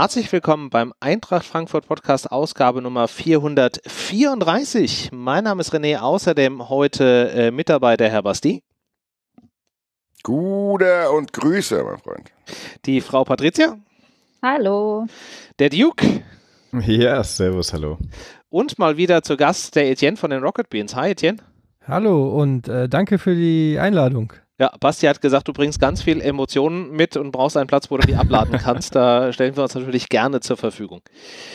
Herzlich willkommen beim Eintracht Frankfurt Podcast, Ausgabe Nummer 434. Mein Name ist René, außerdem heute mit dabei der Herr Basti. Gute und Grüße, mein Freund. Die Frau Patricia. Hallo. Der Duke. Ja, servus, hallo. Und mal wieder zu Gast der Etienne von den Rocket Beans. Hi, Etienne. Hallo und danke für die Einladung. Ja, Basti hat gesagt, du bringst ganz viel Emotionen mit und brauchst einen Platz, wo du die abladen kannst. Da stellen wir uns natürlich gerne zur Verfügung.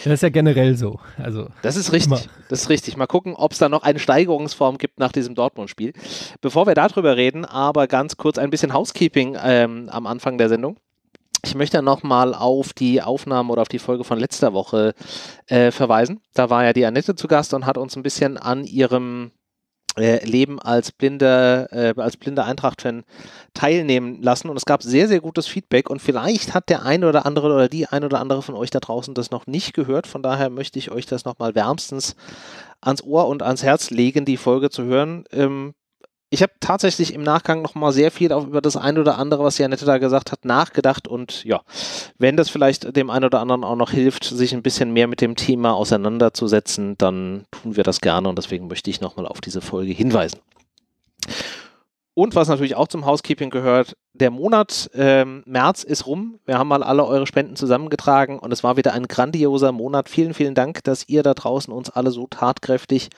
Das ist ja generell so. Also das ist richtig. Immer. Das ist richtig. Mal gucken, ob es da noch eine Steigerungsform gibt nach diesem Dortmund-Spiel. Bevor wir darüber reden, aber ganz kurz ein bisschen Housekeeping am Anfang der Sendung. Ich möchte nochmal auf die Aufnahme oder auf die Folge von letzter Woche verweisen. Da war ja die Annette zu Gast und hat uns ein bisschen an ihrem Leben als blinder Eintracht-Fan teilnehmen lassen und es gab sehr, sehr gutes Feedback und vielleicht hat der ein oder andere oder die ein oder andere von euch da draußen das noch nicht gehört, von daher möchte ich euch das nochmal wärmstens ans Ohr und ans Herz legen, die Folge zu hören. Ich habe tatsächlich im Nachgang nochmal sehr viel über das ein oder andere, was Janette da gesagt hat, nachgedacht und ja, wenn das vielleicht dem einen oder anderen auch noch hilft, sich ein bisschen mehr mit dem Thema auseinanderzusetzen, dann tun wir das gerne und deswegen möchte ich nochmal auf diese Folge hinweisen. Und was natürlich auch zum Housekeeping gehört, der Monat März ist rum. Wir haben mal alle eure Spenden zusammengetragen und es war wieder ein grandioser Monat. Vielen, vielen Dank, dass ihr da draußen uns alle so tatkräftig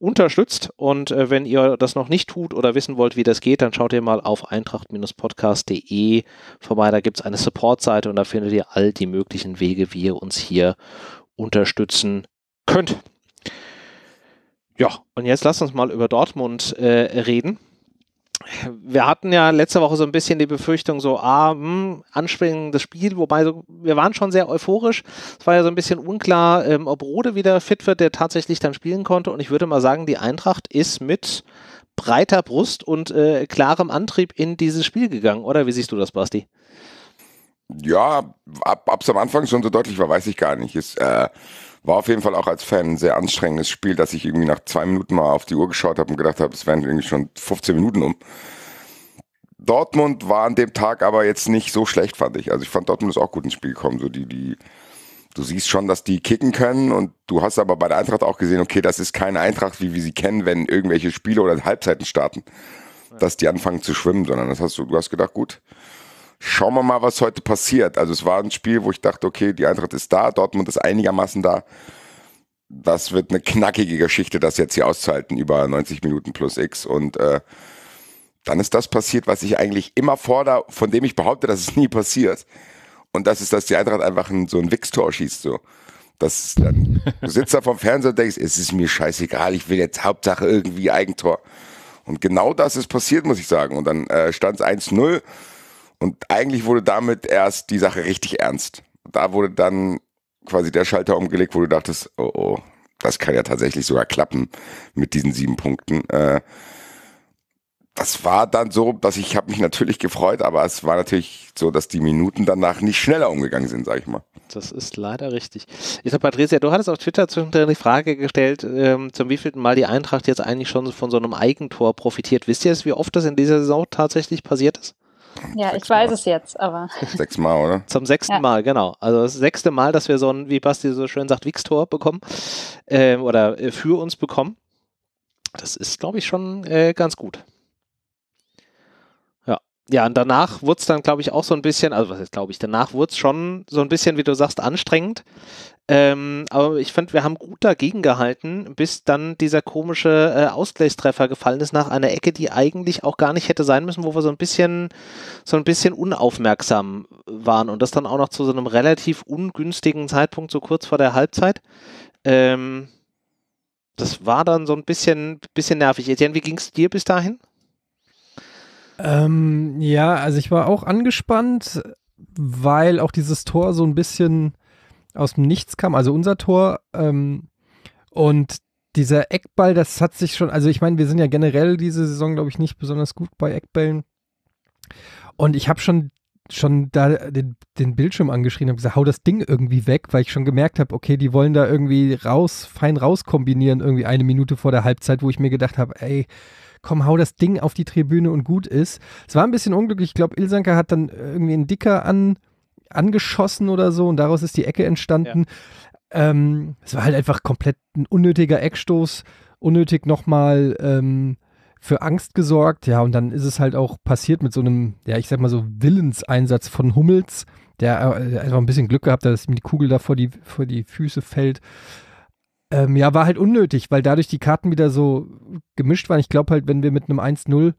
unterstützt und wenn ihr das noch nicht tut oder wissen wollt, wie das geht, dann schaut ihr mal auf eintracht-podcast.de vorbei, da gibt es eine Support-Seite und da findet ihr all die möglichen Wege, wie ihr uns hier unterstützen könnt. Ja, und jetzt lasst uns mal über Dortmund reden. Wir hatten ja letzte Woche so ein bisschen die Befürchtung, so, anspringendes Spiel, wobei so, wir waren schon sehr euphorisch. Es war ja so ein bisschen unklar, ob Rode wieder fit wird, der tatsächlich dann spielen konnte. Und ich würde mal sagen, die Eintracht ist mit breiter Brust und klarem Antrieb in dieses Spiel gegangen, oder? Wie siehst du das, Basti? Ja, ab am Anfang schon so deutlich war, weiß ich gar nicht. Es war auf jeden Fall auch als Fan ein sehr anstrengendes Spiel, dass ich irgendwie nach 2 Minuten mal auf die Uhr geschaut habe und gedacht habe, es wären irgendwie schon 15 Minuten um. Dortmund war an dem Tag aber jetzt nicht so schlecht, fand ich. Also ich fand, Dortmund ist auch gut ins Spiel gekommen. So du siehst schon, dass die kicken können und du hast aber bei der Eintracht auch gesehen, okay, das ist keine Eintracht, wie wir sie kennen, wenn irgendwelche Spiele oder Halbzeiten starten, dass die anfangen zu schwimmen, sondern das hast du hast gedacht, gut, schauen wir mal, was heute passiert. Also es war ein Spiel, wo ich dachte, okay, die Eintracht ist da, Dortmund ist einigermaßen da. Das wird eine knackige Geschichte, das jetzt hier auszuhalten, über 90 Minuten plus X. Und dann ist das passiert, was ich eigentlich immer fordere, von dem ich behaupte, dass es nie passiert. Und das ist, dass die Eintracht einfach so ein Wichstor schießt. So. Das, dann, du sitzt da vom Fernseher und denkst, es ist mir scheißegal, ich will jetzt Hauptsache irgendwie Eigentor. Und genau das ist passiert, muss ich sagen. Und dann stand es 1-0. Und eigentlich wurde damit erst die Sache richtig ernst. Da wurde dann quasi der Schalter umgelegt, wo du dachtest, oh, das kann ja tatsächlich sogar klappen mit diesen 7 Punkten. Das war dann so, dass ich habe mich natürlich gefreut, aber es war natürlich so, dass die Minuten danach nicht schneller umgegangen sind, sage ich mal. Das ist leider richtig. Ich glaube, Patricia, du hattest auf Twitter zwischendrin die Frage gestellt, zum wievielten Mal die Eintracht jetzt eigentlich schon von so einem Eigentor profitiert. Wisst ihr jetzt, wie oft das in dieser Saison tatsächlich passiert ist? Ja, ich weiß es jetzt, aber... 6 Mal, oder? Zum 6. Ja. Mal, genau. Also das 6. Mal, dass wir so ein, wie Basti so schön sagt, Wichstor bekommen oder für uns bekommen. Das ist, glaube ich, schon ganz gut. Ja, und danach wurde es dann, glaube ich, auch so ein bisschen, also was jetzt glaube ich, danach wurde es schon so ein bisschen, wie du sagst, anstrengend. Aber ich fand, wir haben gut dagegen gehalten, bis dann dieser komische Ausgleichstreffer gefallen ist nach einer Ecke, die eigentlich auch gar nicht hätte sein müssen, wo wir so ein bisschen unaufmerksam waren und das dann auch noch zu so einem relativ ungünstigen Zeitpunkt, so kurz vor der Halbzeit. Das war dann so ein bisschen nervig. Etienne, wie ging es dir bis dahin? Ja, also ich war auch angespannt, weil auch dieses Tor so ein bisschen aus dem Nichts kam, also unser Tor und dieser Eckball, das hat sich schon, also ich meine, wir sind ja generell diese Saison, glaube ich, nicht besonders gut bei Eckbällen und ich habe schon da den Bildschirm angeschrien, habe gesagt, hau das Ding irgendwie weg, weil ich schon gemerkt habe, okay, die wollen da irgendwie fein raus kombinieren, irgendwie eine Minute vor der Halbzeit, wo ich mir gedacht habe, ey, komm, hau das Ding auf die Tribüne und gut ist. Es war ein bisschen unglücklich. Ich glaube, Ilsanker hat dann irgendwie Ndicka angeschossen oder so und daraus ist die Ecke entstanden. Ja. Es war halt einfach komplett ein unnötiger Eckstoß, unnötig nochmal für Angst gesorgt. Ja, und dann ist es halt auch passiert mit so einem, ja, ich sag mal so Willenseinsatz von Hummels, der einfach ein bisschen Glück gehabt hat, dass ihm die Kugel da vor die Füße fällt. Ja, war halt unnötig, weil dadurch die Karten wieder so gemischt waren. Ich glaube halt, wenn wir mit einem 1-0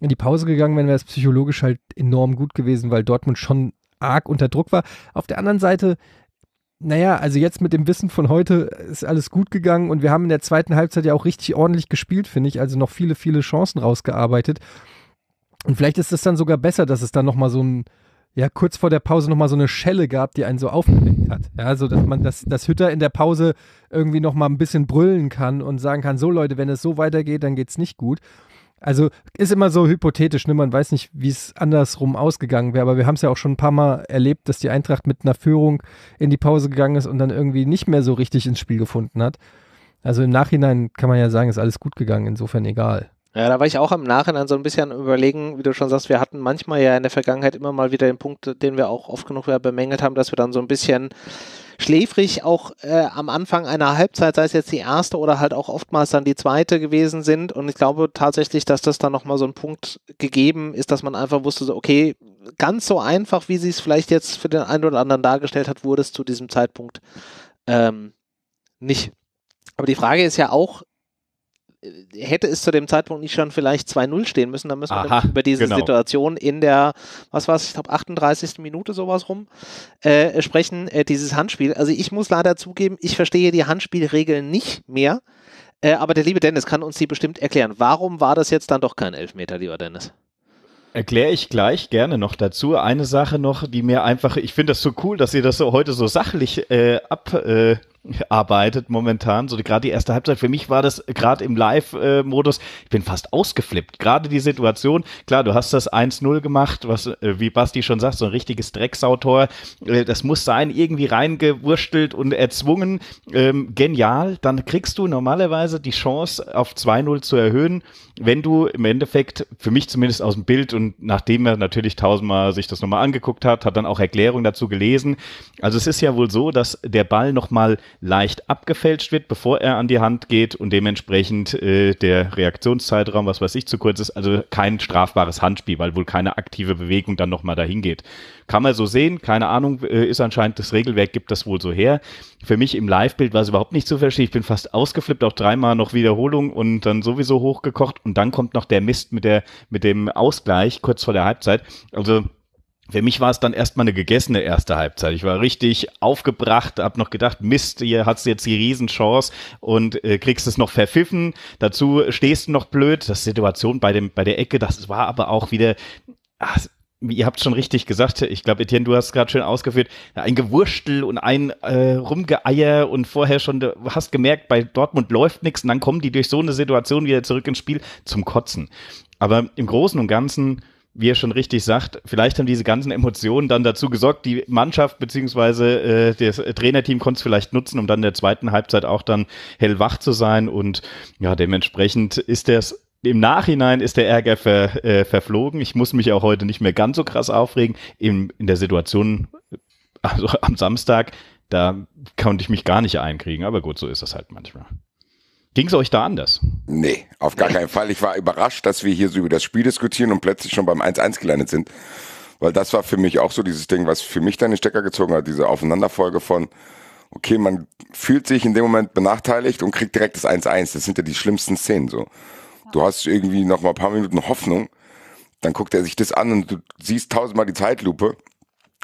in die Pause gegangen wären, wäre es psychologisch halt enorm gut gewesen, weil Dortmund schon arg unter Druck war. Auf der anderen Seite, naja, also jetzt mit dem Wissen von heute ist alles gut gegangen und wir haben in der zweiten Halbzeit ja auch richtig ordentlich gespielt, finde ich, also noch viele, viele Chancen rausgearbeitet. Und vielleicht ist es dann sogar besser, dass es dann nochmal so ein, ja, kurz vor der Pause nochmal so eine Schelle gab, die einen so aufgeweckt hat. Ja, so dass man das Hütter in der Pause irgendwie nochmal ein bisschen brüllen kann und sagen kann, so Leute, wenn es so weitergeht, dann geht's nicht gut. Also ist immer so hypothetisch, ne? Man weiß nicht, wie es andersrum ausgegangen wäre, aber wir haben es ja auch schon ein paar Mal erlebt, dass die Eintracht mit einer Führung in die Pause gegangen ist und dann irgendwie nicht mehr so richtig ins Spiel gefunden hat. Also im Nachhinein kann man ja sagen, ist alles gut gegangen, insofern egal. Ja, da war ich auch im Nachhinein so ein bisschen am Überlegen, wie du schon sagst, wir hatten manchmal ja in der Vergangenheit immer mal wieder den Punkt, den wir auch oft genug bemängelt haben, dass wir dann so ein bisschen schläfrig auch am Anfang einer Halbzeit, sei es jetzt die erste oder halt auch oftmals dann die zweite gewesen sind. Und ich glaube tatsächlich, dass das dann nochmal so ein Punkt gegeben ist, dass man einfach wusste, so okay, ganz so einfach, wie sie es vielleicht jetzt für den einen oder anderen dargestellt hat, wurde es zu diesem Zeitpunkt nicht. Aber die Frage ist ja auch, hätte es zu dem Zeitpunkt nicht schon vielleicht 2-0 stehen müssen, dann müssen wir über diese Situation in der, was war es, ich glaube 38. Minute sowas rum, sprechen, dieses Handspiel. Also ich muss leider zugeben, ich verstehe die Handspielregeln nicht mehr, aber der liebe Dennis kann uns die bestimmt erklären. Warum war das jetzt dann doch kein Elfmeter, lieber Dennis? Erkläre ich gleich gerne noch dazu. Eine Sache noch, die mir einfach, ich finde das so cool, dass ihr das so heute so sachlich arbeitet momentan, so gerade die erste Halbzeit. Für mich war das gerade im Live-Modus, ich bin fast ausgeflippt. Gerade die Situation, klar, du hast das 1-0 gemacht, was, wie Basti schon sagt, so ein richtiges Drecksautor. Das muss sein, irgendwie reingewurstelt und erzwungen. Genial. Dann kriegst du normalerweise die Chance, auf 2-0 zu erhöhen, wenn du im Endeffekt, für mich zumindest aus dem Bild und nachdem er natürlich tausendmal sich das nochmal angeguckt hat, hat dann auch Erklärungen dazu gelesen. Also es ist ja wohl so, dass der Ball nochmal leicht abgefälscht wird, bevor er an die Hand geht und dementsprechend der Reaktionszeitraum, was weiß ich, zu kurz ist, also kein strafbares Handspiel, weil wohl keine aktive Bewegung dann nochmal dahin geht. Kann man so sehen, keine Ahnung, ist anscheinend das Regelwerk, gibt das wohl so her. Für mich im Live-Bild war es überhaupt nicht zu verstehen, ich bin fast ausgeflippt, auch dreimal noch Wiederholung und dann sowieso hochgekocht und dann kommt noch der Mist mit dem Ausgleich kurz vor der Halbzeit, also für mich war es dann erstmal eine gegessene erste Halbzeit. Ich war richtig aufgebracht, habe noch gedacht, Mist, hier hast du jetzt die Riesenchance und kriegst es noch verpfiffen. Dazu stehst du noch blöd. Das Situation bei der Ecke, das war aber auch wieder... Ach, ihr habt schon richtig gesagt, ich glaube, Etienne, du hast es gerade schön ausgeführt, ein Gewurstel und ein Rumgeeier und vorher schon, du hast gemerkt, bei Dortmund läuft nichts und dann kommen die durch so eine Situation wieder zurück ins Spiel zum Kotzen. Aber im Großen und Ganzen... wie er schon richtig sagt, vielleicht haben diese ganzen Emotionen dann dazu gesorgt, die Mannschaft bzw. das Trainerteam konnte es vielleicht nutzen, um dann in der zweiten Halbzeit auch dann hellwach zu sein und ja, dementsprechend ist das im Nachhinein ist der Ärger verflogen. Ich muss mich auch heute nicht mehr ganz so krass aufregen. In der Situation, also am Samstag, da konnte ich mich gar nicht einkriegen, aber gut, so ist das halt manchmal. Ging es euch da anders? Nee, auf gar keinen Fall. Ich war überrascht, dass wir hier so über das Spiel diskutieren und plötzlich schon beim 1-1 gelandet sind. Weil das war für mich auch so dieses Ding, was für mich dann den Stecker gezogen hat, diese Aufeinanderfolge von, okay, man fühlt sich in dem Moment benachteiligt und kriegt direkt das 1-1. Das sind ja die schlimmsten Szenen so. Du hast irgendwie noch mal ein paar Minuten Hoffnung, dann guckt er sich das an und du siehst tausendmal die Zeitlupe.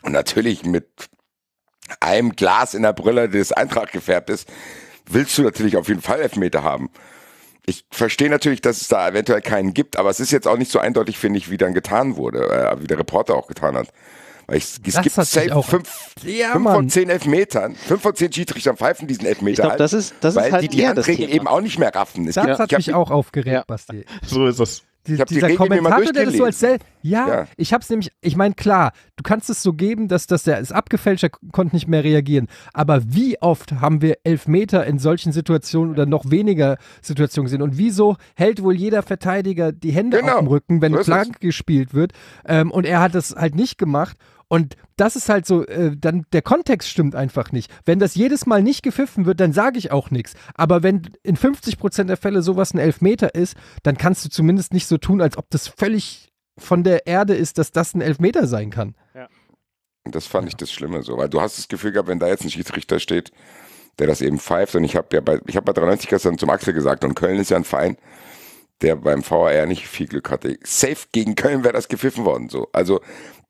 Und natürlich mit einem Glas in der Brille, das Eintracht gefärbt ist, willst du natürlich auf jeden Fall Elfmeter haben. Ich verstehe natürlich, dass es da eventuell keinen gibt, aber es ist jetzt auch nicht so eindeutig, finde ich, wie dann getan wurde, wie der Reporter auch getan hat. Weil es gibt safe 5 von 10 Elfmetern, 5 von 10 Schiedsrichtern pfeifen diesen Elfmeter. Ich glaube, das ist weil halt die Handregel eben auch nicht mehr raffen. Das hat mich auch aufgeregt, Basti. So ist es. Dieser Kommentator, der das so als ich hab's nämlich, ich meine, klar, du kannst es so geben, dass der ist abgefälscht, der konnte nicht mehr reagieren. Aber wie oft haben wir Elfmeter in solchen Situationen oder noch weniger Situationen gesehen? Und wieso hält wohl jeder Verteidiger die Hände auf dem Rücken, wenn so Flank gespielt wird? Und er hat das halt nicht gemacht. Und das ist halt so, dann der Kontext stimmt einfach nicht. Wenn das jedes Mal nicht gepfiffen wird, dann sage ich auch nichts. Aber wenn in 50% der Fälle sowas ein Elfmeter ist, dann kannst du zumindest nicht so tun, als ob das völlig von der Erde ist, dass das ein Elfmeter sein kann. Ja. Das fand ich das Schlimme so, weil du hast das Gefühl gehabt, wenn da jetzt ein Schiedsrichter steht, der das eben pfeift, und ich habe bei 93 gestern zum Axel gesagt, und Köln ist ja ein Verein, der beim VAR nicht viel Glück hatte. Safe gegen Köln wäre das gepfiffen worden. So. Also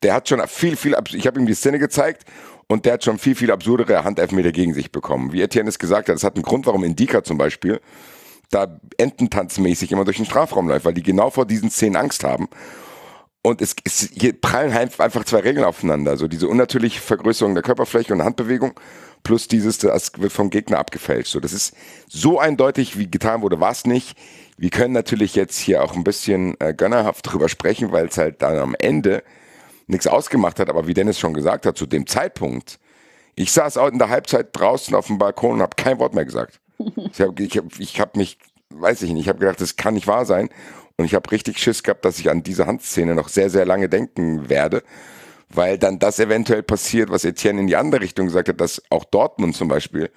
der hat schon viel, ich habe ihm die Szene gezeigt und der hat schon viel absurdere Handelfmeter gegen sich bekommen. Wie Etienne es gesagt hat, das hat einen Grund, warum Ndicka zum Beispiel da ententanzmäßig immer durch den Strafraum läuft, weil die genau vor diesen Szenen Angst haben. Und es hier prallen einfach zwei Regeln aufeinander. Also diese unnatürliche Vergrößerung der Körperfläche und der Handbewegung plus dieses, das wird vom Gegner abgefälscht. So, das ist so eindeutig, wie getan wurde, war es nicht. Wir können natürlich jetzt hier auch ein bisschen gönnerhaft drüber sprechen, weil es halt dann am Ende nichts ausgemacht hat. Aber wie Dennis schon gesagt hat, zu dem Zeitpunkt, ich saß auch in der Halbzeit draußen auf dem Balkon und habe kein Wort mehr gesagt. Ich habe gedacht, das kann nicht wahr sein. Und ich habe richtig Schiss gehabt, dass ich an diese Handszene noch sehr, sehr lange denken werde, weil dann das eventuell passiert, was Etienne in die andere Richtung gesagt hat, dass auch Dortmund zum Beispiel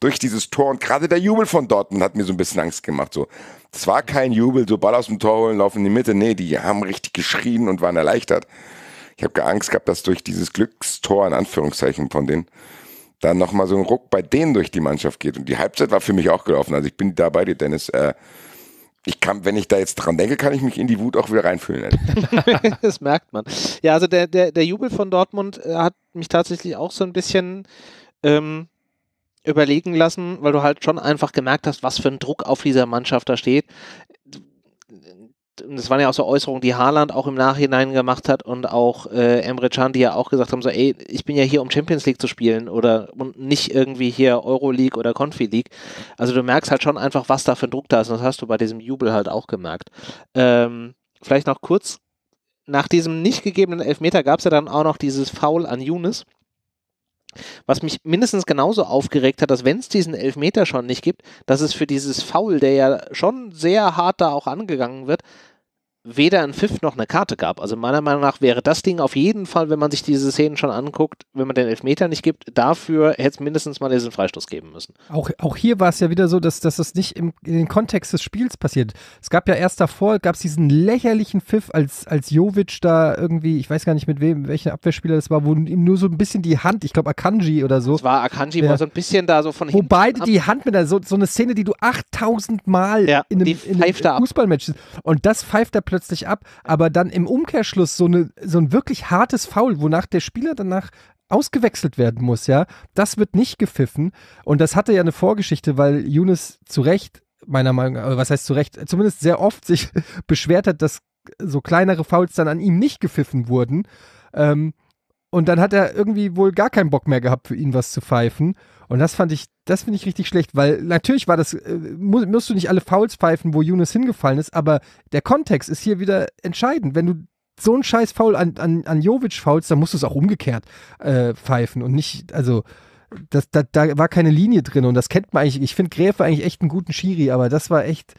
durch dieses Tor, und gerade der Jubel von Dortmund hat mir so ein bisschen Angst gemacht. So, das war kein Jubel, so Ball aus dem Tor holen, laufen in die Mitte. Nee, die haben richtig geschrien und waren erleichtert. Ich habe Angst gehabt, dass durch dieses Glückstor, in Anführungszeichen, von denen, dann nochmal so ein Ruck bei denen durch die Mannschaft geht. Und die Halbzeit war für mich auch gelaufen. Also ich bin da bei dir, Dennis. Wenn ich da jetzt dran denke, kann ich mich in die Wut auch wieder reinfühlen. Das merkt man. Ja, also der Jubel von Dortmund hat mich tatsächlich auch so ein bisschen überlegen lassen, weil du halt schon einfach gemerkt hast, was für ein Druck auf dieser Mannschaft da steht. Das waren ja auch so Äußerungen, die Haaland auch im Nachhinein gemacht hat und auch Emre Can, die ja auch gesagt haben, so ey, ich bin ja hier, um Champions League zu spielen und nicht irgendwie hier Euro League oder Confi League. Also du merkst halt schon einfach, was da für ein Druck da ist, und das hast du bei diesem Jubel halt auch gemerkt. Vielleicht noch kurz, nach diesem nicht gegebenen Elfmeter gab es ja dann auch noch dieses Foul an Younes, was mich mindestens genauso aufgeregt hat, dass wenn es diesen Elfmeter schon nicht gibt, dass es für dieses Foul, der ja schon sehr hart da auch angegangen wird, weder ein Pfiff noch eine Karte gab. Also meiner Meinung nach wäre das Ding auf jeden Fall, wenn man sich diese Szenen schon anguckt, wenn man den Elfmeter nicht gibt, dafür hätte es mindestens mal diesen Freistoß geben müssen. Auch hier war es ja wieder so, dass das nicht in den Kontext des Spiels passiert. Es gab ja erst davor, gab es diesen lächerlichen Pfiff, als Jovic da irgendwie, ich weiß gar nicht mit wem, welcher Abwehrspieler das war, wo ihm nur so ein bisschen die Hand, ich glaube Akanji oder so. Es war Akanji, war so ein bisschen da so von hinten. Wobei die Hand mit so eine Szene, die du 8000 Mal in einem Fußballmatch siehst. Und das pfeift da plötzlich ab, aber dann im Umkehrschluss so ein wirklich hartes Foul, wonach der Spieler danach ausgewechselt werden muss, ja, das wird nicht gepfiffen, und das hatte ja eine Vorgeschichte, weil Younes zu Recht, meiner Meinung nach, was heißt zu Recht, zumindest sehr oft sich beschwert hat, dass so kleinere Fouls dann an ihm nicht gepfiffen wurden, und dann hat er irgendwie wohl gar keinen Bock mehr gehabt, für ihn was zu pfeifen. Und das finde ich richtig schlecht, weil natürlich war das, musst du nicht alle Fouls pfeifen, wo Younes hingefallen ist, aber der Kontext ist hier wieder entscheidend. Wenn du so einen scheiß Foul an Jovic faulst, dann musst du es auch umgekehrt pfeifen und nicht, also da war keine Linie drin, und das kennt man eigentlich. Ich finde Gräfe eigentlich echt einen guten Schiri, aber das war echt,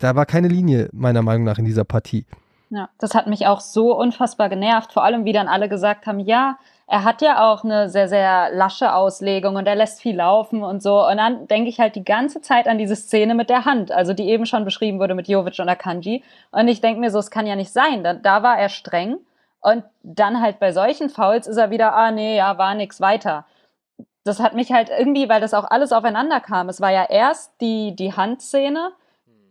da war keine Linie meiner Meinung nach in dieser Partie. Ja, das hat mich auch so unfassbar genervt, vor allem wie dann alle gesagt haben, ja, er hat ja auch eine sehr, sehr lasche Auslegung und er lässt viel laufen und so. Und dann denke ich halt die ganze Zeit an diese Szene mit der Hand, also die eben schon beschrieben wurde mit Jovic und Akanji. Und ich denke mir so, es kann ja nicht sein, da war er streng, und dann halt bei solchen Fouls ist er wieder, war nix weiter. Das hat mich halt irgendwie, weil das auch alles aufeinander kam, es war ja erst die Handszene,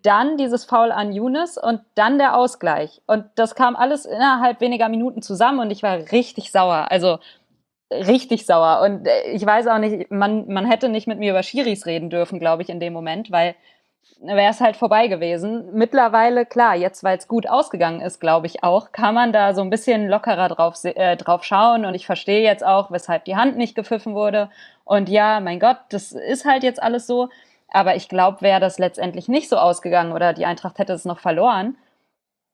dann dieses Foul an Younes und dann der Ausgleich. Und das kam alles innerhalb weniger Minuten zusammen, und ich war richtig sauer. Also richtig sauer. Und ich weiß auch nicht, man hätte nicht mit mir über Schiris reden dürfen, glaube ich, in dem Moment, weil wäre es halt vorbei gewesen. Mittlerweile, klar, jetzt, weil es gut ausgegangen ist, glaube ich auch, kann man da so ein bisschen lockerer drauf schauen, und ich verstehe jetzt auch, weshalb die Hand nicht gepfiffen wurde. Und ja, mein Gott, das ist halt jetzt alles so. Aber ich glaube, wäre das letztendlich nicht so ausgegangen oder die Eintracht hätte es noch verloren,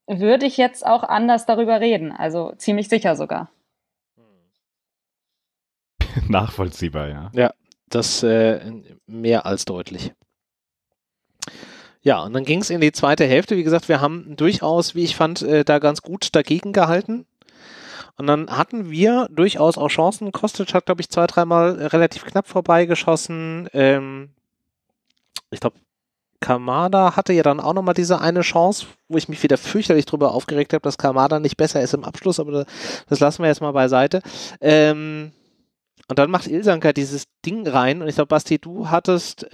würde ich jetzt auch anders darüber reden. Also ziemlich sicher sogar. Nachvollziehbar, ja. Ja, das mehr als deutlich. Ja, und dann ging es in die zweite Hälfte. Wie gesagt, wir haben durchaus, wie ich fand, da ganz gut dagegen gehalten. Und dann hatten wir durchaus auch Chancen. Kostic hat, glaube ich, 2-3 Mal relativ knapp vorbeigeschossen. Ich glaube, Kamada hatte ja dann auch nochmal diese eine Chance, wo ich mich wieder fürchterlich drüber aufgeregt habe, dass Kamada nicht besser ist im Abschluss, aber das lassen wir jetzt mal beiseite. Und dann macht Ilsanker dieses Ding rein und ich glaube, Basti, du hattest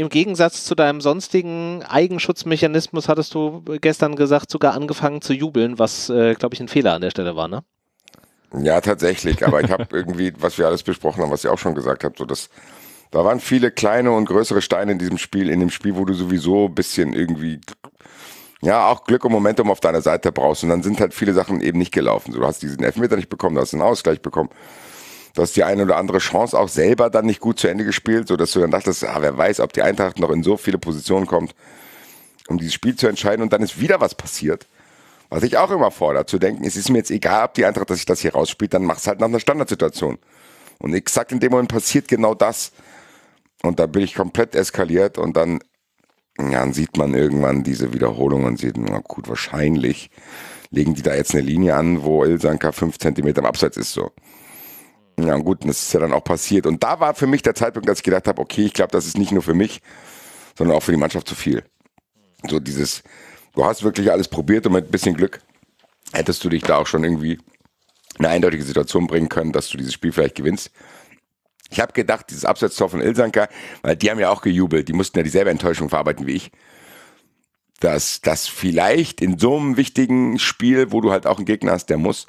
im Gegensatz zu deinem sonstigen Eigenschutzmechanismus, hattest du gestern gesagt, sogar angefangen zu jubeln, was, glaube ich, ein Fehler an der Stelle war, ne? Ja, tatsächlich, aber ich habe irgendwie, was wir alles besprochen haben, was ihr auch schon gesagt habt, so dass da waren viele kleine und größere Steine in diesem Spiel, wo du sowieso ein bisschen irgendwie, ja, auch Glück und Momentum auf deiner Seite brauchst. Und dann sind halt viele Sachen eben nicht gelaufen. So, du hast diesen Elfmeter nicht bekommen, du hast einen Ausgleich bekommen. Du hast die eine oder andere Chance auch selber dann nicht gut zu Ende gespielt, sodass du dann dachtest, ah, wer weiß, ob die Eintracht noch in so viele Positionen kommt, um dieses Spiel zu entscheiden. Und dann ist wieder was passiert, was ich auch immer fordere, zu denken, es ist mir jetzt egal, ob die Eintracht, dass ich das hier rausspielt, dann mach's halt nach einer Standardsituation. Und exakt in dem Moment passiert genau das. Und da bin ich komplett eskaliert und dann, ja, dann sieht man irgendwann diese Wiederholung und sieht, na gut, wahrscheinlich legen die da jetzt eine Linie an, wo Ilsanker 5 Zentimeter im Abseits ist, so. Ja gut, und das ist ja dann auch passiert. Und da war für mich der Zeitpunkt, dass ich gedacht habe, okay, ich glaube, das ist nicht nur für mich, sondern auch für die Mannschaft zu viel. So dieses, du hast wirklich alles probiert und mit ein bisschen Glück hättest du dich da auch schon irgendwie eine eindeutige Situation bringen können, dass du dieses Spiel vielleicht gewinnst. Ich habe gedacht, dieses Abseitstor von Ilsanker, weil die haben ja auch gejubelt, die mussten ja dieselbe Enttäuschung verarbeiten wie ich, dass das vielleicht in so einem wichtigen Spiel, wo du halt auch einen Gegner hast, der muss,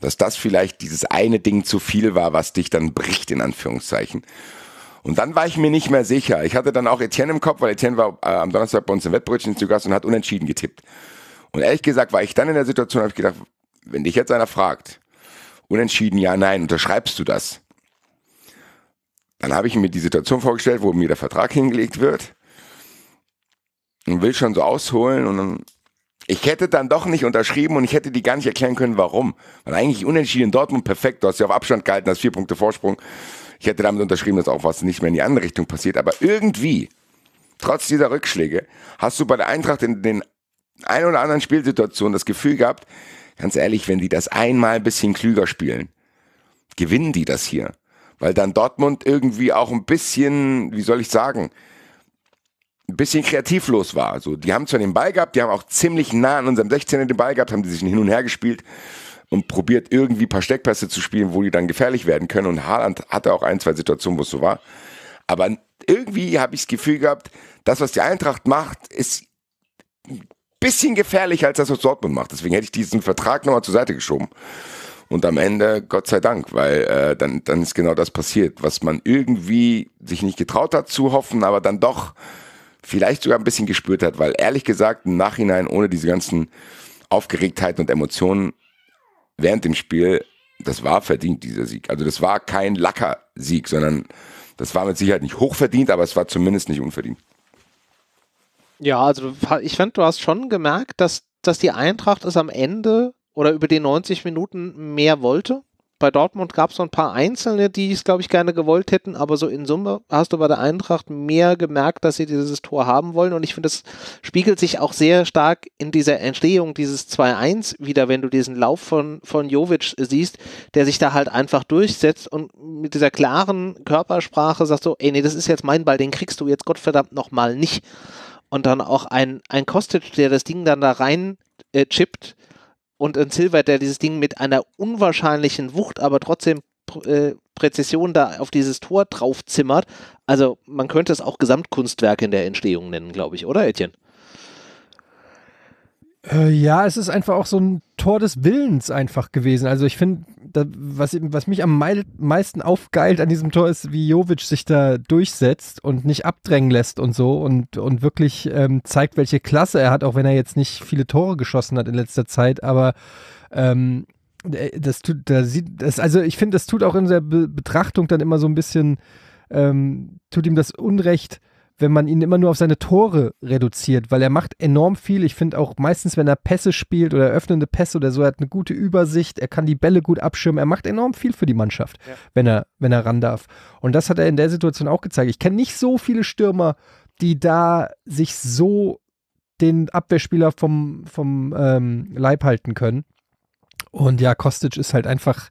dass das vielleicht dieses eine Ding zu viel war, was dich dann bricht, in Anführungszeichen. Und dann war ich mir nicht mehr sicher. Ich hatte dann auch Etienne im Kopf, weil Etienne war am Donnerstag bei uns im Wettbrötchen zu Gast und hat unentschieden getippt. Und ehrlich gesagt war ich dann in der Situation, habe ich gedacht, wenn dich jetzt einer fragt, unentschieden, ja, nein, unterschreibst du das? Dann habe ich mir die Situation vorgestellt, wo mir der Vertrag hingelegt wird und will schon so ausholen und dann, ich hätte dann doch nicht unterschrieben und ich hätte die gar nicht erklären können, warum. Weil eigentlich unentschieden in Dortmund, perfekt, du hast ja auf Abstand gehalten, hast 4 Punkte Vorsprung. Ich hätte damit unterschrieben, dass auch was nicht mehr in die andere Richtung passiert, aber irgendwie, trotz dieser Rückschläge, hast du bei der Eintracht in den ein oder anderen Spielsituationen das Gefühl gehabt, ganz ehrlich, wenn die das einmal ein bisschen klüger spielen, gewinnen die das hier. Weil dann Dortmund irgendwie auch ein bisschen, wie soll ich sagen, ein bisschen kreativlos war. Also die haben zwar den Ball gehabt, die haben auch ziemlich nah an unserem 16er den Ball gehabt, haben die sich hin und her gespielt und probiert irgendwie ein paar Steckpässe zu spielen, wo die dann gefährlich werden können. Und Haaland hatte auch 1, 2 Situationen, wo es so war. Aber irgendwie habe ich das Gefühl gehabt, das, was die Eintracht macht, ist ein bisschen gefährlicher als das, was Dortmund macht. Deswegen hätte ich diesen Vertrag nochmal zur Seite geschoben. Und am Ende, Gott sei Dank, weil dann ist genau das passiert, was man irgendwie sich nicht getraut hat zu hoffen, aber dann doch vielleicht sogar ein bisschen gespürt hat. Weil ehrlich gesagt, im Nachhinein, ohne diese ganzen Aufgeregtheiten und Emotionen während dem Spiel, das war verdient, dieser Sieg. Also das war kein Lacker-Sieg, sondern das war mit Sicherheit nicht hochverdient, aber es war zumindest nicht unverdient. Ja, also ich fand, du hast schon gemerkt, dass die Eintracht es am Ende oder über die 90 Minuten mehr wollte. Bei Dortmund gab es so ein paar Einzelne, die es, glaube ich, gerne gewollt hätten, aber so in Summe hast du bei der Eintracht mehr gemerkt, dass sie dieses Tor haben wollen und ich finde, das spiegelt sich auch sehr stark in dieser Entstehung dieses 2-1 wieder, wenn du diesen Lauf von Jovic siehst, der sich da halt einfach durchsetzt und mit dieser klaren Körpersprache sagt so, ey, nee, das ist jetzt mein Ball, den kriegst du jetzt Gottverdammt nochmal nicht. Und dann auch ein Kostic, der das Ding dann da rein chippt, und ein Silva, der dieses Ding mit einer unwahrscheinlichen Wucht, aber trotzdem Präzision da auf dieses Tor drauf zimmert. Also man könnte es auch Gesamtkunstwerk in der Entstehung nennen, glaube ich, oder Etienne? Ja, es ist einfach auch so ein Tor des Willens einfach gewesen. Also ich finde, was mich am meisten aufgeilt an diesem Tor ist, wie Jovic sich da durchsetzt und nicht abdrängen lässt und so und wirklich zeigt, welche Klasse er hat, auch wenn er jetzt nicht viele Tore geschossen hat in letzter Zeit, aber ich finde, das tut auch in der Betrachtung dann immer so ein bisschen, tut ihm das Unrecht, wenn man ihn immer nur auf seine Tore reduziert, weil er macht enorm viel. Ich finde auch meistens, wenn er Pässe spielt oder öffnende Pässe oder so, er hat eine gute Übersicht, er kann die Bälle gut abschirmen, er macht enorm viel für die Mannschaft, ja, wenn er ran darf. Und das hat er in der Situation auch gezeigt. Ich kenne nicht so viele Stürmer, die da sich so den Abwehrspieler vom Leib halten können. Und ja, Kostic ist halt einfach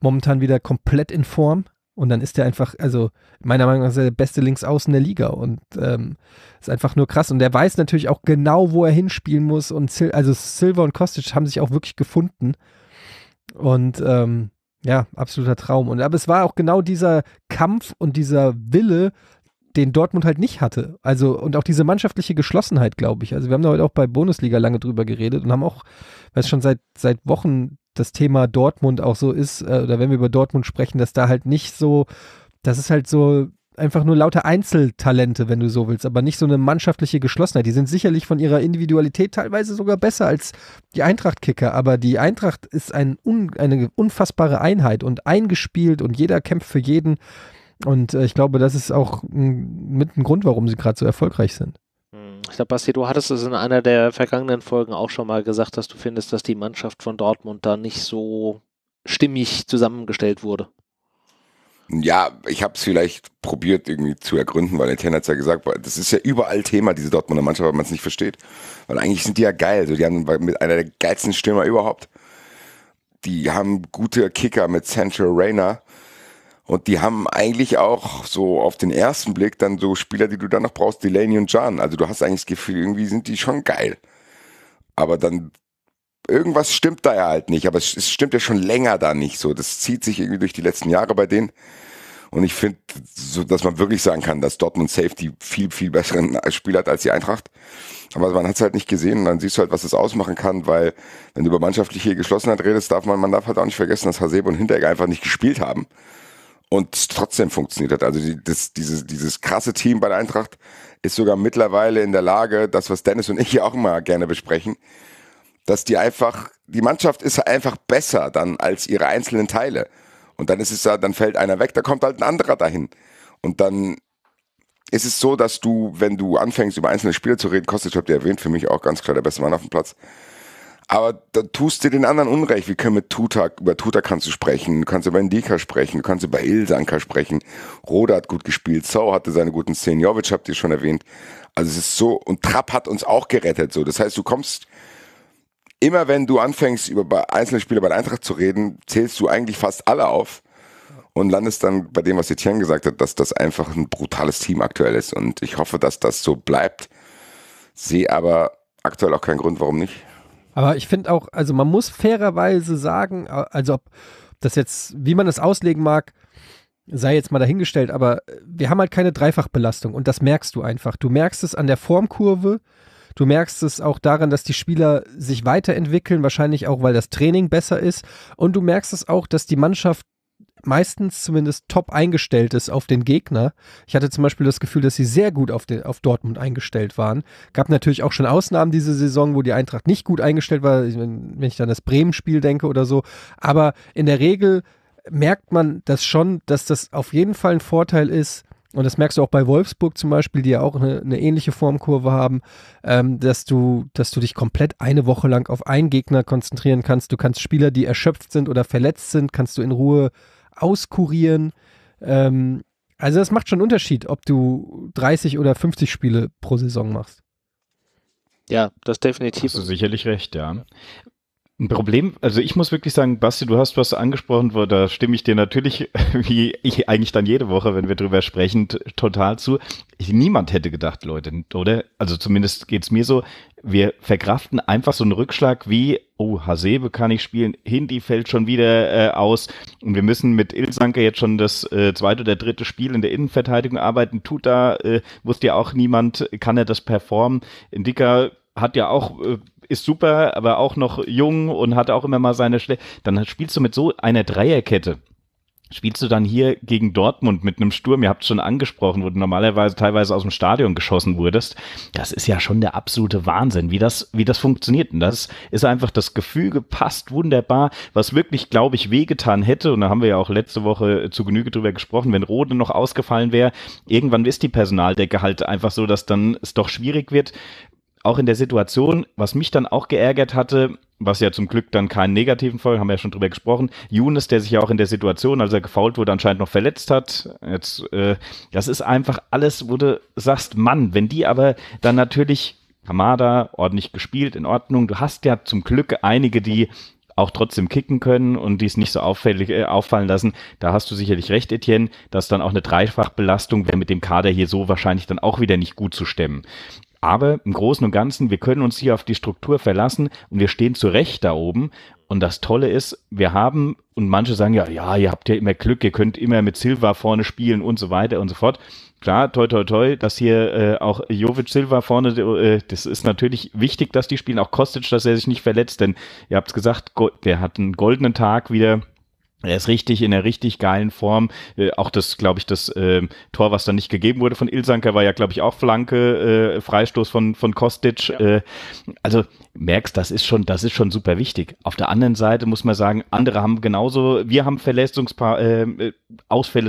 momentan wieder komplett in Form. Und dann ist der einfach, also meiner Meinung nach ist er der beste Linksaußen der Liga und ist einfach nur krass. Und der weiß natürlich auch genau, wo er hinspielen muss. Und also Silva und Kostic haben sich auch wirklich gefunden. Und ja, absoluter Traum. Und aber es war auch genau dieser Kampf und dieser Wille, den Dortmund halt nicht hatte. Also, und auch diese mannschaftliche Geschlossenheit, glaube ich. Also wir haben da heute auch bei Bundesliga lange drüber geredet und haben auch, weiß schon seit Wochen das Thema Dortmund auch so ist, oder wenn wir über Dortmund sprechen, dass da halt nicht so, das ist halt so einfach nur lauter Einzeltalente, wenn du so willst, aber nicht so eine mannschaftliche Geschlossenheit. Die sind sicherlich von ihrer Individualität teilweise sogar besser als die Eintracht-Kicker, aber die Eintracht ist eine unfassbare Einheit und eingespielt und jeder kämpft für jeden. Und ich glaube, das ist auch mit ein Grund, warum sie gerade so erfolgreich sind. Ich glaube, Basti, du hattest es in einer der vergangenen Folgen auch schon mal gesagt, dass du findest, dass die Mannschaft von Dortmund da nicht so stimmig zusammengestellt wurde. Ja, ich habe es vielleicht probiert irgendwie zu ergründen, weil Etienne hat es ja gesagt, das ist ja überall Thema, diese Dortmunder Mannschaft, weil man es nicht versteht. Weil eigentlich sind die ja geil, also die haben mit einer der geilsten Stürmer überhaupt. Die haben gute Kicker mit Sancho, Reina. Und die haben eigentlich auch so auf den ersten Blick dann so Spieler, die du dann noch brauchst, Delaney und Can. Also du hast eigentlich das Gefühl, irgendwie sind die schon geil. Aber dann, irgendwas stimmt da ja halt nicht. Aber es stimmt ja schon länger da nicht so. Das zieht sich irgendwie durch die letzten Jahre bei denen. Und ich finde, so, dass man wirklich sagen kann, dass Dortmund safe die viel, viel besseren Spieler hat als die Eintracht. Aber man hat es halt nicht gesehen. Und dann siehst du halt, was das ausmachen kann, weil wenn du über mannschaftliche Geschlossenheit redest, man darf halt auch nicht vergessen, dass Hasebe und Hinteregger einfach nicht gespielt haben. Und trotzdem funktioniert hat. Also dieses krasse Team bei der Eintracht ist sogar mittlerweile in der Lage, das, was Dennis und ich ja auch immer gerne besprechen, dass die Mannschaft ist einfach besser dann als ihre einzelnen Teile. Und dann ist es ja, dann fällt einer weg, da kommt halt ein anderer dahin. Und dann ist es so, dass du, wenn du anfängst, über einzelne Spieler zu reden, Kostic habt ihr erwähnt, für mich auch ganz klar der beste Mann auf dem Platz. Aber da tust du den anderen Unrecht. Wir können über Tuta kannst du sprechen, du kannst über Ndicka sprechen, du kannst über Ilsanker sprechen. Rode hat gut gespielt, Zau hatte seine guten Szenen, Jovic habt ihr schon erwähnt. Also es ist so, und Trapp hat uns auch gerettet. So. Das heißt, du kommst, immer wenn du anfängst, über einzelne Spieler bei der Eintracht zu reden, zählst du eigentlich fast alle auf und landest dann bei dem, was Etienne gesagt hat, dass das einfach ein brutales Team aktuell ist. Und ich hoffe, dass das so bleibt. Sehe aber aktuell auch keinen Grund, warum nicht. Aber ich finde auch, also man muss fairerweise sagen, also ob das jetzt, wie man das auslegen mag, sei jetzt mal dahingestellt, aber wir haben halt keine Dreifachbelastung und das merkst du einfach. Du merkst es an der Formkurve, du merkst es auch daran, dass die Spieler sich weiterentwickeln, wahrscheinlich auch, weil das Training besser ist, und du merkst es auch, dass die Mannschaft meistens zumindest top eingestellt ist auf den Gegner. Ich hatte zum Beispiel das Gefühl, dass sie sehr gut auf Dortmund eingestellt waren. Gab natürlich auch schon Ausnahmen diese Saison, wo die Eintracht nicht gut eingestellt war, wenn ich dann das Bremen-Spiel denke oder so. Aber in der Regel merkt man das schon, dass das auf jeden Fall ein Vorteil ist. Und das merkst du auch bei Wolfsburg zum Beispiel, die ja auch eine ähnliche Formkurve haben, dass du dich komplett eine Woche lang auf einen Gegner konzentrieren kannst. Du kannst Spieler, die erschöpft sind oder verletzt sind, kannst du in Ruhe auskurieren. Also das macht schon einen Unterschied, ob du 30 oder 50 Spiele pro Saison machst. Ja, das definitiv. Hast du sicherlich recht, ja. Ein Problem, also ich muss wirklich sagen, Basti, du hast was angesprochen, da stimme ich dir natürlich, wie ich eigentlich dann jede Woche, wenn wir drüber sprechen, total zu. Niemand hätte gedacht, Leute, oder? Also zumindest geht es mir so, wir verkraften einfach so einen Rückschlag wie, oh, Hasebe kann nicht spielen, Hindi fällt schon wieder aus und wir müssen mit Ilsanker jetzt schon das zweite oder dritte Spiel in der Innenverteidigung arbeiten. Tuta, wusste ja auch niemand, kann er das performen? Ndicka hat ja auch... ist super, aber auch noch jung und hat auch immer mal seine Dann spielst du mit so einer Dreierkette. Spielst du dann hier gegen Dortmund mit einem Sturm, ihr habt es schon angesprochen, wo du normalerweise teilweise aus dem Stadion geschossen wurdest. Das ist ja schon der absolute Wahnsinn, wie das funktioniert. Und das ist einfach, das Gefüge passt wunderbar, was wirklich, glaube ich, wehgetan hätte. Und da haben wir ja auch letzte Woche zu Genüge drüber gesprochen, wenn Rode noch ausgefallen wäre. Irgendwann ist die Personaldecke halt einfach so, dass dann es doch schwierig wird. Auch in der Situation, was mich dann auch geärgert hatte, was ja zum Glück dann keinen negativen Fall, haben wir ja schon drüber gesprochen, Younes, der sich ja auch in der Situation, als er gefoult wurde, anscheinend noch verletzt hat. Jetzt, das ist einfach alles, wo du sagst, Mann, wenn die aber dann natürlich, Kamada, ordentlich gespielt, in Ordnung, du hast ja zum Glück einige, die auch trotzdem kicken können und dies nicht so auffallen lassen. Da hast du sicherlich recht, Etienne, dass dann auch eine Dreifachbelastung wäre mit dem Kader hier so wahrscheinlich dann auch wieder nicht gut zu stemmen. Aber im Großen und Ganzen, wir können uns hier auf die Struktur verlassen und wir stehen zu Recht da oben. Und das Tolle ist, wir haben, und manche sagen ja, ihr habt ja immer Glück, ihr könnt immer mit Silva vorne spielen und so weiter und so fort. Klar, toi, toi, toi, dass hier auch Jovic, Silva vorne, das ist natürlich wichtig, dass die spielen, auch Kostic, dass er sich nicht verletzt, denn ihr habt es gesagt, der hat einen goldenen Tag wieder. Er ist richtig in einer richtig geilen Form. Auch das, glaube ich, das Tor, was dann nicht gegeben wurde von Ilsanker, war ja, glaube ich, auch Flanke, Freistoß von Kostic. Ja. Also merkst, das ist schon super wichtig. Auf der anderen Seite muss man sagen, andere haben genauso, wir haben Verletzungsausfälle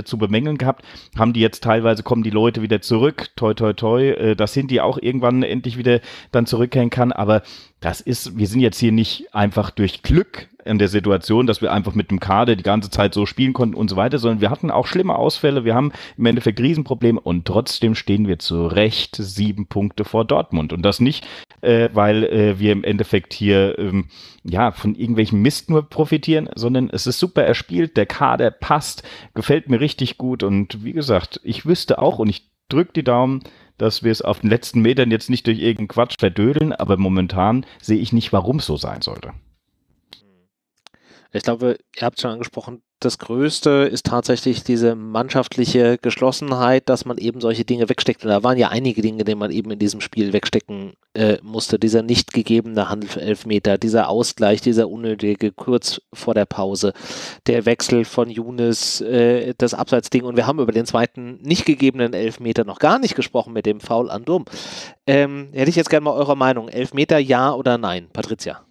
zu bemängeln gehabt, haben die jetzt teilweise, kommen die Leute wieder zurück, toi, toi, toi, dass Hinti auch irgendwann endlich wieder dann zurückkehren kann, aber das ist, wir sind jetzt hier nicht einfach durch Glück in der Situation, dass wir einfach mit dem Kader die ganze Zeit so spielen konnten und so weiter, sondern wir hatten auch schlimme Ausfälle, wir haben im Endeffekt Riesenprobleme und trotzdem stehen wir zu Recht 7 Punkte vor Dortmund und das nicht, weil wir im Endeffekt hier von irgendwelchem Mist nur profitieren, sondern es ist super erspielt, der Kader passt, gefällt mir richtig gut und wie gesagt, ich wüsste auch und ich drücke die Daumen, dass wir es auf den letzten Metern jetzt nicht durch irgendeinen Quatsch verdödeln, aber momentan sehe ich nicht, warum es so sein sollte. Ich glaube, ihr habt es schon angesprochen, das Größte ist tatsächlich diese mannschaftliche Geschlossenheit, dass man eben solche Dinge wegsteckt. Und da waren ja einige Dinge, die man eben in diesem Spiel wegstecken musste. Dieser nicht gegebene Handel für Elfmeter, dieser Ausgleich, dieser unnötige kurz vor der Pause, der Wechsel von Younes, das Abseitsding. Und wir haben über den zweiten nicht gegebenen Elfmeter noch gar nicht gesprochen mit dem Foul an Durm. Hätte ich jetzt gerne mal eure Meinung. Elfmeter, ja oder nein? Patricia?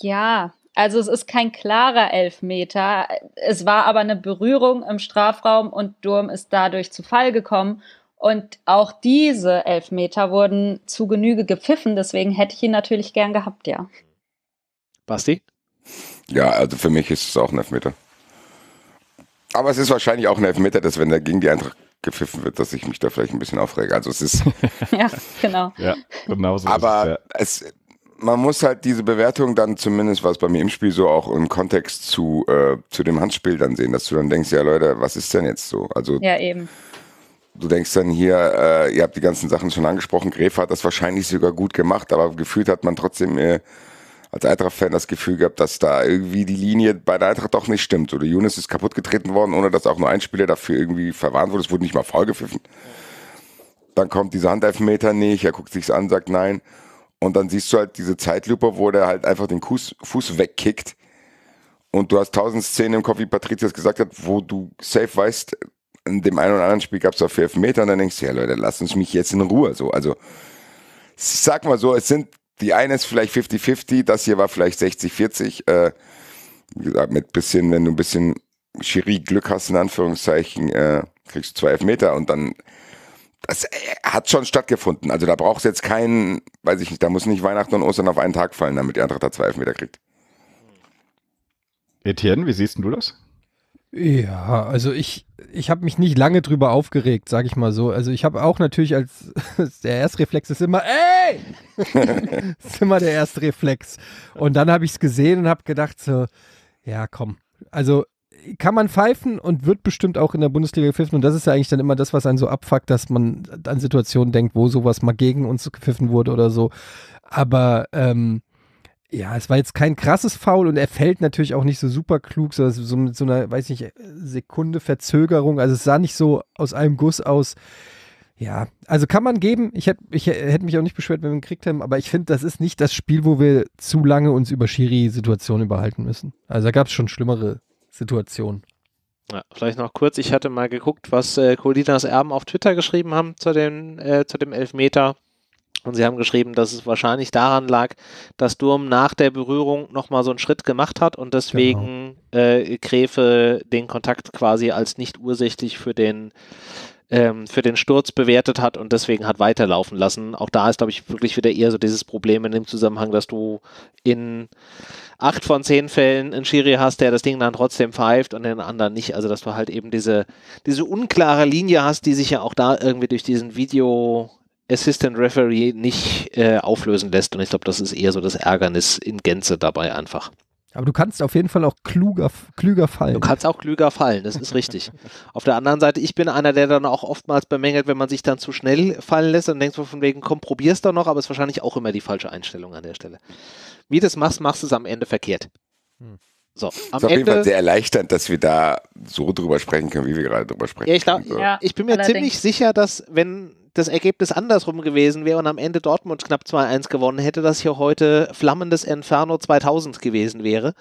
Ja, also es ist kein klarer Elfmeter. Es war aber eine Berührung im Strafraum und Durm ist dadurch zu Fall gekommen. Und auch diese Elfmeter wurden zu Genüge gepfiffen. Deswegen hätte ich ihn natürlich gern gehabt, ja. Basti? Ja, also für mich ist es auch ein Elfmeter. Aber es ist wahrscheinlich auch ein Elfmeter, dass wenn er gegen die Eintracht gepfiffen wird, dass ich mich da vielleicht ein bisschen aufrege. Also es ist... ja, genau. Ja, genauso aber ist es, ja. Man muss halt diese Bewertung dann zumindest, was bei mir im Spiel so auch im Kontext zu dem Handspiel dann sehen, dass du dann denkst, ja Leute, was ist denn jetzt so? Also ja, eben. Du denkst dann hier, ihr habt die ganzen Sachen schon angesprochen, Gref hat das wahrscheinlich sogar gut gemacht, aber gefühlt hat man trotzdem als Eintracht-Fan das Gefühl gehabt, dass da irgendwie die Linie bei der Eintracht doch nicht stimmt. Oder Younes ist kaputt getreten worden, ohne dass auch nur ein Spieler dafür irgendwie verwarnt wurde. Es wurde nicht mal faul gepfiffen. Dann kommt dieser Handelfmeter nicht, er guckt sich's an, sagt nein. Und dann siehst du halt diese Zeitlupe, wo der halt einfach den Fuß wegkickt. Und du hast 1000 Szenen im Kopf, wie Patricia es gesagt hat, wo du safe weißt, in dem einen oder anderen Spiel gab es da 4 Elfmeter. Und dann denkst du, ja Leute, lasst uns mich jetzt in Ruhe. So, also ich sag mal so, es sind, die eine ist vielleicht 50-50, das hier war vielleicht 60-40. Wie gesagt, mit bisschen, wenn du ein bisschen Schiri-Glück hast, in Anführungszeichen, kriegst du 2 Elfmeter und dann... Das hat schon stattgefunden. Also da braucht es jetzt keinen, weiß ich nicht, da muss nicht Weihnachten und Ostern auf einen Tag fallen, damit die Eintracht da 2 Elfmeter kriegt. Etienne, wie siehst du das? Ja, also ich habe mich nicht lange drüber aufgeregt, sage ich mal so. Also ich habe auch natürlich als, der Erstreflex ist immer, ey! Das ist immer der Erstreflex. Und dann habe ich es gesehen und habe gedacht so, ja komm, also kann man pfeifen und wird bestimmt auch in der Bundesliga gepfiffen und das ist ja eigentlich dann immer das, was einen so abfuckt, dass man an Situationen denkt, wo sowas mal gegen uns gepfiffen wurde oder so, aber ja, es war jetzt kein krasses Foul und er fällt natürlich auch nicht so super klug, sondern so mit so einer, weiß nicht, Sekunde Verzögerung, also es sah nicht so aus einem Guss aus. Ja, also kann man geben, ich hätte mich auch nicht beschwert, wenn wir ihn gekriegt hätten, aber ich finde, das ist nicht das Spiel, wo wir zu lange uns über Schiri-Situationen überhalten müssen, also da gab es schon schlimmere Situation. Ja, vielleicht noch kurz, ich hatte mal geguckt, was Colinas Erben auf Twitter geschrieben haben zu dem Elfmeter und sie haben geschrieben, dass es wahrscheinlich daran lag, dass Durm nach der Berührung nochmal so einen Schritt gemacht hat und deswegen Gräfe den Kontakt quasi als nicht ursächlich für den Sturz bewertet hat und deswegen hat weiterlaufen lassen. Auch da ist, glaube ich, wirklich wieder eher so dieses Problem in dem Zusammenhang, dass du in 8 von 10 Fällen einen Schiri hast, der das Ding dann trotzdem pfeift und den anderen nicht. Also dass du halt eben diese unklare Linie hast, die sich ja auch da irgendwie durch diesen Video Assistant Referee nicht auflösen lässt. Und ich glaube, das ist eher so das Ärgernis in Gänze dabei einfach. Aber du kannst auf jeden Fall auch klüger fallen. Du kannst auch klüger fallen, das ist richtig. Auf der anderen Seite, ich bin einer, der dann auch oftmals bemängelt, wenn man sich dann zu schnell fallen lässt und denkst von wegen, komm, probier's doch noch, aber ist wahrscheinlich auch immer die falsche Einstellung an der Stelle. Wie du es machst, machst du es am Ende verkehrt. So, am Ende, ist auf jeden Fall sehr erleichternd, dass wir da so drüber sprechen können, wie wir gerade drüber sprechen. Ja, ich bin mir ziemlich sicher, dass wenn das Ergebnis andersrum gewesen wäre und am Ende Dortmund knapp 2-1 gewonnen hätte, dass hier heute flammendes Inferno 2000 gewesen wäre.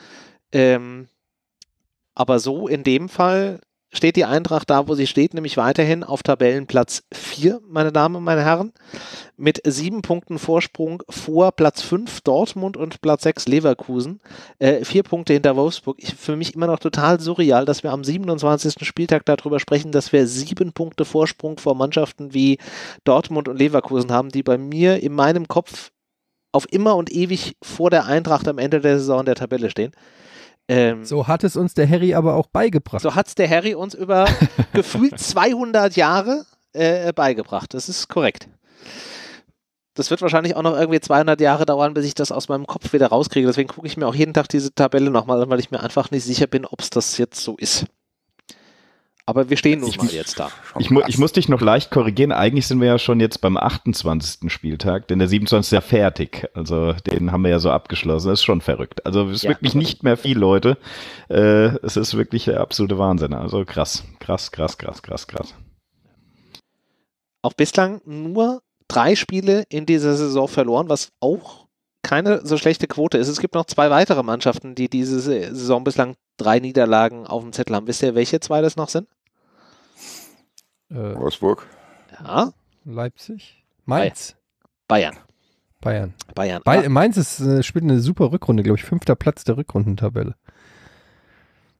Aber so in dem Fall steht die Eintracht da, wo sie steht, nämlich weiterhin auf Tabellenplatz 4, meine Damen und meine Herren, mit 7 Punkten Vorsprung vor Platz 5 Dortmund und Platz 6 Leverkusen, 4 Punkte hinter Wolfsburg. Für mich immer noch total surreal, dass wir am 27. Spieltag darüber sprechen, dass wir 7 Punkte Vorsprung vor Mannschaften wie Dortmund und Leverkusen haben, die bei mir in meinem Kopf auf immer und ewig vor der Eintracht am Ende der Saison in der Tabelle stehen. So hat es uns der Harry aber auch beigebracht. So hat es der Harry uns über gefühlt 200 Jahre beigebracht. Das ist korrekt. Das wird wahrscheinlich auch noch irgendwie 200 Jahre dauern, bis ich das aus meinem Kopf wieder rauskriege. Deswegen gucke ich mir auch jeden Tag diese Tabelle nochmal an, weil ich mir einfach nicht sicher bin, ob es das jetzt so ist. Aber wir stehen nun mal jetzt da. Ich muss dich noch leicht korrigieren. Eigentlich sind wir ja schon jetzt beim 28. Spieltag, denn der 27. ist ja fertig. Also den haben wir ja so abgeschlossen. Das ist schon verrückt. Also es ist wirklich nicht mehr viel, Leute. Es ist wirklich der absolute Wahnsinn. Also krass. Auch bislang nur 3 Spiele in dieser Saison verloren, was auch keine so schlechte Quote ist. Es gibt noch 2 weitere Mannschaften, die diese Saison bislang 3 Niederlagen auf dem Zettel haben. Wisst ihr, welche 2 das noch sind? Wolfsburg. Ja. Leipzig. Mainz. Bayern. Mainz spielt eine super Rückrunde, glaube ich. 5. Platz der Rückrundentabelle.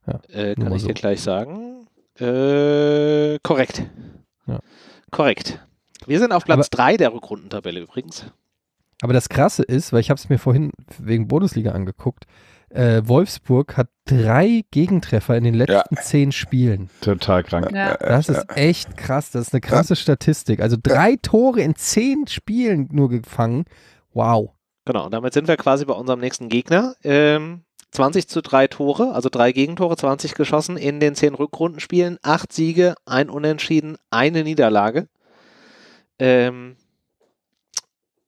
Ja, kann ich dir gleich sagen. Korrekt. Ja. Korrekt. Wir sind auf Platz 3 der Rückrundentabelle übrigens. Aber das Krasse ist, weil ich habe es mir vorhin wegen Bundesliga angeguckt, Wolfsburg hat 3 Gegentreffer in den letzten 10 Spielen. Total krank. Ja. Das ist echt krass. Das ist eine krasse Statistik. Also 3 Tore in 10 Spielen nur gefangen. Wow. Genau, und damit sind wir quasi bei unserem nächsten Gegner. 20:3 Tore, also 3 Gegentore, 20 geschossen in den 10 Rückrundenspielen, 8 Siege, 1 Unentschieden, 1 Niederlage.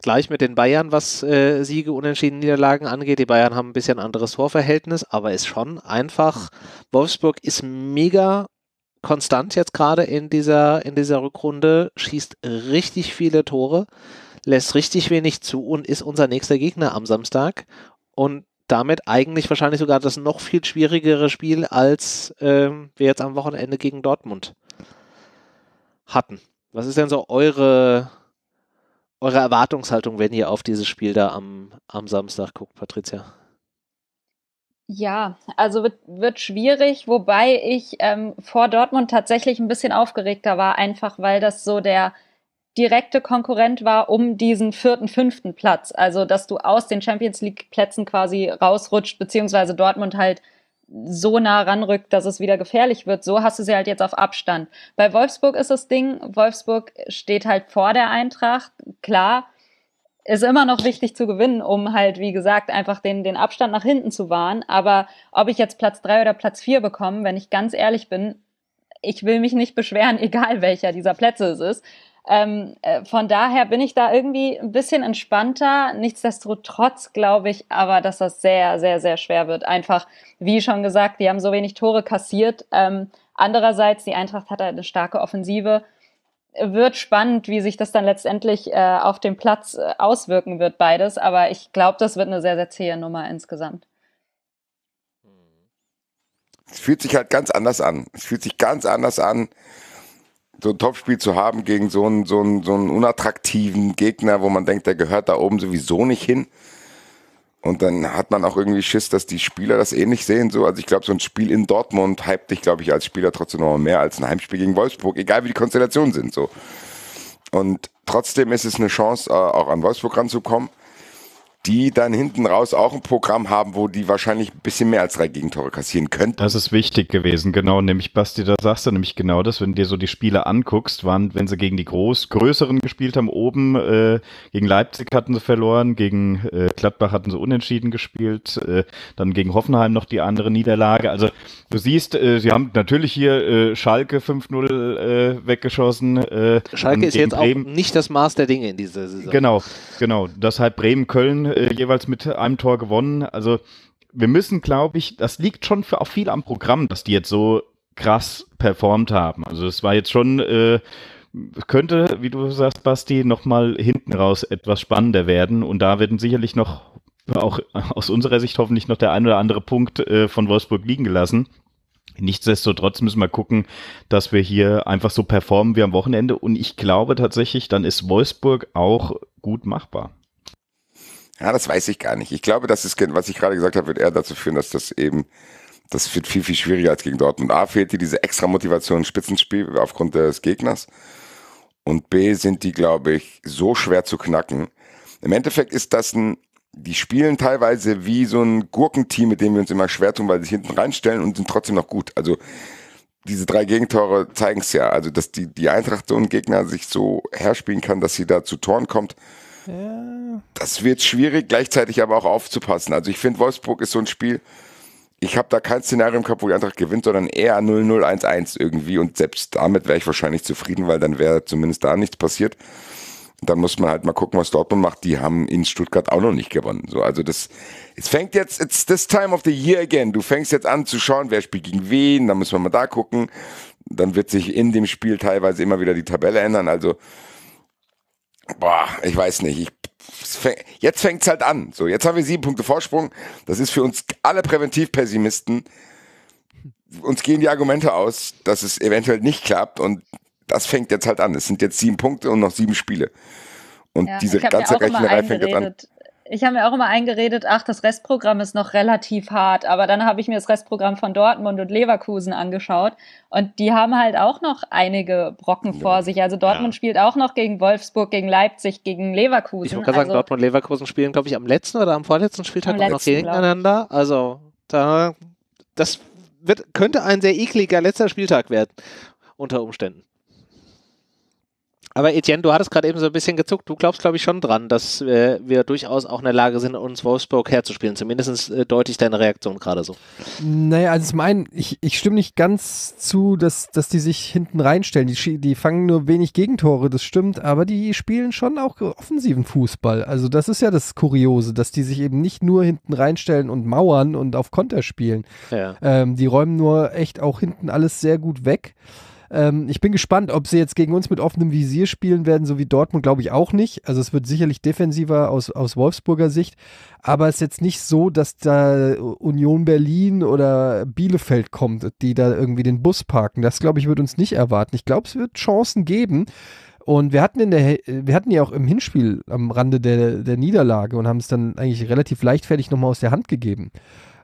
Gleich mit den Bayern, was Siege, Unentschieden, Niederlagen angeht. Die Bayern haben ein bisschen anderes Torverhältnis, aber ist schon einfach. Wolfsburg ist mega konstant jetzt gerade in dieser Rückrunde, schießt richtig viele Tore, lässt richtig wenig zu und ist unser nächster Gegner am Samstag. Und damit eigentlich wahrscheinlich sogar das noch viel schwierigere Spiel, als wir jetzt am Wochenende gegen Dortmund hatten. Was ist denn so eure Erwartungshaltung, wenn ihr auf dieses Spiel da am Samstag guckt, Patricia? Ja, also wird schwierig, wobei ich vor Dortmund tatsächlich ein bisschen aufgeregter war, einfach weil das so der direkte Konkurrent war um diesen 4., 5. Platz. Also, dass du aus den Champions League Plätzen quasi rausrutscht, beziehungsweise Dortmund halt so nah ranrückt, dass es wieder gefährlich wird. So hast du sie halt jetzt auf Abstand. Bei Wolfsburg ist das Ding, Wolfsburg steht halt vor der Eintracht. Klar, ist immer noch wichtig zu gewinnen, um halt, wie gesagt, einfach den Abstand nach hinten zu wahren. Aber ob ich jetzt Platz 3 oder Platz 4 bekomme, wenn ich ganz ehrlich bin, ich will mich nicht beschweren, egal welcher dieser Plätze es ist. Von daher bin ich da irgendwie ein bisschen entspannter. Nichtsdestotrotz glaube ich aber, dass das sehr, sehr, sehr schwer wird. Einfach, wie schon gesagt, die haben so wenig Tore kassiert. Andererseits, die Eintracht hat eine starke Offensive. Wird spannend, wie sich das dann letztendlich auf dem Platz auswirken wird, beides. Aber ich glaube, das wird eine sehr, sehr zähe Nummer insgesamt. Es fühlt sich halt ganz anders an. Es fühlt sich ganz anders an, so ein Topspiel zu haben gegen so einen unattraktiven Gegner, wo man denkt, der gehört da oben sowieso nicht hin. Und dann hat man auch irgendwie Schiss, dass die Spieler das ähnlich sehen. So. Also ich glaube, so ein Spiel in Dortmund hypt dich, glaube ich, als Spieler trotzdem noch mehr als ein Heimspiel gegen Wolfsburg, egal wie die Konstellationen sind. So. Und trotzdem ist es eine Chance, auch an Wolfsburg ranzukommen. die dann hinten raus auch ein Programm haben, wo die wahrscheinlich ein bisschen mehr als 3 Gegentore kassieren könnten. Das ist wichtig gewesen, genau. Nämlich, Basti, da sagst du nämlich genau das, wenn du dir so die Spiele anguckst, waren, wenn sie gegen die Größeren gespielt haben, oben, gegen Leipzig hatten sie verloren, gegen Gladbach hatten sie unentschieden gespielt, dann gegen Hoffenheim noch die andere Niederlage. Also du siehst, sie haben natürlich hier Schalke 5-0 weggeschossen. Schalke ist jetzt Bremen auch nicht das Maß der Dinge in dieser Saison. Genau, genau. Deshalb Bremen-Köln jeweils mit einem Tor gewonnen. Also wir müssen, glaube ich, das liegt schon auch viel am Programm, dass die jetzt so krass performt haben. Also es war jetzt schon, könnte, wie du sagst, Basti, nochmal hinten raus etwas spannender werden. Und da werden sicherlich noch, auch aus unserer Sicht hoffentlich noch der ein oder andere Punkt von Wolfsburg liegen gelassen. Nichtsdestotrotz müssen wir gucken, dass wir hier einfach so performen wie am Wochenende. Und ich glaube tatsächlich, dann ist Wolfsburg auch gut machbar. Ja, das weiß ich gar nicht. Ich glaube, das ist, was ich gerade gesagt habe, wird eher dazu führen, dass das eben, das wird viel, viel schwieriger als gegen Dortmund. A, fehlt dir diese extra Motivation im Spitzenspiel aufgrund des Gegners. Und B, sind die, glaube ich, so schwer zu knacken. Im Endeffekt ist das die spielen teilweise wie so ein Gurkenteam, mit dem wir uns immer schwer tun, weil sie sich hinten reinstellen und sind trotzdem noch gut. Also diese 3 Gegentore zeigen es ja. Also dass die Eintracht so einen Gegner sich so herspielen kann, dass sie da zu Toren kommt. Ja. Das wird schwierig, gleichzeitig aber auch aufzupassen. Also ich finde, Wolfsburg ist so ein Spiel, ich habe da kein Szenario im Kopf, wo die Eintracht gewinnt, sondern eher 0-0, 1-1 irgendwie. Und selbst damit wäre ich wahrscheinlich zufrieden, weil dann wäre zumindest da nichts passiert. Dann muss man halt mal gucken, was Dortmund macht. Die haben in Stuttgart auch noch nicht gewonnen. So, also das, es fängt jetzt, it's this time of the year again. Du fängst jetzt an zu schauen, wer spielt gegen wen. Dann müssen wir mal da gucken. Dann wird sich in dem Spiel teilweise immer wieder die Tabelle ändern. Also, boah, ich weiß nicht. Jetzt fängt es halt an. So, jetzt haben wir 7 Punkte Vorsprung. Das ist für uns alle Präventivpessimisten. Uns gehen die Argumente aus, dass es eventuell nicht klappt, und das fängt jetzt halt an. Es sind jetzt 7 Punkte und noch 7 Spiele. Und ja, diese ganze Rechnerei fängt jetzt an. Ich habe mir auch immer eingeredet, ach, das Restprogramm ist noch relativ hart. Aber dann habe ich mir das Restprogramm von Dortmund und Leverkusen angeschaut. Und die haben halt auch noch einige Brocken vor sich. Also Dortmund spielt auch noch gegen Wolfsburg, gegen Leipzig, gegen Leverkusen. Ich wollte gerade sagen, Dortmund und Leverkusen spielen, glaube ich, am letzten oder am vorletzten Spieltag auch noch gegeneinander. Also das könnte ein sehr ekliger letzter Spieltag werden, unter Umständen. Aber Etienne, du hattest gerade eben so ein bisschen gezuckt. Du glaubst, glaube ich, schon dran, dass wir durchaus auch in der Lage sind, uns Wolfsburg herzuspielen. Zumindest deute ich deine Reaktion gerade so. Naja, also zum einen, ich stimme nicht ganz zu, dass die sich hinten reinstellen. Die fangen nur wenig Gegentore, das stimmt. Aber die spielen schon auch offensiven Fußball. Also das ist ja das Kuriose, dass die sich eben nicht nur hinten reinstellen und mauern und auf Konter spielen. Ja. Die räumen nur echt auch hinten alles sehr gut weg. Ich bin gespannt, ob sie jetzt gegen uns mit offenem Visier spielen werden, so wie Dortmund, glaube ich auch nicht. Also es wird sicherlich defensiver aus Wolfsburger Sicht, aber es ist jetzt nicht so, dass da Union Berlin oder Bielefeld kommt, die da irgendwie den Bus parken. Das, glaube ich, wird uns nicht erwarten. Ich glaube, es wird Chancen geben. Und wir hatten ja auch im Hinspiel am Rande der Niederlage und haben es dann eigentlich relativ leichtfertig nochmal aus der Hand gegeben.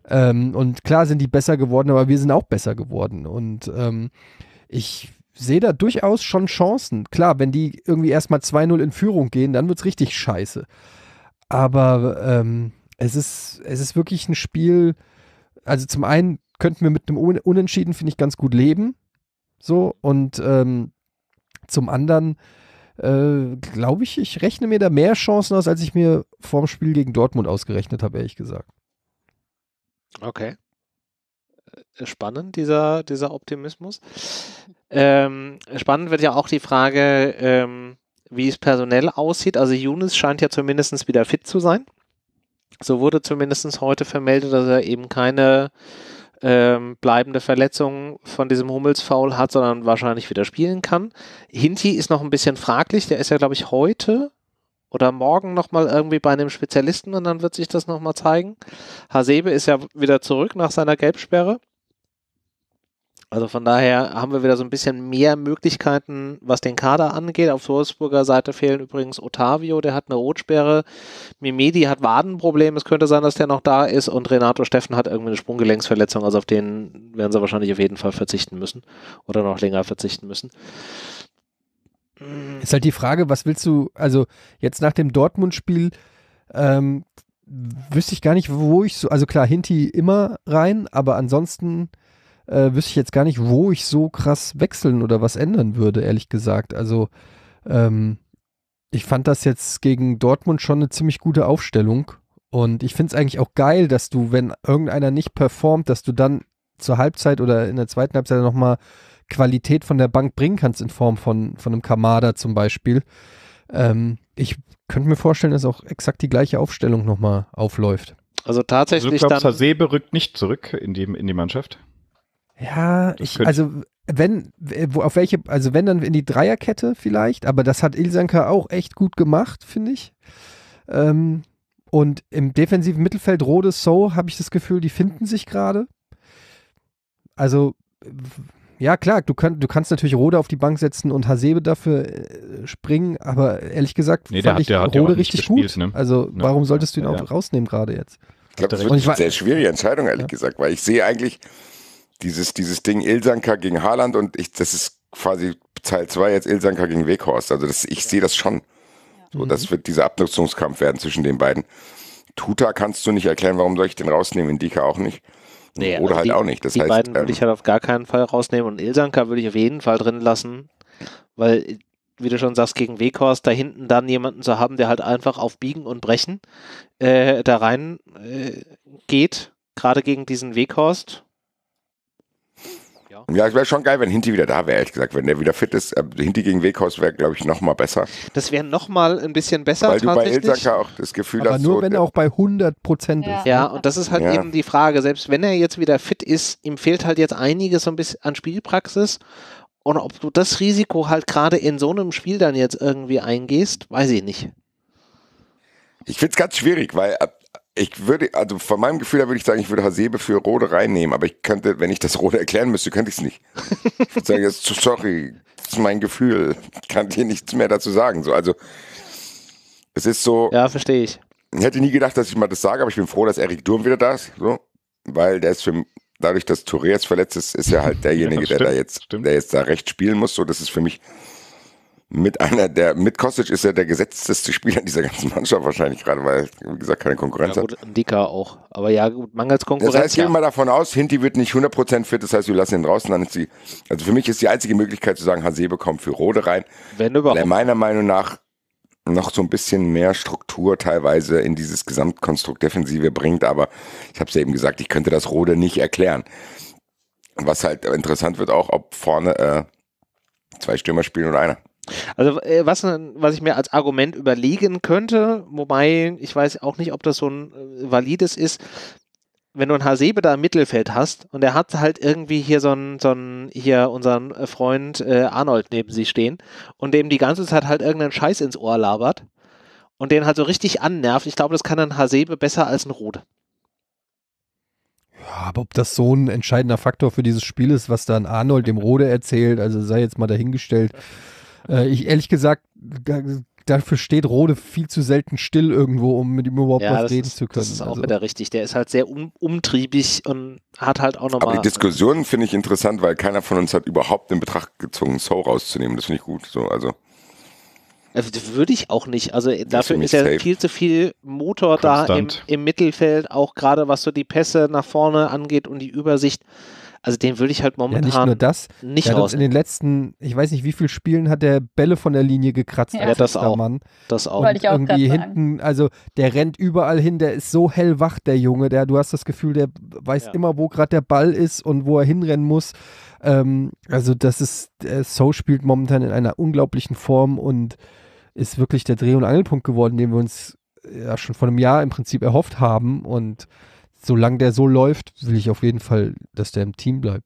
Und klar sind die besser geworden, aber wir sind auch besser geworden. Und ich sehe da durchaus schon Chancen. Klar, wenn die irgendwie erstmal 2-0 in Führung gehen, dann wird es richtig scheiße. Aber es ist wirklich ein Spiel, also zum einen könnten wir mit einem Unentschieden, finde ich, ganz gut leben. So, und zum anderen glaube ich, ich rechne mir da mehr Chancen aus, als ich mir vorm Spiel gegen Dortmund ausgerechnet habe, ehrlich gesagt. Okay. Spannend, dieser Optimismus. Spannend wird ja auch die Frage, wie es personell aussieht. Also Younes scheint ja zumindest wieder fit zu sein. So wurde zumindest heute vermeldet, dass er eben keine bleibende Verletzung von diesem Hummels-Foul hat, sondern wahrscheinlich wieder spielen kann. Hinti ist noch ein bisschen fraglich. Der ist ja, glaube ich, heute oder morgen nochmal irgendwie bei einem Spezialisten und dann wird sich das nochmal zeigen. Hasebe ist ja wieder zurück nach seiner Gelbsperre. Also von daher haben wir wieder so ein bisschen mehr Möglichkeiten, was den Kader angeht. Auf Wolfsburger Seite fehlen übrigens Ottavio, der hat eine Rotsperre. Mimedi hat Wadenprobleme, es könnte sein, dass der noch da ist. Und Renato Steffen hat irgendwie eine Sprunggelenksverletzung, also auf den werden sie wahrscheinlich auf jeden Fall verzichten müssen. Oder noch länger verzichten müssen. Ist halt die Frage, was willst du, also jetzt nach dem Dortmund-Spiel Wüsste ich gar nicht, wo ich so, also klar, Hinti immer rein, aber ansonsten wüsste ich jetzt gar nicht, wo ich so krass wechseln oder was ändern würde, ehrlich gesagt. Also ich fand das jetzt gegen Dortmund schon eine ziemlich gute Aufstellung und ich finde es eigentlich auch geil, dass du, wenn irgendeiner nicht performt, dass du dann zur Halbzeit oder in der zweiten Halbzeit nochmal Qualität von der Bank bringen kannst in Form von einem Kamada zum Beispiel. Ich könnte mir vorstellen, dass auch exakt die gleiche Aufstellung nochmal aufläuft. Also tatsächlich dann... Du glaubst, Hasebe rückt nicht zurück in die Mannschaft? Ja, wenn dann in die Dreierkette vielleicht, aber das hat Ilsanker auch echt gut gemacht, finde ich. Und im defensiven Mittelfeld Rode, habe ich das Gefühl, die finden sich gerade. Also, ja klar, du kannst natürlich Rode auf die Bank setzen und Hasebe dafür springen, aber ehrlich gesagt fand ich Rode richtig gespielt, gut. Ne? Also warum solltest du ihn auch rausnehmen gerade jetzt? Ich glaube, das wird eine sehr schwierige Entscheidung, ehrlich gesagt, weil ich sehe eigentlich dieses Ding Ilsanker gegen Haaland und das ist quasi Teil 2 jetzt Ilsanker gegen Weghorst. Also ich sehe das schon. So, das wird dieser Abnutzungskampf werden zwischen den beiden. Tuta kannst du nicht erklären, warum soll ich den rausnehmen, Ndicka auch nicht. Nee, oder also halt auch nicht. Das heißt, die beiden würde ich halt auf gar keinen Fall rausnehmen und Ilsanker würde ich auf jeden Fall drin lassen, weil, wie du schon sagst, gegen Weghorst da hinten dann jemanden zu haben, der halt einfach auf Biegen und Brechen da rein geht, gerade gegen diesen Weghorst. Ja, es wäre schon geil, wenn Hinti wieder da wäre, ehrlich gesagt. Wenn der wieder fit ist, Hinti gegen Weghaus wäre, glaube ich, nochmal besser. Das wäre nochmal ein bisschen besser, weil du bei Ilsanker auch das Gefühl aber hast, nur so, wenn er auch bei 100% ist. Ja, und das ist halt eben die Frage. Selbst wenn er jetzt wieder fit ist, ihm fehlt halt jetzt einiges so ein bisschen an Spielpraxis. Und ob du das Risiko halt gerade in so einem Spiel dann jetzt irgendwie eingehst, weiß ich nicht. Ich finde es ganz schwierig, weil... Ich würde, also von meinem Gefühl her würde ich sagen, ich würde Hasebe für Rode reinnehmen, aber ich könnte, wenn ich das Rode erklären müsste, könnte ich es nicht. Ich würde sagen, jetzt, sorry, das ist mein Gefühl. Ich kann dir nichts mehr dazu sagen. So, also, es ist so. Ja, verstehe ich. Ich hätte nie gedacht, dass ich mal das sage, aber ich bin froh, dass Erik Durm wieder da ist, so, weil der ist dadurch, dass Touré verletzt ist, ist er halt derjenige, ja, der jetzt da rechts spielen muss. So, das ist für mich mit Kostic ist er der gesetzteste Spieler in dieser ganzen Mannschaft wahrscheinlich gerade, weil, wie gesagt, keine Konkurrenz hat. Ja, gut, Ndicka auch. Aber ja, gut, mangels Konkurrenz. Das heißt, gehen wir mal davon aus, Hinti wird nicht 100% fit, das heißt, wir lassen ihn draußen, dann ist sie. Also für mich ist die einzige Möglichkeit zu sagen, Hasebe kommt für Rode rein. Wenn überhaupt. Der meiner Meinung nach noch so ein bisschen mehr Struktur teilweise in dieses Gesamtkonstrukt Defensive bringt, aber ich habe es ja eben gesagt, ich könnte das Rode nicht erklären. Was halt interessant wird auch, ob vorne zwei Stürmer spielen oder einer. Also was ich mir als Argument überlegen könnte, wobei ich weiß auch nicht, ob das so ein valides ist, wenn du einen Hasebe da im Mittelfeld hast und er hat halt irgendwie hier hier unseren Freund Arnold neben sich stehen und dem die ganze Zeit halt irgendeinen Scheiß ins Ohr labert und den halt so richtig annervt. Ich glaube, das kann ein Hasebe besser als ein Rode. Ja, aber ob das so ein entscheidender Faktor für dieses Spiel ist, was dann Arnold dem Rode erzählt, also sei jetzt mal dahingestellt. Ich ehrlich gesagt, dafür steht Rode viel zu selten still irgendwo, um mit ihm überhaupt was reden zu können. Das ist auch also wieder richtig. Der ist halt sehr umtriebig und hat halt auch nochmal... Aber die Diskussion finde ich interessant, weil keiner von uns hat überhaupt in Betracht gezogen, So rauszunehmen. Das finde ich gut. So, also würde ich auch nicht. Also dafür ist ja viel zu viel Motor konstant da im Mittelfeld, auch gerade was so die Pässe nach vorne angeht und die Übersicht. Also den würde ich halt momentan nicht rausnehmen. Ja, nicht nur das. In den letzten, ich weiß nicht wie viele Spielen, hat der Bälle von der Linie gekratzt. Ja, das auch. Und ich auch irgendwie hinten, also der rennt überall hin, der ist so hellwach, der Junge. Du hast das Gefühl, der weiß immer, wo gerade der Ball ist und wo er hinrennen muss. Also das ist, So spielt momentan in einer unglaublichen Form und ist wirklich der Dreh- und Angelpunkt geworden, den wir uns ja schon vor einem Jahr im Prinzip erhofft haben und solange der so läuft, will ich auf jeden Fall, dass der im Team bleibt.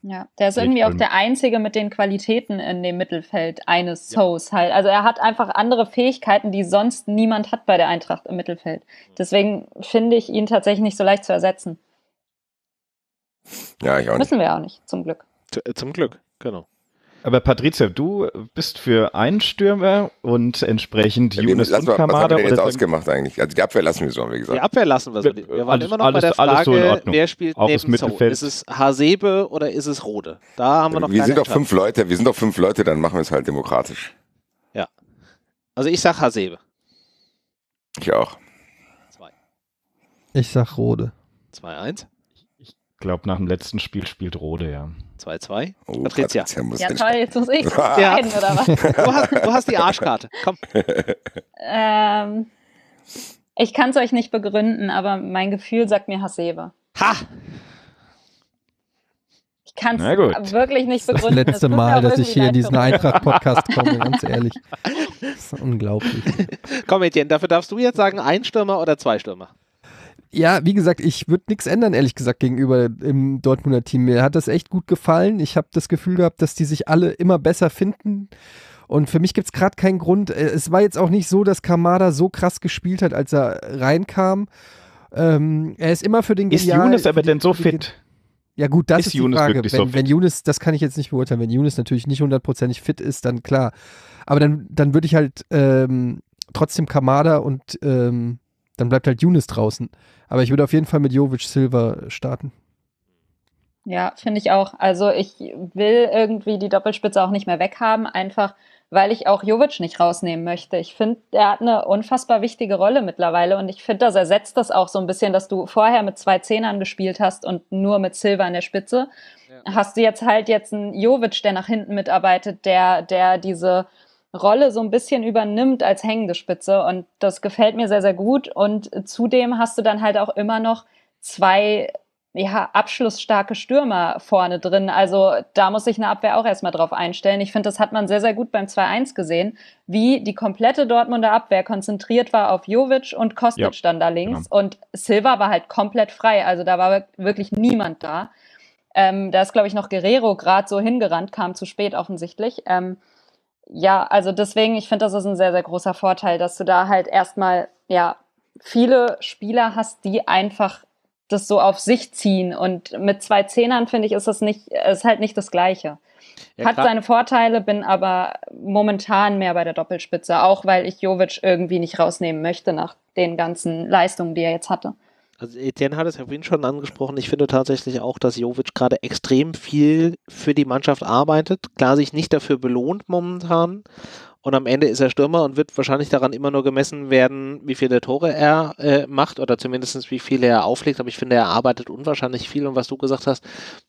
Ja, der ist irgendwie auch der Einzige mit den Qualitäten in dem Mittelfeld eines Sows halt. Also er hat einfach andere Fähigkeiten, die sonst niemand hat bei der Eintracht im Mittelfeld. Deswegen finde ich ihn tatsächlich nicht so leicht zu ersetzen. Ja, ich auch nicht. Müssen wir auch nicht, zum Glück. Zum Glück, genau. Aber Patricia, du bist für einen Stürmer und entsprechend Younes und Kamada. Was haben wir denn jetzt ausgemacht eigentlich? Also die Abwehr lassen wir so, haben wir gesagt. Die Abwehr lassen wir so. Wir waren immer noch bei der Frage, so wer spielt auch neben Sow? Ist es Hasebe oder ist es Rode? Da haben wir noch Wir sind doch fünf Leute, dann machen wir es halt demokratisch. Ja. Also ich sag Hasebe. Ich auch. Ich sag Rode. 2-1. Ich glaube, nach dem letzten Spiel spielt Rode, ja. 2-2. Oh, Patricia. Ja toll, jetzt muss ich entscheiden, oder was? Du hast die Arschkarte, komm. Ich kann es euch nicht begründen, aber mein Gefühl sagt mir Hasebe. Ha! Ich kann es wirklich nicht begründen. Das letzte Mal, dass ich hier in diesen Eintracht-Podcast komme, ganz ehrlich. Das ist unglaublich. Komm, Etienne, dafür darfst du jetzt sagen, ein Stürmer oder zwei Stürmer? Ja, wie gesagt, ich würde nichts ändern, ehrlich gesagt, gegenüber im Dortmunder Team. Mir hat das echt gut gefallen. Ich habe das Gefühl gehabt, dass die sich alle immer besser finden. Und für mich gibt es gerade keinen Grund. Es war jetzt auch nicht so, dass Kamada so krass gespielt hat, als er reinkam. Er ist immer für den genialen... Ist Younes aber denn so fit? Ja gut, das ist die Frage. Wenn Younes, das kann ich jetzt nicht beurteilen, wenn Younes natürlich nicht hundertprozentig fit ist, dann klar. Aber dann würde ich halt trotzdem Kamada und dann bleibt halt Younes draußen. Aber ich würde auf jeden Fall mit Jovic Silva starten. Ja, finde ich auch. Also ich will irgendwie die Doppelspitze auch nicht mehr weghaben, einfach weil ich auch Jovic nicht rausnehmen möchte. Ich finde, er hat eine unfassbar wichtige Rolle mittlerweile und ich finde, das ersetzt das auch so ein bisschen, dass du vorher mit 2 Zehnern gespielt hast und nur mit Silva an der Spitze. Ja. Hast du jetzt halt einen Jovic, der nach hinten mitarbeitet, der diese Rolle so ein bisschen übernimmt als hängende Spitze und das gefällt mir sehr, sehr gut und zudem hast du dann halt auch immer noch 2 abschlussstarke Stürmer vorne drin. Also da muss sich eine Abwehr auch erstmal drauf einstellen. Ich finde, das hat man sehr, sehr gut beim 2-1 gesehen, wie die komplette Dortmunder Abwehr konzentriert war auf Jovic und Kostic dann da links. Genau. Und Silva war halt komplett frei. Also da war wirklich niemand da. Da ist, glaube ich, noch Guerrero gerade so hingerannt, kam zu spät offensichtlich. Ja, also deswegen, ich finde, das ist ein sehr, sehr großer Vorteil, dass du da halt erstmal viele Spieler hast, die einfach das so auf sich ziehen und mit 2 Zehnern, finde ich, ist das nicht, ist halt nicht das Gleiche. Ja, hat seine Vorteile, bin aber momentan mehr bei der Doppelspitze, auch weil ich Jovic irgendwie nicht rausnehmen möchte nach den ganzen Leistungen, die er jetzt hatte. Also Etienne hat es ja vorhin schon angesprochen, ich finde tatsächlich auch, dass Jovic gerade extrem viel für die Mannschaft arbeitet, klar sich nicht dafür belohnt momentan. Und am Ende ist er Stürmer und wird wahrscheinlich daran immer nur gemessen werden, wie viele Tore er macht oder zumindest wie viele er auflegt. Aber ich finde, er arbeitet unwahrscheinlich viel. Und was du gesagt hast,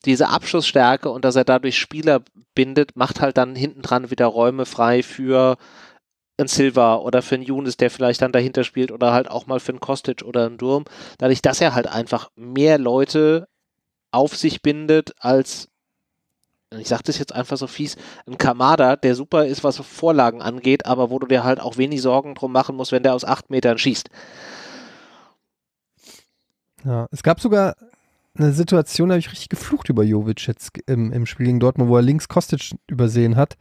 diese Abschlussstärke und dass er dadurch Spieler bindet, macht halt dann hinten dran wieder Räume frei für einen Silva oder für einen Younes, der vielleicht dann dahinter spielt oder halt auch mal für einen Kostic oder einen Durm. Dadurch, dass er halt einfach mehr Leute auf sich bindet als... Ich sage das jetzt einfach so fies, ein Kamada, der super ist, was Vorlagen angeht, aber wo du dir halt auch wenig Sorgen drum machen musst, wenn der aus 8 Metern schießt. Ja, es gab sogar eine Situation, da habe ich richtig geflucht über Jovic jetzt im Spiel gegen Dortmund, wo er links Kostic übersehen hat.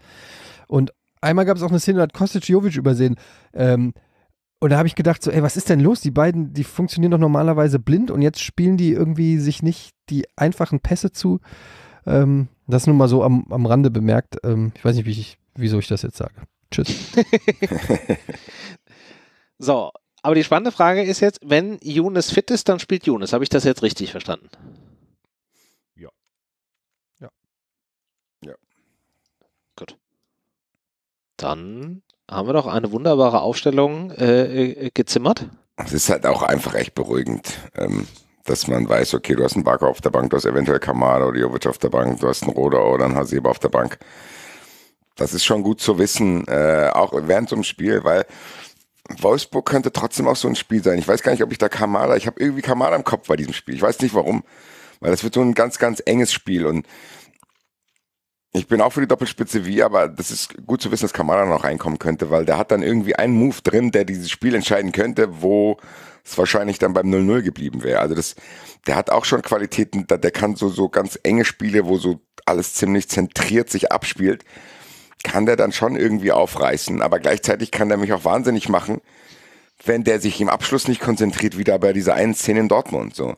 Und einmal gab es auch eine Szene, da hat Kostic Jovic übersehen. Und da habe ich gedacht so, ey, was ist denn los? Die beiden, die funktionieren doch normalerweise blind und jetzt spielen die irgendwie sich nicht die einfachen Pässe zu. Das nun mal so am Rande bemerkt. Ich weiß nicht, wieso ich das jetzt sage. Tschüss. So, aber die spannende Frage ist jetzt, wenn Younes fit ist, dann spielt Younes. Habe ich das jetzt richtig verstanden? Ja. Ja. Ja. Gut. Dann haben wir doch eine wunderbare Aufstellung gezimmert. Es ist halt auch einfach echt beruhigend. Dass man weiß, okay, du hast einen Barker auf der Bank, du hast eventuell Kamada oder Jovic auf der Bank, du hast einen Rode oder einen Hasebe auf der Bank. Das ist schon gut zu wissen, auch während so einem Spiel, weil Wolfsburg könnte trotzdem auch so ein Spiel sein. Ich weiß gar nicht, ob ich da Kamada, ich habe irgendwie Kamada im Kopf bei diesem Spiel. Ich weiß nicht warum, weil das wird so ein ganz, ganz enges Spiel und ich bin auch für die Doppelspitze aber das ist gut zu wissen, dass Kamada noch reinkommen könnte, weil der hat dann irgendwie einen Move drin, der dieses Spiel entscheiden könnte, wo es wahrscheinlich dann beim 0-0 geblieben wäre. Also der hat auch schon Qualitäten, der kann so ganz enge Spiele, wo so alles ziemlich zentriert sich abspielt, kann der dann schon irgendwie aufreißen, aber gleichzeitig kann der mich auch wahnsinnig machen, wenn der sich im Abschluss nicht konzentriert, wieder bei dieser einen Szene in Dortmund. So.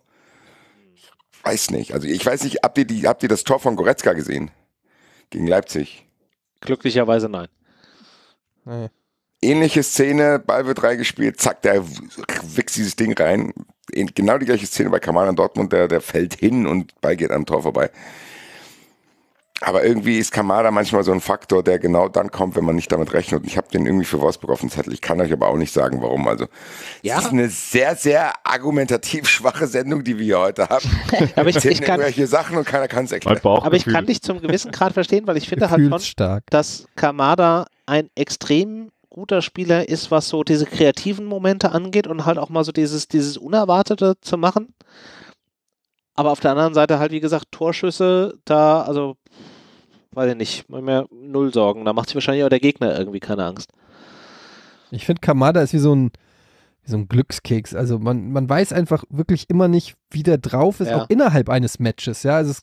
Weiß nicht, also ich weiß nicht, habt ihr das Tor von Goretzka gesehen? Gegen Leipzig. Glücklicherweise nein. Nee. Ähnliche Szene, Ball wird reingespielt, zack, der wichst dieses Ding rein. Genau die gleiche Szene bei Kamada in Dortmund, der fällt hin und Ball geht am Tor vorbei. Aber irgendwie ist Kamada manchmal so ein Faktor, der genau dann kommt, wenn man nicht damit rechnet. Ich habe den irgendwie für Wolfsburg auf dem Zettel. Ich kann euch aber auch nicht sagen, warum. Also, ja. Es ist eine sehr, sehr argumentativ schwache Sendung, die wir hier heute haben. Aber ich kann irgendwelche Sachen und keiner kann es erklären. Aber ich kann dich zum gewissen Grad verstehen, weil ich finde halt schon, dass Kamada ein extrem guter Spieler ist, was so diese kreativen Momente angeht und halt auch mal so dieses Unerwartete zu machen. Aber auf der anderen Seite halt, wie gesagt, Torschüsse da, also weiß ich nicht, mehr null Sorgen. Da macht sich wahrscheinlich auch der Gegner irgendwie keine Angst. Ich finde, Kamada ist wie so ein Glückskeks. Also man weiß einfach wirklich immer nicht, wie der drauf ist, ja. Auch innerhalb eines Matches. Ja, also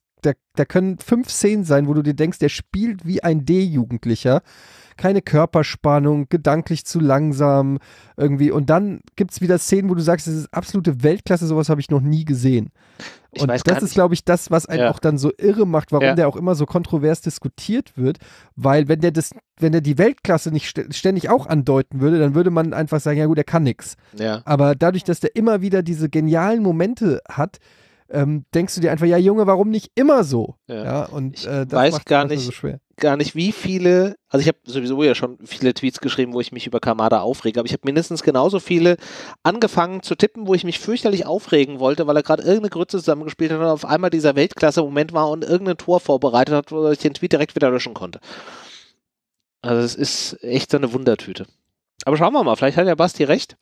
da können 5 Szenen sein, wo du dir denkst, der spielt wie ein D-Jugendlicher. Keine Körperspannung, gedanklich zu langsam irgendwie. Und dann gibt es wieder Szenen, wo du sagst, das ist absolute Weltklasse, sowas habe ich noch nie gesehen. Und das ist, glaube ich, das, was einen auch dann so irre macht, warum der auch immer so kontrovers diskutiert wird. Weil wenn der die Weltklasse nicht ständig auch andeuten würde, dann würde man einfach sagen, ja gut, er kann nichts. Ja. Aber dadurch, dass der immer wieder diese genialen Momente hat, denkst du dir einfach, ja Junge, warum nicht immer so? Ja. Ja, und das macht es so schwer. Gar nicht, wie viele, also ich habe sowieso ja schon viele Tweets geschrieben, wo ich mich über Kamada aufrege, aber ich habe mindestens genauso viele angefangen zu tippen, wo ich mich fürchterlich aufregen wollte, weil er gerade irgendeine Grütze zusammengespielt hat und auf einmal dieser Weltklasse-Moment war und irgendein Tor vorbereitet hat, wo ich den Tweet direkt wieder löschen konnte. Also es ist echt so eine Wundertüte. Aber schauen wir mal, vielleicht hat ja Basti recht.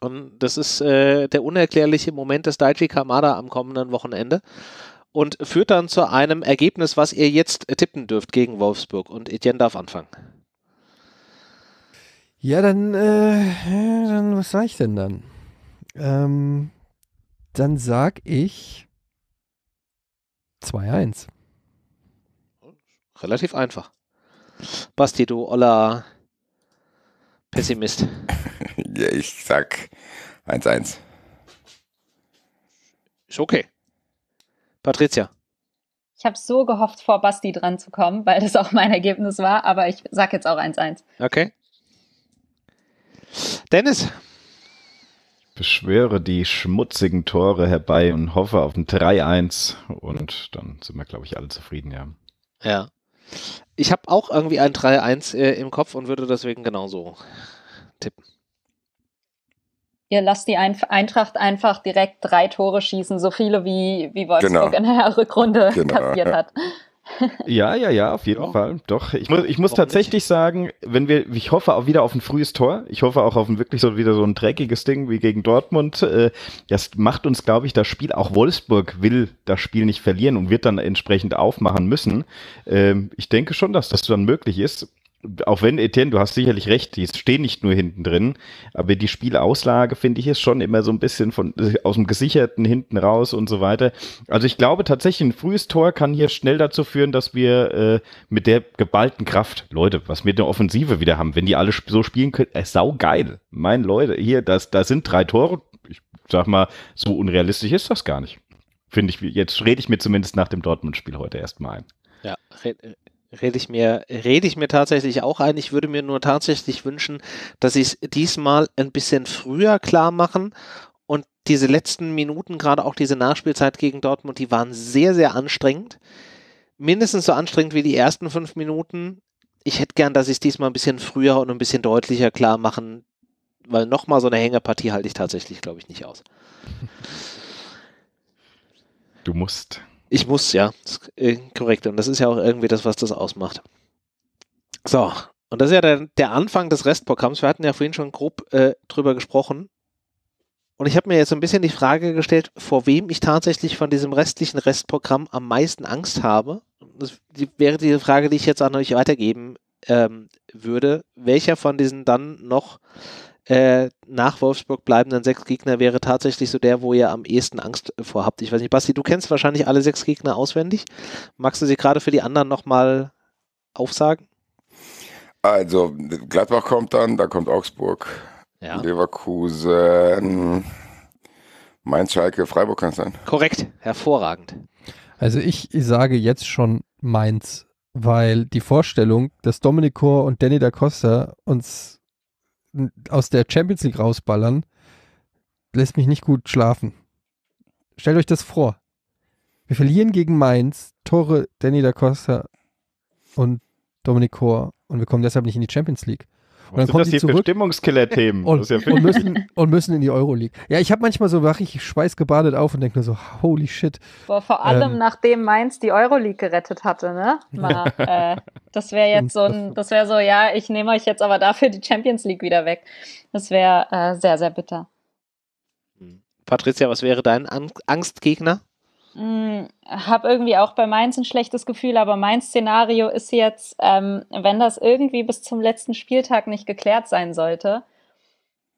Und das ist der unerklärliche Moment des Daichi Kamada am kommenden Wochenende. Und führt dann zu einem Ergebnis, was ihr jetzt tippen dürft gegen Wolfsburg. Und Etienne darf anfangen. Ja, dann was sage ich denn dann? Dann sag ich 2-1. Relativ einfach. Basti, du oller Pessimist. Ja, ich sag 1-1. Ist okay. Patricia. Ich habe so gehofft, vor Basti dran zu kommen, weil das auch mein Ergebnis war, aber ich sage jetzt auch 1-1. Okay. Dennis. Ich beschwöre die schmutzigen Tore herbei und hoffe auf ein 3-1 und dann sind wir, glaube ich, alle zufrieden, ja. Ja. Ich habe auch irgendwie ein 3-1 im Kopf und würde deswegen genauso tippen. Ihr lasst die Eintracht einfach direkt 3 Tore schießen, so viele wie Wolfsburg in der Rückrunde kassiert hat. Ja, auf jeden Fall. Doch, ich muss tatsächlich sagen, ich hoffe auch wieder auf ein frühes Tor. Ich hoffe auch auf wieder so ein dreckiges Ding wie gegen Dortmund. Das macht uns, glaube ich, das Spiel. Auch Wolfsburg will das Spiel nicht verlieren und wird dann entsprechend aufmachen müssen. Ich denke schon, dass das dann möglich ist. Auch wenn, Etienne, du hast sicherlich recht, die stehen nicht nur hinten drin, aber die Spielauslage, finde ich, ist schon immer so ein bisschen aus dem Gesicherten hinten raus und so weiter. Also ich glaube tatsächlich, ein frühes Tor kann hier schnell dazu führen, dass wir mit der geballten Kraft, Leute, was wir in der Offensive wieder haben, wenn die alle so spielen können, saugeil. Meine Leute, hier, da sind 3 Tore, ich sag mal, so unrealistisch ist das gar nicht. Finde ich, jetzt rede ich mir zumindest nach dem Dortmund-Spiel heute erstmal ein. Ja, rede ich mir tatsächlich auch ein. Ich würde mir nur tatsächlich wünschen, dass sie es diesmal ein bisschen früher klar machen und diese letzten Minuten, gerade auch diese Nachspielzeit gegen Dortmund, die waren sehr, sehr anstrengend. Mindestens so anstrengend wie die ersten 5 Minuten. Ich hätte gern, dass sie es diesmal ein bisschen früher und ein bisschen deutlicher klar machen, weil nochmal so eine Hängerpartie halte ich tatsächlich, glaube ich, nicht aus. Du musst... Ich muss, ja, korrekt. Und das ist ja auch irgendwie das, was das ausmacht. So, und das ist ja der Anfang des Restprogramms. Wir hatten ja vorhin schon grob drüber gesprochen. Und ich habe mir jetzt so ein bisschen die Frage gestellt, vor wem ich tatsächlich von diesem restlichen Restprogramm am meisten Angst habe. Das wäre die Frage, die ich jetzt an euch weitergeben würde. Welcher von diesen dann noch nach Wolfsburg bleibenden 6 Gegner wäre tatsächlich so der, wo ihr am ehesten Angst vor habt? Ich weiß nicht, Basti, du kennst wahrscheinlich alle 6 Gegner auswendig. Magst du sie gerade für die anderen nochmal aufsagen? Also, Gladbach kommt dann, da kommt Augsburg, Leverkusen, Mainz, Schalke, Freiburg kann es sein. Korrekt, hervorragend. Also ich sage jetzt schon Mainz, weil die Vorstellung, dass Dominik Kor und Danny da Costa uns aus der Champions League rausballern, lässt mich nicht gut schlafen. Stellt euch das vor. Wir verlieren gegen Mainz, Tore Danny da Costa und Dominik Kor und wir kommen deshalb nicht in die Champions League. Und dann kommen die zurück. Das sind das hier für Stimmungskiller-Themen. und müssen in die Euroleague. Ja, ich habe manchmal so, wache ich schweißgebadet auf und denke nur so, holy shit. Boah, vor allem nachdem Mainz die Euroleague gerettet hatte, ne? Mal, das wäre jetzt so, ja, ich nehme euch jetzt aber dafür die Champions League wieder weg. Das wäre sehr, sehr bitter. Patricia, was wäre dein Angstgegner? Habe irgendwie auch bei Mainz ein schlechtes Gefühl, aber mein Szenario ist jetzt, wenn das irgendwie bis zum letzten Spieltag nicht geklärt sein sollte,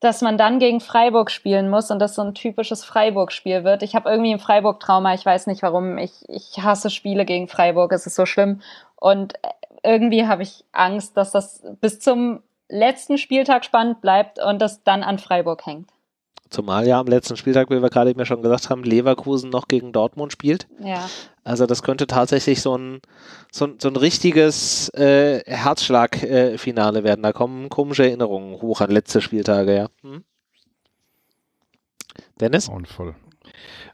dass man dann gegen Freiburg spielen muss und das so ein typisches Freiburg-Spiel wird. Ich habe irgendwie ein Freiburg-Trauma, ich weiß nicht warum, ich hasse Spiele gegen Freiburg, es ist so schlimm und irgendwie habe ich Angst, dass das bis zum letzten Spieltag spannend bleibt und das dann an Freiburg hängt. Zumal ja am letzten Spieltag, wie wir gerade eben ja schon gesagt haben, Leverkusen noch gegen Dortmund spielt. Ja. Also das könnte tatsächlich so ein richtiges Herzschlag-Finale werden. Da kommen komische Erinnerungen hoch an letzte Spieltage, ja. Dennis? Grauenvoll.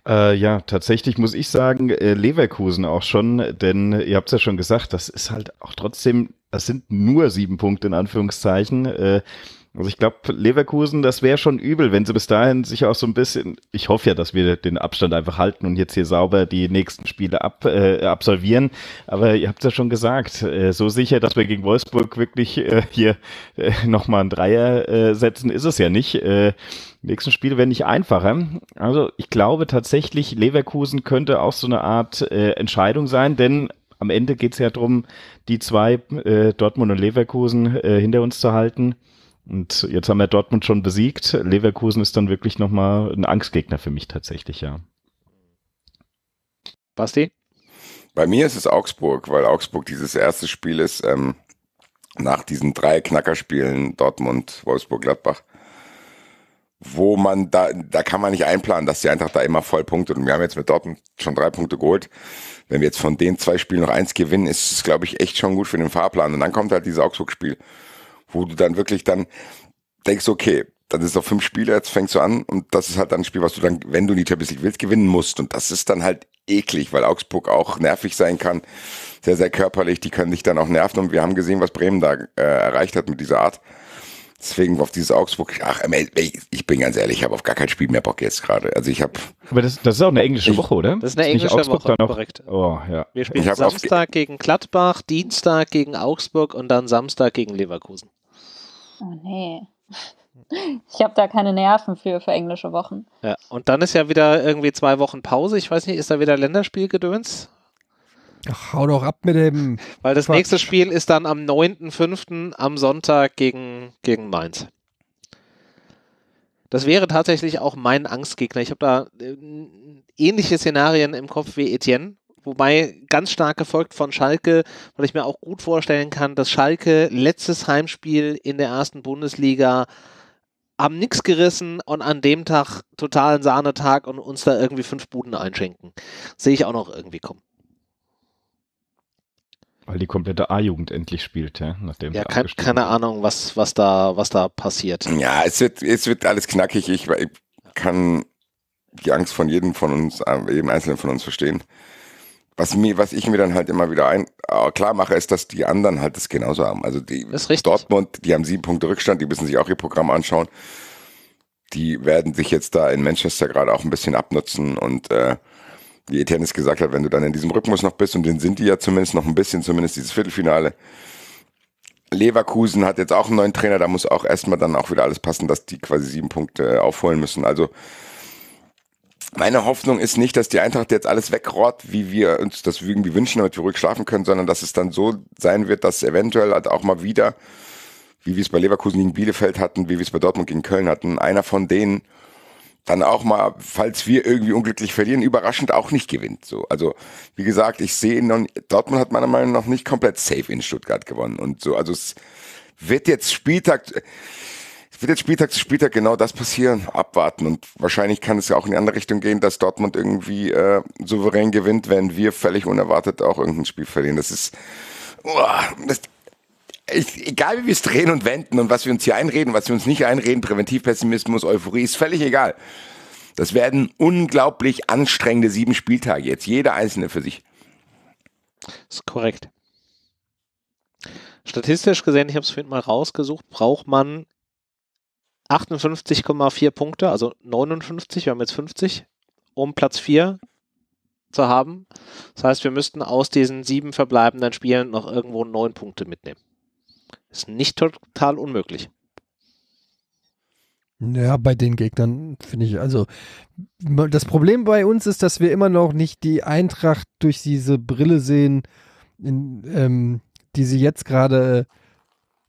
Ja, tatsächlich muss ich sagen, Leverkusen auch schon, denn ihr habt es ja schon gesagt, das ist halt auch trotzdem, das sind nur 7 Punkte in Anführungszeichen, also ich glaube, Leverkusen, das wäre schon übel, wenn sie bis dahin sich auch so ein bisschen, ich hoffe ja, dass wir den Abstand einfach halten und jetzt hier sauber die nächsten Spiele absolvieren, aber ihr habt es ja schon gesagt, so sicher, dass wir gegen Wolfsburg wirklich hier nochmal einen Dreier setzen, ist es ja nicht. Nächsten Spiele werden nicht einfacher. Also ich glaube tatsächlich, Leverkusen könnte auch so eine Art Entscheidung sein, denn am Ende geht es ja darum, die zwei, Dortmund und Leverkusen, hinter uns zu halten. Und jetzt haben wir Dortmund schon besiegt. Leverkusen ist dann wirklich nochmal ein Angstgegner für mich tatsächlich, ja. Basti? Bei mir ist es Augsburg, weil Augsburg dieses erste Spiel ist nach diesen 3 Knackerspielen Dortmund, Wolfsburg, Gladbach, wo man da kann man nicht einplanen, dass die Eintracht da immer voll punktet. Und wir haben jetzt mit Dortmund schon 3 Punkte geholt. Wenn wir jetzt von den 2 Spielen noch 1 gewinnen, ist es, glaube ich, echt schon gut für den Fahrplan. Und dann kommt halt dieses Augsburg-Spiel, wo du dann wirklich dann denkst, okay, dann ist es noch 5 Spiele, jetzt fängst du an und das ist halt dann ein Spiel, was du dann, wenn du die Champions League willst, gewinnen musst und das ist dann halt eklig, weil Augsburg auch nervig sein kann, sehr, sehr körperlich, die können dich dann auch nerven und wir haben gesehen, was Bremen da erreicht hat mit dieser Art, deswegen auf dieses Augsburg, ach, ich bin ganz ehrlich, ich habe auf gar kein Spiel mehr Bock jetzt gerade, also ich habe... Aber das ist auch eine englische Woche, oder? Das ist eine englische Woche, korrekt. Oh, ja. Wir spielen Samstag gegen Gladbach, Dienstag gegen Augsburg und dann Samstag gegen Leverkusen. Oh nee, ich habe da keine Nerven für englische Wochen. Ja, und dann ist ja wieder irgendwie 2 Wochen Pause, ich weiß nicht, ist da wieder Länderspielgedöns? Ach, hau doch ab mit dem... Weil das nächste Spiel ist dann am 9.5. am Sonntag gegen Mainz. Das wäre tatsächlich auch mein Angstgegner. Ich habe da ähnliche Szenarien im Kopf wie Etienne. Wobei ganz stark gefolgt von Schalke, weil ich mir auch gut vorstellen kann, dass Schalke letztes Heimspiel in der ersten Bundesliga haben nichts gerissen und an dem Tag totalen Sahnetag und uns da irgendwie 5 Buden einschenken. Sehe ich auch noch irgendwie kommen. Weil die komplette A-Jugend endlich spielt, ja? Nachdem ja, keine Ahnung, was da passiert. Ja, es wird alles knackig. Ich kann die Angst von jedem Einzelnen von uns verstehen. Was ich mir dann halt immer wieder klar mache, ist, dass die anderen halt das genauso haben. Also die Dortmund, die haben 7 Punkte Rückstand, die müssen sich auch ihr Programm anschauen. Die werden sich jetzt da in Manchester gerade auch ein bisschen abnutzen und wie Etienne es gesagt hat, wenn du dann in diesem Rhythmus noch bist und den sind die ja zumindest noch ein bisschen, zumindest dieses Viertelfinale. Leverkusen hat jetzt auch einen neuen Trainer, da muss auch erstmal dann auch wieder alles passen, dass die quasi 7 Punkte aufholen müssen. Also meine Hoffnung ist nicht, dass die Eintracht jetzt alles wegrott, wie wir uns das irgendwie wünschen, damit wir ruhig schlafen können, sondern dass es dann so sein wird, dass eventuell halt auch mal wieder, wie wir es bei Leverkusen gegen Bielefeld hatten, wie wir es bei Dortmund gegen Köln hatten, einer von denen dann auch mal, falls wir irgendwie unglücklich verlieren, überraschend auch nicht gewinnt. So, also wie gesagt, ich sehe, Dortmund hat meiner Meinung nach nicht komplett safe in Stuttgart gewonnen und so. Also es wird jetzt Spieltag zu Spieltag genau das passieren, abwarten und wahrscheinlich kann es ja auch in die andere Richtung gehen, dass Dortmund irgendwie souverän gewinnt, wenn wir völlig unerwartet auch irgendein Spiel verlieren. Das ist, egal wie wir es drehen und wenden und was wir uns hier einreden, was wir uns nicht einreden, Präventivpessimismus, Euphorie, ist völlig egal. Das werden unglaublich anstrengende 7 Spieltage jetzt, jeder einzelne für sich. Das ist korrekt. statistisch gesehen, ich habe es vorhin mal rausgesucht, braucht man 58,4 Punkte, also 59, wir haben jetzt 50, um Platz 4 zu haben. Das heißt, wir müssten aus diesen 7 verbleibenden Spielen noch irgendwo 9 Punkte mitnehmen. Ist nicht total unmöglich. Ja, bei den Gegnern finde ich, also das Problem bei uns ist, dass wir immer noch nicht die Eintracht durch diese Brille sehen, die sie jetzt gerade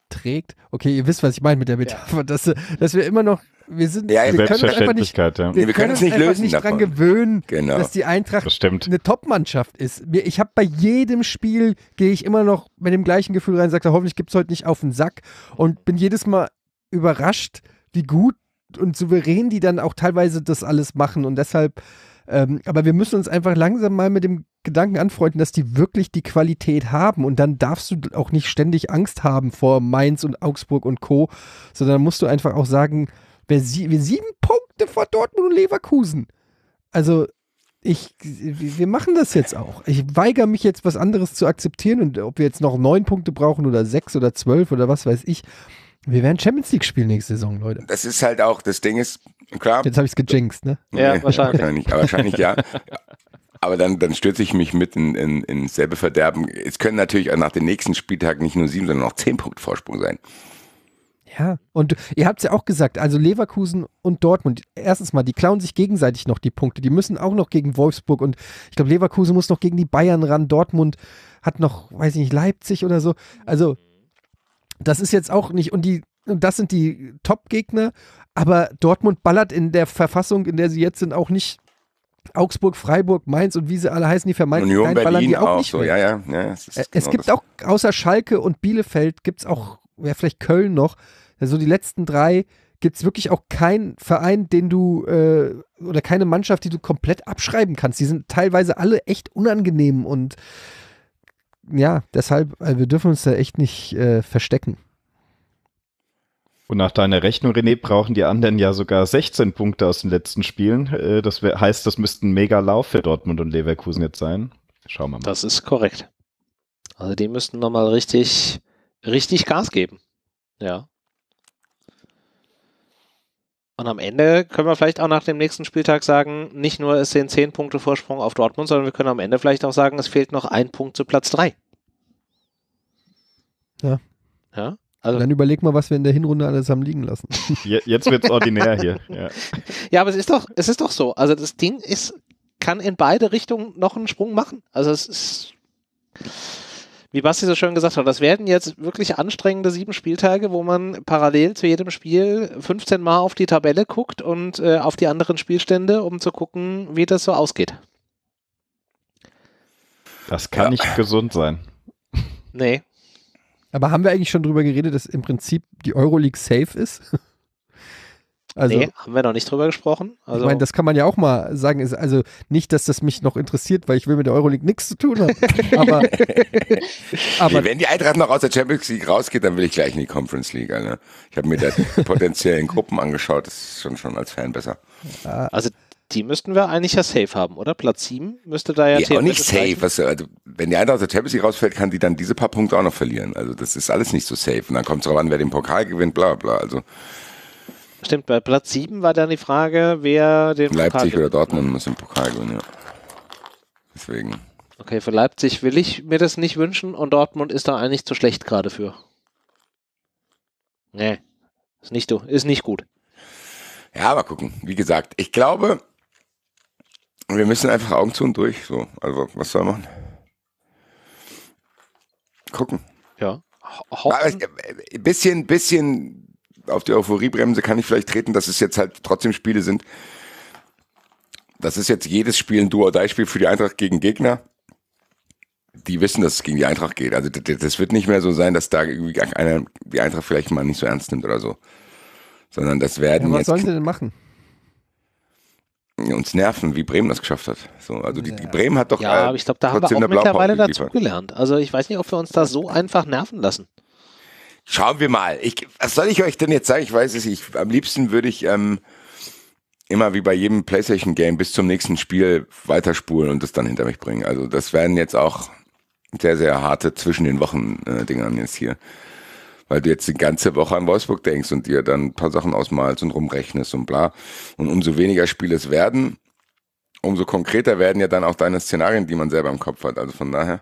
trägt. Okay, ihr wisst, was ich meine mit der Metapher, ja. dass wir immer noch, wir sind, ja, wir können uns einfach nicht, dran gewöhnen, genau, dass die Eintracht eine Top-Mannschaft ist. Ich habe bei jedem Spiel, gehe ich immer noch mit dem gleichen Gefühl rein, sage, hoffentlich gibt es heute nicht auf den Sack und bin jedes Mal überrascht, wie gut und souverän die dann auch teilweise das alles machen und deshalb, aber wir müssen uns einfach langsam mal mit dem Gedanken anfreunden, dass die wirklich die Qualität haben und dann darfst du auch nicht ständig Angst haben vor Mainz und Augsburg und Co., sondern musst du einfach auch sagen, wir 7 Punkte vor Dortmund und Leverkusen. Also wir machen das jetzt auch. Ich weigere mich jetzt, was anderes zu akzeptieren und ob wir jetzt noch 9 Punkte brauchen oder 6 oder 12 oder was weiß ich. Wir werden Champions League spielen nächste Saison, Leute. Das ist halt auch, das Ding ist, klar. Jetzt habe ich es gejinxt, ne? Ja, wahrscheinlich ja. Aber dann stürze ich mich mit in selbe Verderben. Es können natürlich auch nach dem nächsten Spieltag nicht nur 7, sondern auch 10 Punkte Vorsprung sein. Ja, und ihr habt es ja auch gesagt, also Leverkusen und Dortmund, erstens mal, die klauen sich gegenseitig noch die Punkte, die müssen auch noch gegen Wolfsburg und ich glaube, Leverkusen muss noch gegen die Bayern ran, Dortmund hat noch, weiß ich nicht, Leipzig oder so, also das ist jetzt auch nicht, und das sind die Top-Gegner, aber Dortmund ballert in der Verfassung, in der sie jetzt sind, auch nicht Augsburg, Freiburg, Mainz und wie sie alle heißen, die vermeintlich kleinen ballern die auch nicht so, ja, es gibt das auch, außer Schalke und Bielefeld gibt es auch, ja, vielleicht Köln noch, also die letzten 3 gibt es wirklich auch keinen Verein, den du, oder keine Mannschaft, die du komplett abschreiben kannst. Die sind teilweise alle echt unangenehm und ja, deshalb, wir dürfen uns da echt nicht verstecken. Und nach deiner Rechnung, René, brauchen die anderen ja sogar 16 Punkte aus den letzten Spielen. Das heißt, das müsste ein Mega-Lauf für Dortmund und Leverkusen jetzt sein. Schauen wir mal. Das ist korrekt. Also die müssten nochmal richtig Gas geben. Ja. Und am Ende können wir vielleicht auch nach dem nächsten Spieltag sagen, nicht nur es sind 10 Punkte Vorsprung auf Dortmund, sondern wir können am Ende vielleicht auch sagen, es fehlt noch 1 Punkt zu Platz 3. Ja. Ja? Also dann überleg mal, was wir in der Hinrunde alles haben liegen lassen. Jetzt wird es ordinär hier. Ja. Ja, aber es ist doch so. Also das Ding kann in beide Richtungen noch einen Sprung machen. Also es ist, wie Basti so schön gesagt hat, das werden jetzt wirklich anstrengende 7 Spieltage, wo man parallel zu jedem Spiel 15 Mal auf die Tabelle guckt und auf die anderen Spielstände, um zu gucken, wie das so ausgeht. Das kann nicht gesund sein. Nee. Aber haben wir eigentlich schon drüber geredet, dass im Prinzip die Euroleague safe ist? Also, nee, haben wir noch nicht drüber gesprochen. Also, ich meine, das kann man ja auch mal sagen. Ist also nicht, dass das mich noch interessiert, weil ich will mit der Euroleague nichts zu tun haben. aber wenn die Eintracht noch aus der Champions League rausgeht, dann will ich gleich in die Conference League. Alter. Ich habe mir da potenziellen Gruppen angeschaut. Das ist schon als Fan besser. Also die müssten wir eigentlich ja safe haben, oder? Platz 7 müsste da ja... Ja, auch nicht safe. Also, wenn die Eintracht aus der Champions League rausfällt, kann die dann diese paar Punkte auch noch verlieren. Also das ist alles nicht so safe. Und dann kommt es darauf an, wer den Pokal gewinnt, bla bla. Also... Stimmt, bei Platz 7 war dann die Frage, wer den Pokal Leipzig oder Dortmund muss im Pokal gewinnen, ja. Deswegen. Okay, für Leipzig will ich mir das nicht wünschen und Dortmund ist da eigentlich zu schlecht gerade für. Nee, ist nicht gut. Ja, mal gucken. Wie gesagt, ich glaube, wir müssen einfach Augen zu und durch. So. Also, was soll man? Gucken. Ja. Ein bisschen... auf die Euphoriebremse kann ich vielleicht treten, dass es jetzt halt trotzdem Spiele sind. Das ist jetzt jedes Spiel ein Do-or-Die-Spiel für die Eintracht gegen Gegner. Die wissen, dass es gegen die Eintracht geht. Also das wird nicht mehr so sein, dass da irgendwie einer die Eintracht vielleicht mal nicht so ernst nimmt oder so. Sondern das werden jetzt... Ja, was sollen sie denn machen? Uns nerven, wie Bremen das geschafft hat. So, also die Bremen hat doch... Ja, aber ich glaube, da haben wir auch mittlerweile dazugelernt. Also ich weiß nicht, ob wir uns da so einfach nerven lassen. Schauen wir mal. Was soll ich euch denn jetzt sagen? Ich weiß es nicht. Am liebsten würde ich immer wie bei jedem PlayStation-Game bis zum nächsten Spiel weiterspulen und das dann hinter mich bringen. Also das werden jetzt auch sehr, sehr harte zwischen den Wochen-Dingern jetzt hier. Weil du jetzt die ganze Woche an Wolfsburg denkst und dir dann ein paar Sachen ausmalst und rumrechnest und bla. Und umso weniger Spiele es werden, umso konkreter werden ja dann auch deine Szenarien, die man selber im Kopf hat. Also von daher,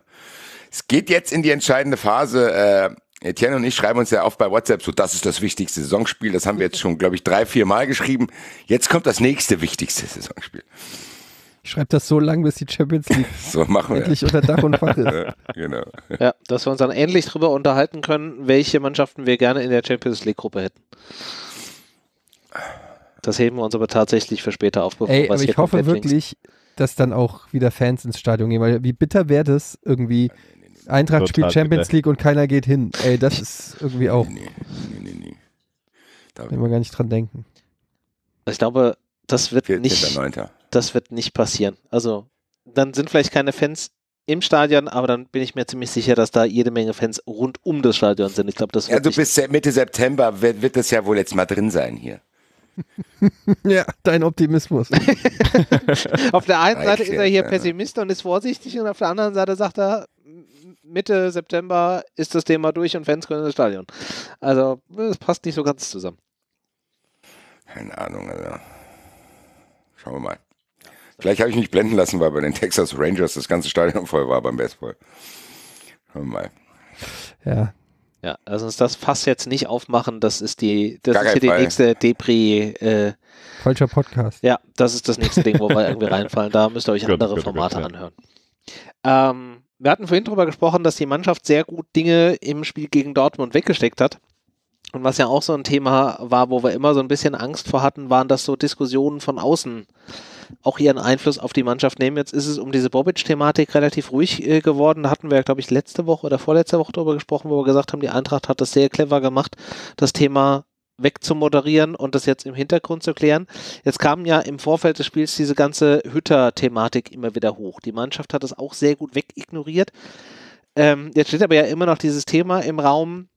es geht jetzt in die entscheidende Phase. Etienne und ich schreiben uns ja oft bei WhatsApp so, das ist das wichtigste Saisonspiel. Das haben wir jetzt schon, glaube ich, 3-4 Mal geschrieben. Jetzt kommt das nächste wichtigste Saisonspiel. Ich schreibe das so lang, bis die Champions League so machen wir endlich unter Dach und Fach ist. Ja, genau. Ja, dass wir uns dann endlich drüber unterhalten können, welche Mannschaften wir gerne in der Champions League Gruppe hätten. Das heben wir uns aber tatsächlich für später auf. Ey, aber ich hoffe wirklich, dass dann auch wieder Fans ins Stadion gehen, weil wie bitter wäre das irgendwie, Eintracht spielt Champions League und keiner geht hin. Ey, das ist irgendwie auch... Nee. Da will man gar nicht dran denken. Ich glaube, das wird nicht passieren. Also, dann sind vielleicht keine Fans im Stadion, aber dann bin ich mir ziemlich sicher, dass da jede Menge Fans rund um das Stadion sind. Ich glaube, das wird nicht. Also bis Mitte September wird das ja wohl jetzt mal drin sein hier. Ja, dein Optimismus. Auf der einen Seite ist er hier Pessimist und ist vorsichtig und auf der anderen Seite sagt er, Mitte September ist das Thema durch und Fans können ins Stadion. Also, das passt nicht so ganz zusammen. Keine Ahnung, Alter. Schauen wir mal. Vielleicht habe ich mich blenden lassen, weil bei den Texas Rangers das ganze Stadion voll war beim Baseball. Schauen wir mal. Ja. Ja, also uns das Fass jetzt nicht aufmachen, das ist die nächste Depri. Falscher Podcast. Ja, das ist das nächste Ding, wo wir irgendwie reinfallen. Da müsst ihr euch andere Formate anhören. Wir hatten vorhin darüber gesprochen, dass die Mannschaft sehr gut Dinge im Spiel gegen Dortmund weggesteckt hat. Und was ja auch so ein Thema war, wo wir immer so ein bisschen Angst vor hatten, waren, dass so Diskussionen von außen auch ihren Einfluss auf die Mannschaft nehmen. Jetzt ist es um diese Bobic-Thematik relativ ruhig geworden. Da hatten wir, glaube ich, letzte Woche oder vorletzte Woche darüber gesprochen, wo wir gesagt haben, die Eintracht hat das sehr clever gemacht, das Thema wegzumoderieren und das jetzt im Hintergrund zu klären. Jetzt kam ja im Vorfeld des Spiels diese ganze Hütter-Thematik immer wieder hoch. Die Mannschaft hat das auch sehr gut wegignoriert. Jetzt steht aber ja immer noch dieses Thema im Raum,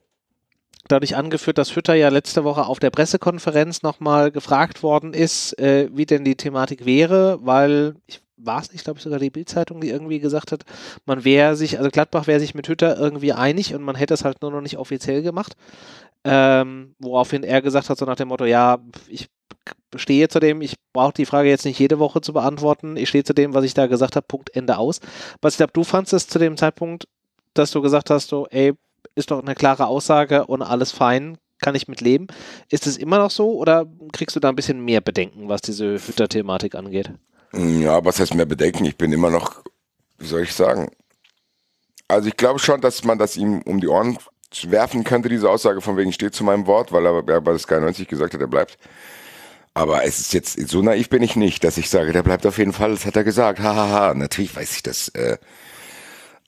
dadurch angeführt, dass Hütter ja letzte Woche auf der Pressekonferenz nochmal gefragt worden ist, wie denn die Thematik wäre, weil, ich glaube sogar die Bild-Zeitung, die irgendwie gesagt hat, Gladbach wäre sich mit Hütter irgendwie einig und man hätte es halt nur noch nicht offiziell gemacht. Woraufhin er gesagt hat, so nach dem Motto, ja, ich stehe zu dem, ich brauche die Frage jetzt nicht jede Woche zu beantworten, ich stehe zu dem, was ich da gesagt habe, Punkt, Ende, aus. Was ich glaube, du fandst es zu dem Zeitpunkt, dass du gesagt hast, so, ey, ist doch eine klare Aussage und alles fein, kann ich mit leben. Ist es immer noch so oder kriegst du da ein bisschen mehr Bedenken, was diese Hütter-Thematik angeht? Ja, was heißt mehr Bedenken? Ich bin immer noch, wie soll ich sagen? Also ich glaube schon, dass man das ihm um die Ohren werfen könnte, diese Aussage von wegen, ich stehe zu meinem Wort, weil er bei Sky 90 gesagt hat, er bleibt. Aber es ist jetzt, so naiv bin ich nicht, dass ich sage, der bleibt auf jeden Fall, das hat er gesagt. Hahaha, natürlich weiß ich das,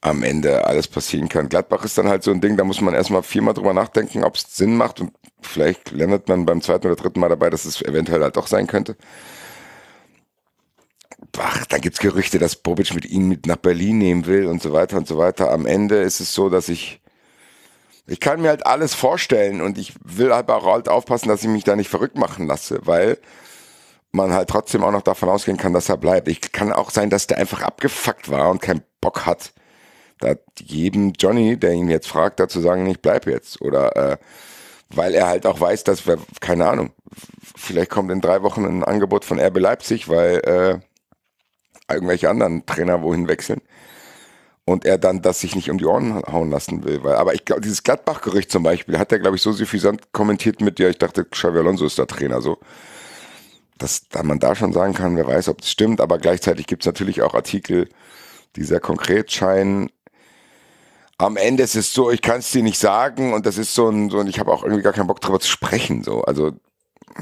am Ende alles passieren kann. Gladbach ist dann halt so ein Ding, da muss man erstmal viermal drüber nachdenken, ob es Sinn macht und vielleicht landet man beim zweiten oder dritten Mal dabei, dass es eventuell halt doch sein könnte. Ach, da gibt es Gerüchte, dass Bobic ihn mit nach Berlin nehmen will und so weiter und so weiter. Am Ende ist es so, dass ich kann mir halt alles vorstellen und ich will halt auch halt aufpassen, dass ich mich da nicht verrückt machen lasse, weil man halt trotzdem auch noch davon ausgehen kann, dass er bleibt. Ich kann auch sein, dass der einfach abgefuckt war und keinen Bock hat, da jedem Johnny, der ihn jetzt fragt, dazu sagen, ich bleib jetzt. Oder weil er halt auch weiß, dass wir, keine Ahnung, vielleicht kommt in 3 Wochen ein Angebot von RB Leipzig, weil irgendwelche anderen Trainer wohin wechseln. Und er dann das sich nicht um die Ohren hauen lassen will. Aber ich glaube, dieses Gladbach-Gerücht zum Beispiel hat er, glaube ich, so suffisant kommentiert mit, ja, ich dachte, Xabi Alonso ist der Trainer, so. Dass man da schon sagen kann, wer weiß, ob das stimmt. Aber gleichzeitig gibt es natürlich auch Artikel, die sehr konkret scheinen. Am Ende ist es so, ich kann es dir nicht sagen und das ist so ein ich habe auch irgendwie gar keinen Bock drüber zu sprechen, so. Also,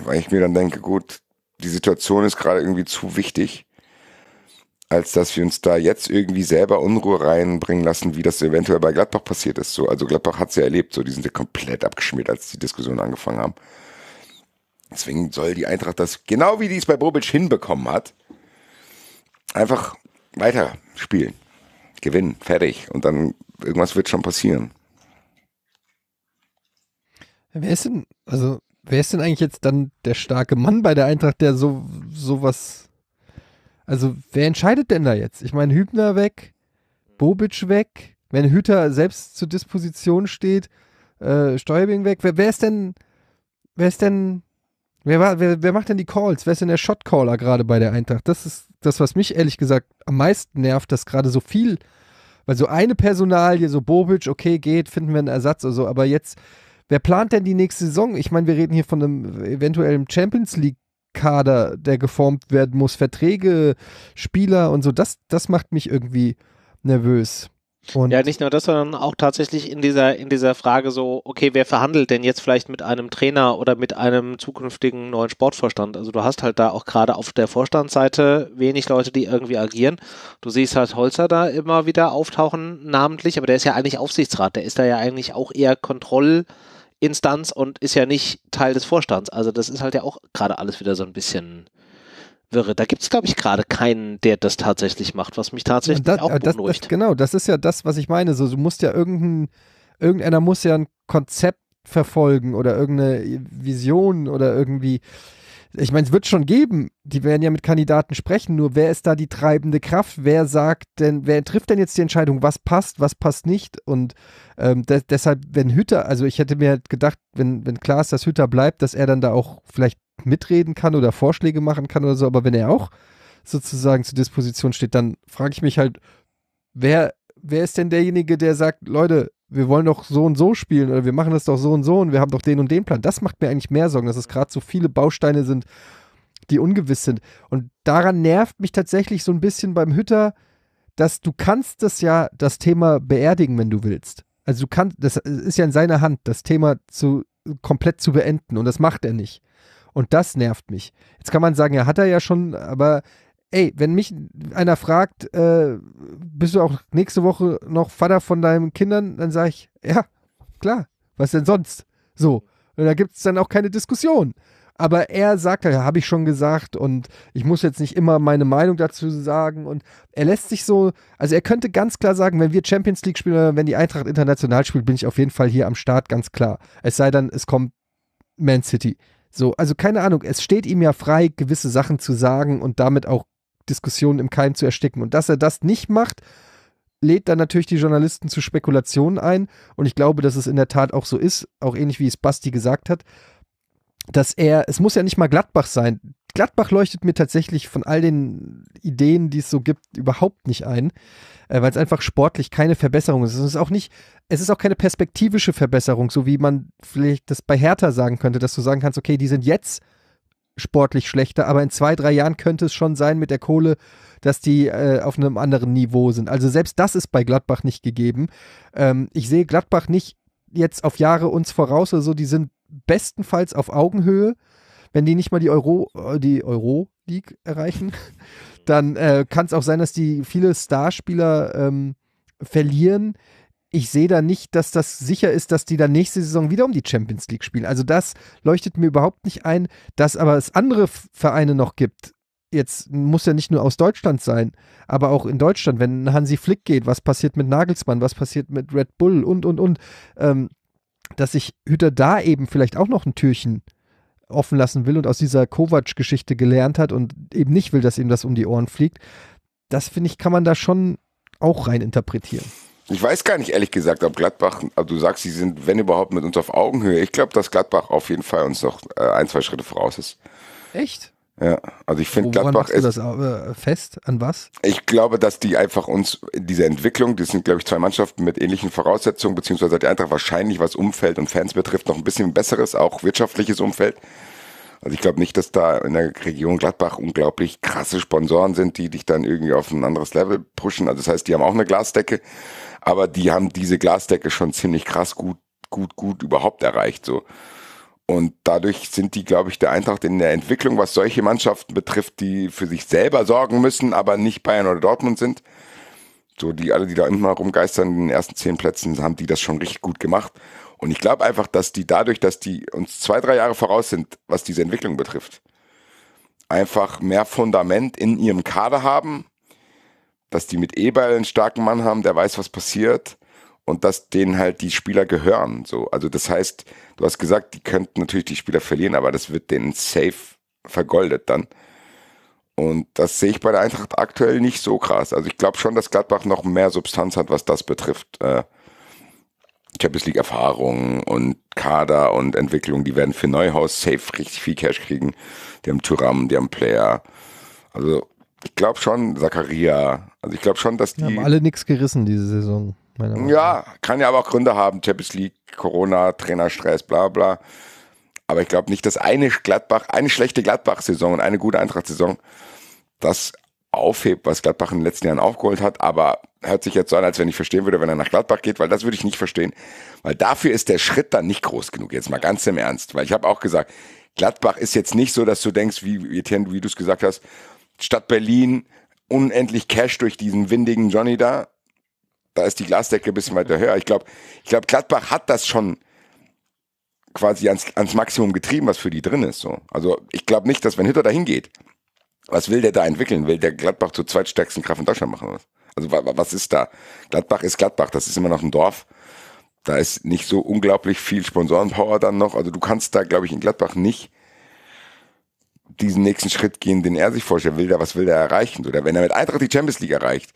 weil ich mir dann denke, gut, die Situation ist gerade irgendwie zu wichtig, als dass wir uns da jetzt irgendwie selber Unruhe reinbringen lassen, wie das eventuell bei Gladbach passiert ist, so. Also Gladbach hat es ja erlebt, so, die sind ja komplett abgeschmiert, als die Diskussionen angefangen haben. Deswegen soll die Eintracht das, genau wie die es bei Bobic hinbekommen hat, einfach weiter spielen. Gewinnen, fertig. Und dann irgendwas wird schon passieren. Wer ist denn eigentlich jetzt dann der starke Mann bei der Eintracht, der sowas... Also, wer entscheidet denn da jetzt? Ich meine, Hübner weg, Bobic weg, Wenn Hütter selbst zur Disposition steht, Stäubing weg. Wer macht denn die Calls? Wer ist denn der Shotcaller gerade bei der Eintracht? Das ist das, was mich ehrlich gesagt am meisten nervt, dass gerade so viel, weil so eine Personalie, so Bobic, okay, geht, finden wir einen Ersatz oder so, aber jetzt, wer plant denn die nächste Saison? Ich meine, wir reden hier von einem eventuellen Champions League Kader, der geformt werden muss, Verträge, Spieler und so, das macht mich irgendwie nervös. Und ja, nicht nur das, sondern auch tatsächlich in dieser Frage so, okay, wer verhandelt denn jetzt vielleicht mit einem Trainer oder mit einem zukünftigen neuen Sportvorstand? Also du hast halt da auch gerade auf der Vorstandsseite wenig Leute, die irgendwie agieren. Du siehst halt Holzer da immer wieder auftauchen, namentlich, aber der ist ja eigentlich Aufsichtsrat, der ist da ja eigentlich auch eher Kontrollinstanz und ist ja nicht Teil des Vorstands. Also das ist halt ja auch gerade alles wieder so ein bisschen wirre. Da gibt es, glaube ich, gerade keinen, der das tatsächlich macht, was mich tatsächlich auch beunruhigt. Genau, das ist ja das, was ich meine. So, du musst ja irgendeiner muss ja ein Konzept verfolgen oder irgendeine Vision oder irgendwie, ich meine, es wird schon geben, die werden ja mit Kandidaten sprechen, nur wer ist da die treibende Kraft, wer sagt denn, wer trifft denn jetzt die Entscheidung, was passt nicht und deshalb, wenn Hütter, also ich hätte mir halt gedacht, wenn Klaas, dass Hütter bleibt, dass er dann da auch vielleicht mitreden kann oder Vorschläge machen kann oder so, aber wenn er auch sozusagen zur Disposition steht, dann frage ich mich halt, wer ist denn derjenige, der sagt, Leute, wir wollen doch so und so spielen oder wir machen das doch so und so und wir haben doch den und den Plan. Das macht mir eigentlich mehr Sorgen, dass es gerade so viele Bausteine sind, die ungewiss sind. Und daran nervt mich tatsächlich so ein bisschen beim Hütter, dass du kannst das Thema beerdigen, wenn du willst. Also du kannst, das ist ja in seiner Hand, das Thema komplett zu beenden und das macht er nicht. Und das nervt mich. Jetzt kann man sagen, ja, hat er ja schon, aber ey, wenn mich einer fragt, bist du auch nächste Woche noch Vater von deinen Kindern, dann sage ich, ja, klar, was denn sonst? So, und da gibt es dann auch keine Diskussion. Aber er sagt, ja, habe ich schon gesagt und ich muss jetzt nicht immer meine Meinung dazu sagen und er lässt sich so, also er könnte ganz klar sagen, wenn wir Champions League spielen oder wenn die Eintracht international spielt, bin ich auf jeden Fall hier am Start, ganz klar. Es sei denn, es kommt Man City. So, also keine Ahnung, es steht ihm ja frei, gewisse Sachen zu sagen und damit auch Diskussionen im Keim zu ersticken. Und dass er das nicht macht, lädt dann natürlich die Journalisten zu Spekulationen ein. Und ich glaube, dass es in der Tat auch so ist, auch ähnlich wie es Basti gesagt hat, dass es muss ja nicht mal Gladbach sein. Gladbach leuchtet mir tatsächlich von all den Ideen, die es so gibt, überhaupt nicht ein, weil es einfach sportlich keine Verbesserung ist. Es ist auch keine perspektivische Verbesserung, so wie man vielleicht das bei Hertha sagen könnte, dass du sagen kannst, okay, die sind jetzt sportlich schlechter, aber in 2-3 Jahren könnte es schon sein mit der Kohle, dass die auf einem anderen Niveau sind. Also selbst das ist bei Gladbach nicht gegeben. Ich sehe Gladbach nicht jetzt auf Jahre uns voraus oder so, die sind bestenfalls auf Augenhöhe. Wenn die nicht mal die Euro-League erreichen, dann kann es auch sein, dass die viele Starspieler verlieren. Ich sehe da nicht, dass das sicher ist, dass die dann nächste Saison wieder um die Champions League spielen. Also das leuchtet mir überhaupt nicht ein, dass aber es andere Vereine noch gibt. Jetzt muss ja nicht nur aus Deutschland sein, aber auch in Deutschland, wenn Hansi Flick geht, was passiert mit Nagelsmann, was passiert mit Red Bull und. Dass sich Hütter da eben vielleicht auch noch ein Türchen offen lassen will und aus dieser Kovac-Geschichte gelernt hat und eben nicht will, dass ihm das um die Ohren fliegt, das, finde ich, kann man da schon auch rein interpretieren. Ich weiß gar nicht, ehrlich gesagt, ob Gladbach, du sagst, sie sind, wenn überhaupt, mit uns auf Augenhöhe. Ich glaube, dass Gladbach auf jeden Fall uns noch 1-2 Schritte voraus ist. Echt? Ja, also ich finde, Gladbach ist... Woran machst du das fest? An was? Ich glaube, dass die einfach uns in dieser Entwicklung, das sind, glaube ich, zwei Mannschaften mit ähnlichen Voraussetzungen, beziehungsweise die Eintracht wahrscheinlich, was Umfeld und Fans betrifft, noch ein bisschen besseres, auch wirtschaftliches Umfeld. Also ich glaube nicht, dass da in der Region Gladbach unglaublich krasse Sponsoren sind, die dich dann irgendwie auf ein anderes Level pushen. Also das heißt, die haben auch eine Glasdecke, aber die haben diese Glasdecke schon ziemlich krass gut überhaupt erreicht, so. Und dadurch sind die, glaube ich, der Eintracht in der Entwicklung, was solche Mannschaften betrifft, die für sich selber sorgen müssen, aber nicht Bayern oder Dortmund sind. So, die da immer rumgeistern in den ersten 10 Plätzen, haben die das schon richtig gut gemacht. Und ich glaube einfach, dass die dadurch, dass die uns 2-3 Jahre voraus sind, was diese Entwicklung betrifft, einfach mehr Fundament in ihrem Kader haben, dass die mit Eberl einen starken Mann haben, der weiß, was passiert. Und dass denen halt die Spieler gehören. So. Also das heißt, du hast gesagt, die könnten natürlich die Spieler verlieren, aber das wird denen safe vergoldet dann. Und das sehe ich bei der Eintracht aktuell nicht so krass. Also ich glaube schon, dass Gladbach noch mehr Substanz hat, was das betrifft. Champions League Erfahrung und Kader und Entwicklung, die werden für Neuhaus safe richtig viel Cash kriegen. Die haben Thuram, die haben Player. Also ich glaube schon, Zakaria. Also ich glaube schon, dass die... haben alle nichts gerissen diese Saison. Ja, kann ja aber auch Gründe haben. Champions League, Corona, Trainerstress, bla bla. Aber ich glaube nicht, dass eine schlechte Gladbach-Saison und eine gute Eintracht-Saison das aufhebt, was Gladbach in den letzten Jahren aufgeholt hat. Aber hört sich jetzt so an, als wenn ich verstehen würde, wenn er nach Gladbach geht, weil das würde ich nicht verstehen. Weil dafür ist der Schritt dann nicht groß genug, jetzt mal ganz im Ernst. Weil ich habe auch gesagt, Gladbach ist jetzt nicht so, dass du denkst, wie du es gesagt hast, Stadt Berlin, unendlich Cash durch diesen windigen Johnny da. Da ist die Glasdecke ein bisschen weiter höher. Ich glaube, Gladbach hat das schon quasi ans Maximum getrieben, was für die drin ist. So. Also ich glaube nicht, dass wenn Hütter da hingeht, was will der da entwickeln? Will der Gladbach zur zweitstärksten Kraft in Deutschland machen? Also was ist da? Gladbach ist Gladbach, das ist immer noch ein Dorf. Da ist nicht so unglaublich viel Sponsorenpower dann noch. Also du kannst da, glaube ich, in Gladbach nicht diesen nächsten Schritt gehen, den er sich vorstellt. Was will der erreichen? Oder wenn er mit Eintracht die Champions League erreicht,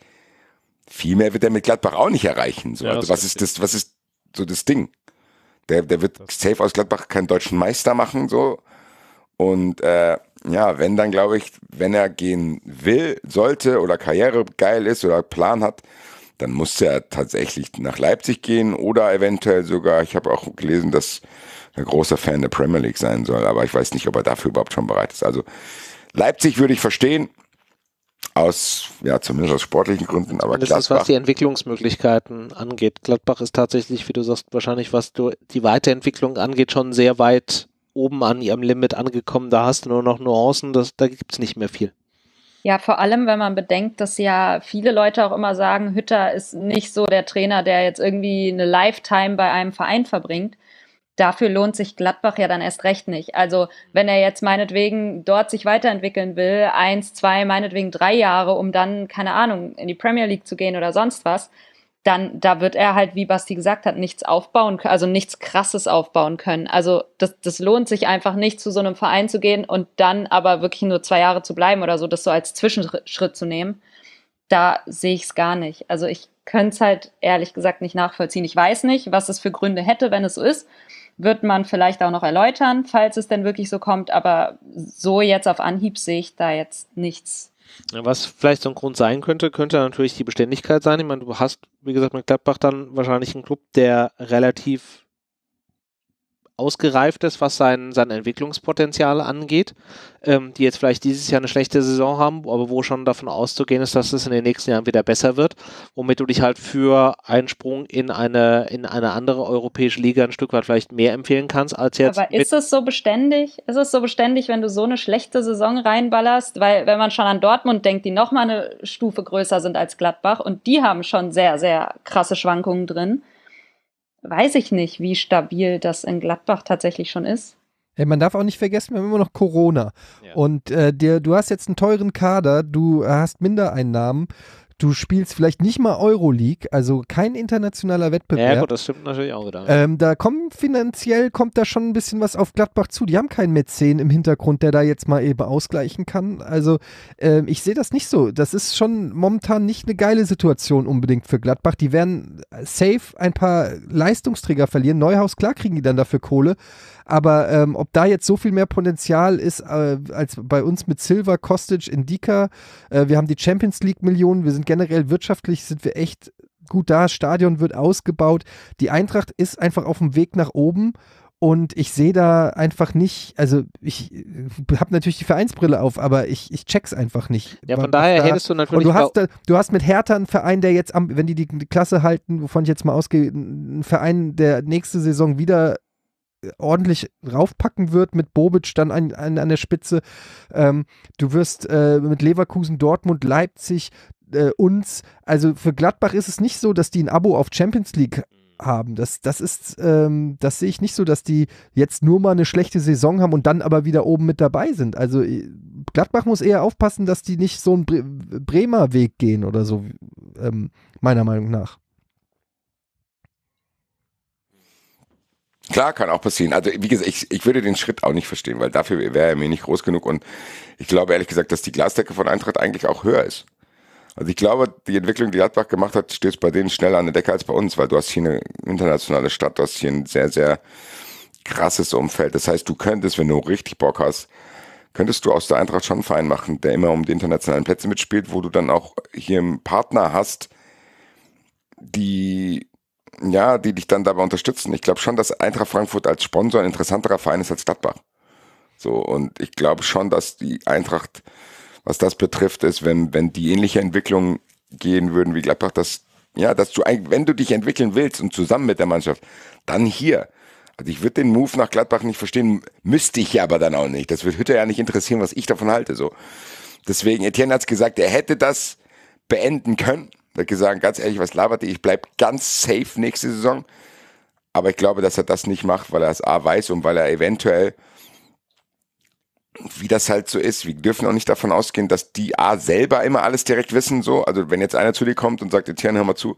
viel mehr wird er mit Gladbach auch nicht erreichen. So. Ja, also was ist so das Ding? Der wird safe aus Gladbach keinen deutschen Meister machen, so. Und wenn dann, glaube ich, wenn er gehen will, sollte oder Karriere geil ist oder Plan hat, dann muss er tatsächlich nach Leipzig gehen oder eventuell sogar, ich habe auch gelesen, dass er ein großer Fan der Premier League sein soll, aber ich weiß nicht, ob er dafür überhaupt schon bereit ist. Also Leipzig würde ich verstehen, zumindest aus sportlichen Gründen, aber Gladbach... Das ist, was die Entwicklungsmöglichkeiten angeht. Gladbach ist tatsächlich, wie du sagst, wahrscheinlich, was die Weiterentwicklung angeht, schon sehr weit oben an ihrem Limit angekommen. Da hast du nur noch Nuancen, da gibt es nicht mehr viel. Ja, vor allem, wenn man bedenkt, dass ja viele Leute auch immer sagen, Hütter ist nicht so der Trainer, der jetzt irgendwie eine Lifetime bei einem Verein verbringt. Dafür lohnt sich Gladbach ja dann erst recht nicht. Also wenn er jetzt meinetwegen dort sich weiterentwickeln will, 1, 2, meinetwegen 3 Jahre, um dann, keine Ahnung, in die Premier League zu gehen oder sonst was, dann da wird er halt, wie Basti gesagt hat, nichts aufbauen, also nichts Krasses aufbauen können. Also das lohnt sich einfach nicht, zu so einem Verein zu gehen und dann aber wirklich nur 2 Jahre zu bleiben oder so, das so als Zwischenschritt zu nehmen. Da sehe ich es gar nicht. Also ich könnte es halt ehrlich gesagt nicht nachvollziehen. Ich weiß nicht, was es für Gründe hätte, wenn es so ist. Wird man vielleicht auch noch erläutern, falls es denn wirklich so kommt, aber so jetzt auf Anhieb sehe ich da jetzt nichts. Was vielleicht so ein Grund sein könnte natürlich die Beständigkeit sein. Ich meine, du hast, wie gesagt, mit Gladbach dann wahrscheinlich einen Club, der relativ ausgereift ist, was sein Entwicklungspotenzial angeht, die jetzt vielleicht dieses Jahr eine schlechte Saison haben, aber wo schon davon auszugehen ist, dass es in den nächsten Jahren wieder besser wird, womit du dich halt für einen Sprung in eine andere europäische Liga ein Stück weit vielleicht mehr empfehlen kannst, als jetzt. Aber ist es so beständig? Ist es so beständig, wenn du so eine schlechte Saison reinballerst? Weil wenn man schon an Dortmund denkt, die nochmal eine Stufe größer sind als Gladbach und die haben schon sehr, sehr krasse Schwankungen drin. Weiß ich nicht, wie stabil das in Gladbach tatsächlich schon ist. Hey, man darf auch nicht vergessen, wir haben immer noch Corona. Ja. Und du hast jetzt einen teuren Kader, du hast Mindereinnahmen, du spielst vielleicht nicht mal Euroleague, also kein internationaler Wettbewerb. Ja gut, das stimmt natürlich auch wieder. Finanziell kommt da schon ein bisschen was auf Gladbach zu. Die haben keinen Mäzen im Hintergrund, der da jetzt mal eben ausgleichen kann. Also ich sehe das nicht so. Das ist schon momentan nicht eine geile Situation unbedingt für Gladbach. Die werden safe ein paar Leistungsträger verlieren. Neuhaus, klar kriegen die dann dafür Kohle. Aber ob da jetzt so viel mehr Potenzial ist als bei uns mit Silva, Kostic, Ndicka, wir haben die Champions League Millionen, wir sind generell wirtschaftlich, sind wir echt gut da, Stadion wird ausgebaut, die Eintracht ist einfach auf dem Weg nach oben und ich sehe da einfach nicht, also ich habe natürlich die Vereinsbrille auf, aber ich check's einfach nicht. Ja, von daher hättest du natürlich... Und du hast mit Hertha einen Verein, der jetzt, wenn die Klasse halten, wovon ich jetzt mal ausgehe, einen Verein, der nächste Saison wieder ordentlich raufpacken wird, mit Bobic dann an der Spitze. Du wirst mit Leverkusen, Dortmund, Leipzig, uns, also für Gladbach ist es nicht so, dass die ein Abo auf Champions League haben. Das sehe ich nicht so, dass die jetzt nur mal eine schlechte Saison haben und dann aber wieder oben mit dabei sind. Also Gladbach muss eher aufpassen, dass die nicht so einen Bremer Weg gehen oder so, meiner Meinung nach. Klar, kann auch passieren. Also wie gesagt, ich würde den Schritt auch nicht verstehen, weil dafür wäre er mir nicht groß genug. Und ich glaube ehrlich gesagt, dass die Glasdecke von Eintracht eigentlich auch höher ist. Also ich glaube, die Entwicklung, die Gladbach gemacht hat, steht bei denen schneller an der Decke als bei uns, weil du hast hier eine internationale Stadt, du hast hier ein sehr, sehr krasses Umfeld. Das heißt, du könntest, wenn du richtig Bock hast, könntest du aus der Eintracht schon einen Verein machen, der immer um die internationalen Plätze mitspielt, wo du dann auch hier einen Partner hast, die dich dann dabei unterstützen. Ich glaube schon, dass Eintracht Frankfurt als Sponsor ein interessanterer Verein ist als Gladbach. So, und ich glaube schon, dass die Eintracht, was das betrifft, ist, wenn die ähnliche Entwicklung gehen würden wie Gladbach, dass du eigentlich, wenn du dich entwickeln willst und zusammen mit der Mannschaft, dann hier. Also ich würde den Move nach Gladbach nicht verstehen, müsste ich ja aber dann auch nicht. Das würde Hütter ja nicht interessieren, was ich davon halte. So. Deswegen, Etienne hat es gesagt, er hätte das beenden können. Er hat gesagt, ganz ehrlich, was labert ihr? Ich bleibe ganz safe nächste Saison. Aber ich glaube, dass er das nicht macht, weil er es A weiß und weil er eventuell, wie das halt so ist, wir dürfen auch nicht davon ausgehen, dass die A selber immer alles direkt wissen, so. Also wenn jetzt einer zu dir kommt und sagt, Etienne, hör mal zu,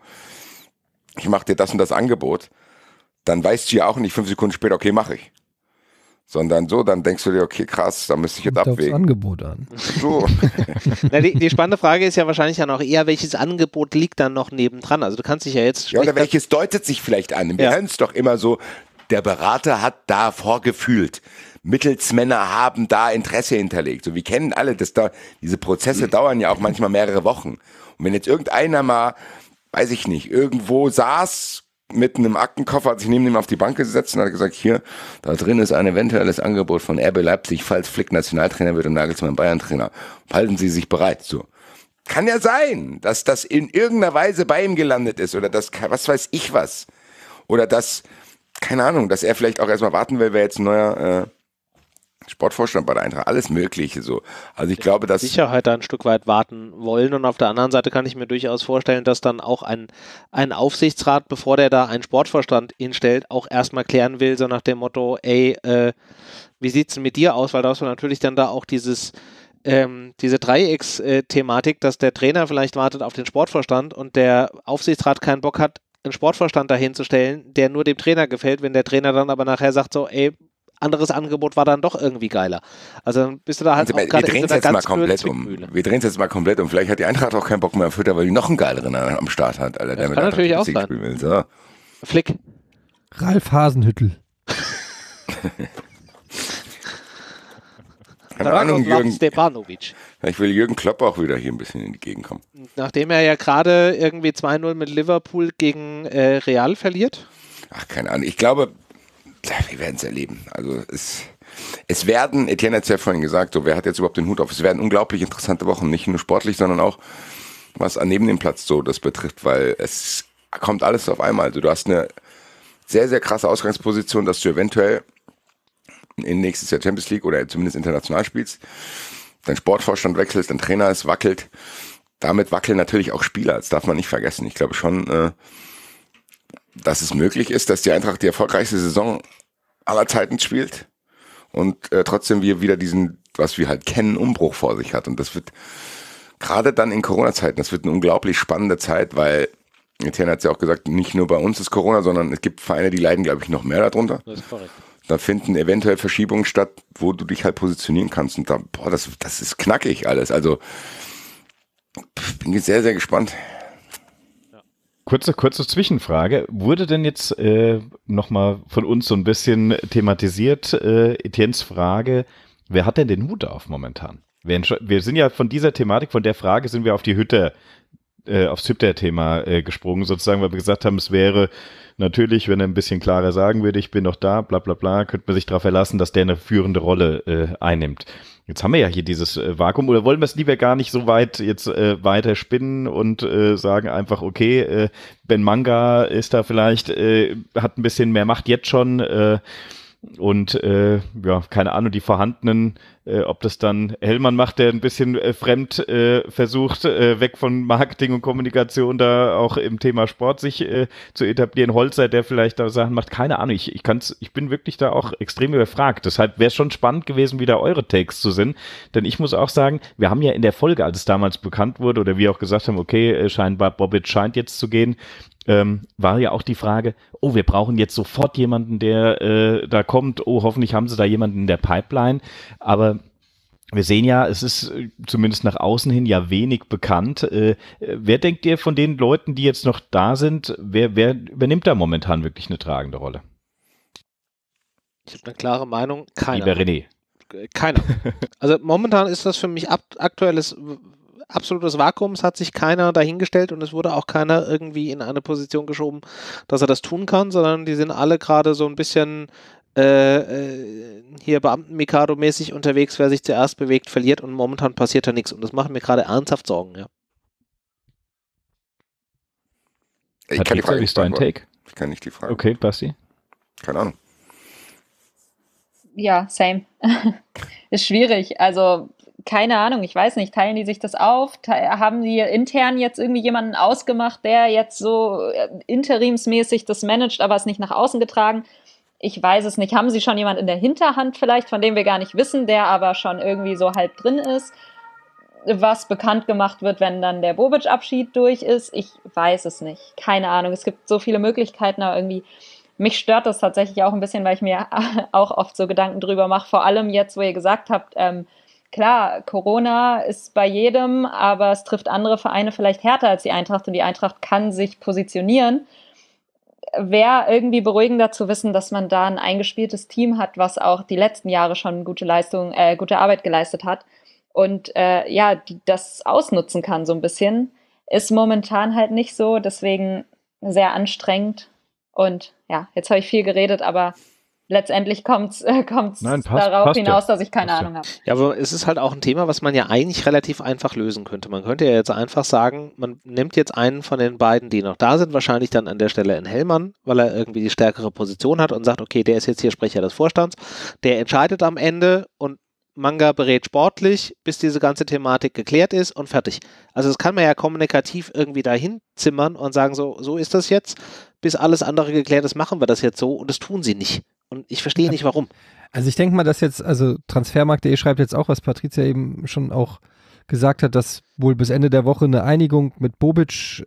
ich mache dir das und das Angebot, dann weißt du ja auch nicht 5 Sekunden später, okay, mache ich. Sondern so, dann denkst du dir, okay, krass, da müsste ich jetzt abwägen. Das Angebot an. So. Na, die spannende Frage ist ja wahrscheinlich dann auch eher, welches Angebot liegt dann noch nebendran? Also du kannst dich ja jetzt... Ja, oder welches deutet sich vielleicht an? Wir hören es doch immer so, der Berater hat da vorgefühlt. Mittelsmänner haben da Interesse hinterlegt. So, wir kennen alle, dass da diese Prozesse dauern ja auch manchmal mehrere Wochen. Und wenn jetzt irgendeiner mal, weiß ich nicht, irgendwo saß mit einem Aktenkoffer, hat sich neben ihm auf die Bank gesetzt und hat gesagt, hier, da drin ist ein eventuelles Angebot von RB Leipzig, falls Flick Nationaltrainer wird und Nagelsmann Bayern-Trainer. Halten Sie sich bereit. So. Kann ja sein, dass das in irgendeiner Weise bei ihm gelandet ist oder dass, was weiß ich was. Oder dass, keine Ahnung, dass er vielleicht auch erstmal warten will, wer jetzt ein neuer Sportvorstand bei der Eintracht, alles Mögliche so. Also ich glaube, dass... Sicherheit da ein Stück weit warten wollen und auf der anderen Seite kann ich mir durchaus vorstellen, dass dann auch ein Aufsichtsrat, bevor der da einen Sportvorstand hinstellt, auch erstmal klären will, so nach dem Motto, ey, wie sieht's denn mit dir aus? Weil da hast du natürlich dann da auch diese Dreiecks-Thematik, dass der Trainer vielleicht wartet auf den Sportvorstand und der Aufsichtsrat keinen Bock hat, einen Sportvorstand dahin zu stellen, der nur dem Trainer gefällt, wenn der Trainer dann aber nachher sagt so, ey, anderes Angebot war dann doch irgendwie geiler. Also dann bist du da halt auch gerade in so einer ganz blöden Zwickmühle. Wir drehen es jetzt mal komplett um. Vielleicht hat die Eintracht auch keinen Bock mehr auf Hütter, weil die noch einen geileren am Start hat. Alter, das kann natürlich auch sein. So. Flick. Ralf Hasenhüttl. Keine Ahnung, ich will Jürgen Klopp auch wieder hier ein bisschen in die Gegend kommen. Nachdem er ja gerade irgendwie 2-0 mit Liverpool gegen Real verliert. Ach, keine Ahnung. Ich glaube... Wir werden es erleben. Also es werden, Etienne hat es ja vorhin gesagt, so, wer hat jetzt überhaupt den Hut auf? Es werden unglaublich interessante Wochen, nicht nur sportlich, sondern auch, was an neben dem Platz so das betrifft, weil es kommt alles auf einmal. Also du hast eine sehr, sehr krasse Ausgangsposition, dass du eventuell in nächstes Jahr Champions League oder zumindest international spielst, dein Sportvorstand wechselst, dein Trainer ist, wackelt. Damit wackeln natürlich auch Spieler, das darf man nicht vergessen. Ich glaube schon... dass es möglich ist, dass die Eintracht die erfolgreichste Saison aller Zeiten spielt und trotzdem wir wieder diesen, was wir halt kennen, Umbruch vor sich hat. Und das wird gerade dann in Corona-Zeiten, das wird eine unglaublich spannende Zeit, weil, Etienne hat es ja auch gesagt, nicht nur bei uns ist Corona, sondern es gibt Vereine, die leiden, glaube ich, noch mehr darunter. Das ist korrekt. Da finden eventuell Verschiebungen statt, wo du dich halt positionieren kannst. Und da, boah, das ist knackig alles. Also, bin ich sehr, sehr gespannt. Kurze Zwischenfrage. Wurde denn jetzt nochmal von uns so ein bisschen thematisiert, Etiennes Frage, wer hat denn den Hut auf momentan? Wir sind ja von dieser Thematik, von der Frage sind wir auf die Hütte, aufs Hütter-Thema gesprungen sozusagen, weil wir gesagt haben, es wäre natürlich, wenn er ein bisschen klarer sagen würde, ich bin noch da, bla bla bla, könnte man sich darauf verlassen, dass der eine führende Rolle einnimmt. Jetzt haben wir ja hier dieses Vakuum, oder wollen wir es lieber gar nicht so weit jetzt weiter spinnen und sagen einfach, okay, Ben Manga ist da vielleicht, hat ein bisschen mehr Macht jetzt schon und ja, keine Ahnung, die vorhandenen Ob das dann Hellmann macht, der ein bisschen fremd versucht, weg von Marketing und Kommunikation da auch im Thema Sport sich zu etablieren. Holzer, der vielleicht da Sachen macht, keine Ahnung. Ich bin wirklich da auch extrem überfragt. Deshalb wäre es schon spannend gewesen, wie da eure Takes zu sind. Denn ich muss auch sagen, wir haben ja in der Folge, als es damals bekannt wurde oder wir auch gesagt haben, okay, scheinbar Bobic scheint jetzt zu gehen, war ja auch die Frage, oh, wir brauchen jetzt sofort jemanden, der da kommt, oh, hoffentlich haben sie da jemanden in der Pipeline, aber wir sehen ja, es ist zumindest nach außen hin ja wenig bekannt. Wer denkt ihr von den Leuten, die jetzt noch da sind, wer übernimmt da momentan wirklich eine tragende Rolle? Ich habe eine klare Meinung, keiner. Lieber René. Keiner. Also momentan ist das für mich aktuelles absolutes Vakuum, es hat sich keiner dahingestellt und es wurde auch keiner irgendwie in eine Position geschoben, dass er das tun kann, sondern die sind alle gerade so ein bisschen hier Beamten-Mikado-mäßig unterwegs, wer sich zuerst bewegt, verliert und momentan passiert da nichts und das macht mir gerade ernsthaft Sorgen, ja. Ich kann die Frage nicht beantworten. Ich kann nicht die Frage. Okay, Basti? Keine Ahnung. Ja, same. Ist schwierig, also keine Ahnung, ich weiß nicht, teilen die sich das auf? Haben die intern jetzt irgendwie jemanden ausgemacht, der jetzt so interimsmäßig das managt, aber es nicht nach außen getragen? Ich weiß es nicht. Haben sie schon jemanden in der Hinterhand vielleicht, von dem wir gar nicht wissen, der aber schon irgendwie so halb drin ist? Was bekannt gemacht wird, wenn dann der Bobic-Abschied durch ist? Ich weiß es nicht. Keine Ahnung. Es gibt so viele Möglichkeiten, aber irgendwie... Mich stört das tatsächlich auch ein bisschen, weil ich mir auch oft so Gedanken drüber mache. Vor allem jetzt, wo ihr gesagt habt, klar, Corona ist bei jedem, aber es trifft andere Vereine vielleicht härter als die Eintracht und die Eintracht kann sich positionieren. Wäre irgendwie beruhigender zu wissen, dass man da ein eingespieltes Team hat, was auch die letzten Jahre schon gute Arbeit geleistet hat und ja, das ausnutzen kann so ein bisschen. Ist momentan halt nicht so, deswegen sehr anstrengend und ja, jetzt habe ich viel geredet, aber... Letztendlich kommt's darauf hinaus, dass ich keine Ahnung habe. Ja, aber es ist halt auch ein Thema, was man ja eigentlich relativ einfach lösen könnte. Man könnte ja jetzt einfach sagen, man nimmt jetzt einen von den beiden, die noch da sind, wahrscheinlich dann an der Stelle in Hellmann, weil er irgendwie die stärkere Position hat und sagt, okay, der ist jetzt hier Sprecher des Vorstands, der entscheidet am Ende und Manga berät sportlich, bis diese ganze Thematik geklärt ist und fertig. Also das kann man ja kommunikativ irgendwie dahin zimmern und sagen, so ist das jetzt, bis alles andere geklärt ist, machen wir das jetzt so und das tun sie nicht. Und ich verstehe nicht, warum. Also ich denke mal, dass jetzt, also Transfermarkt.de schreibt jetzt auch, was Patricia eben schon auch gesagt hat, dass wohl bis Ende der Woche eine Einigung mit Bobic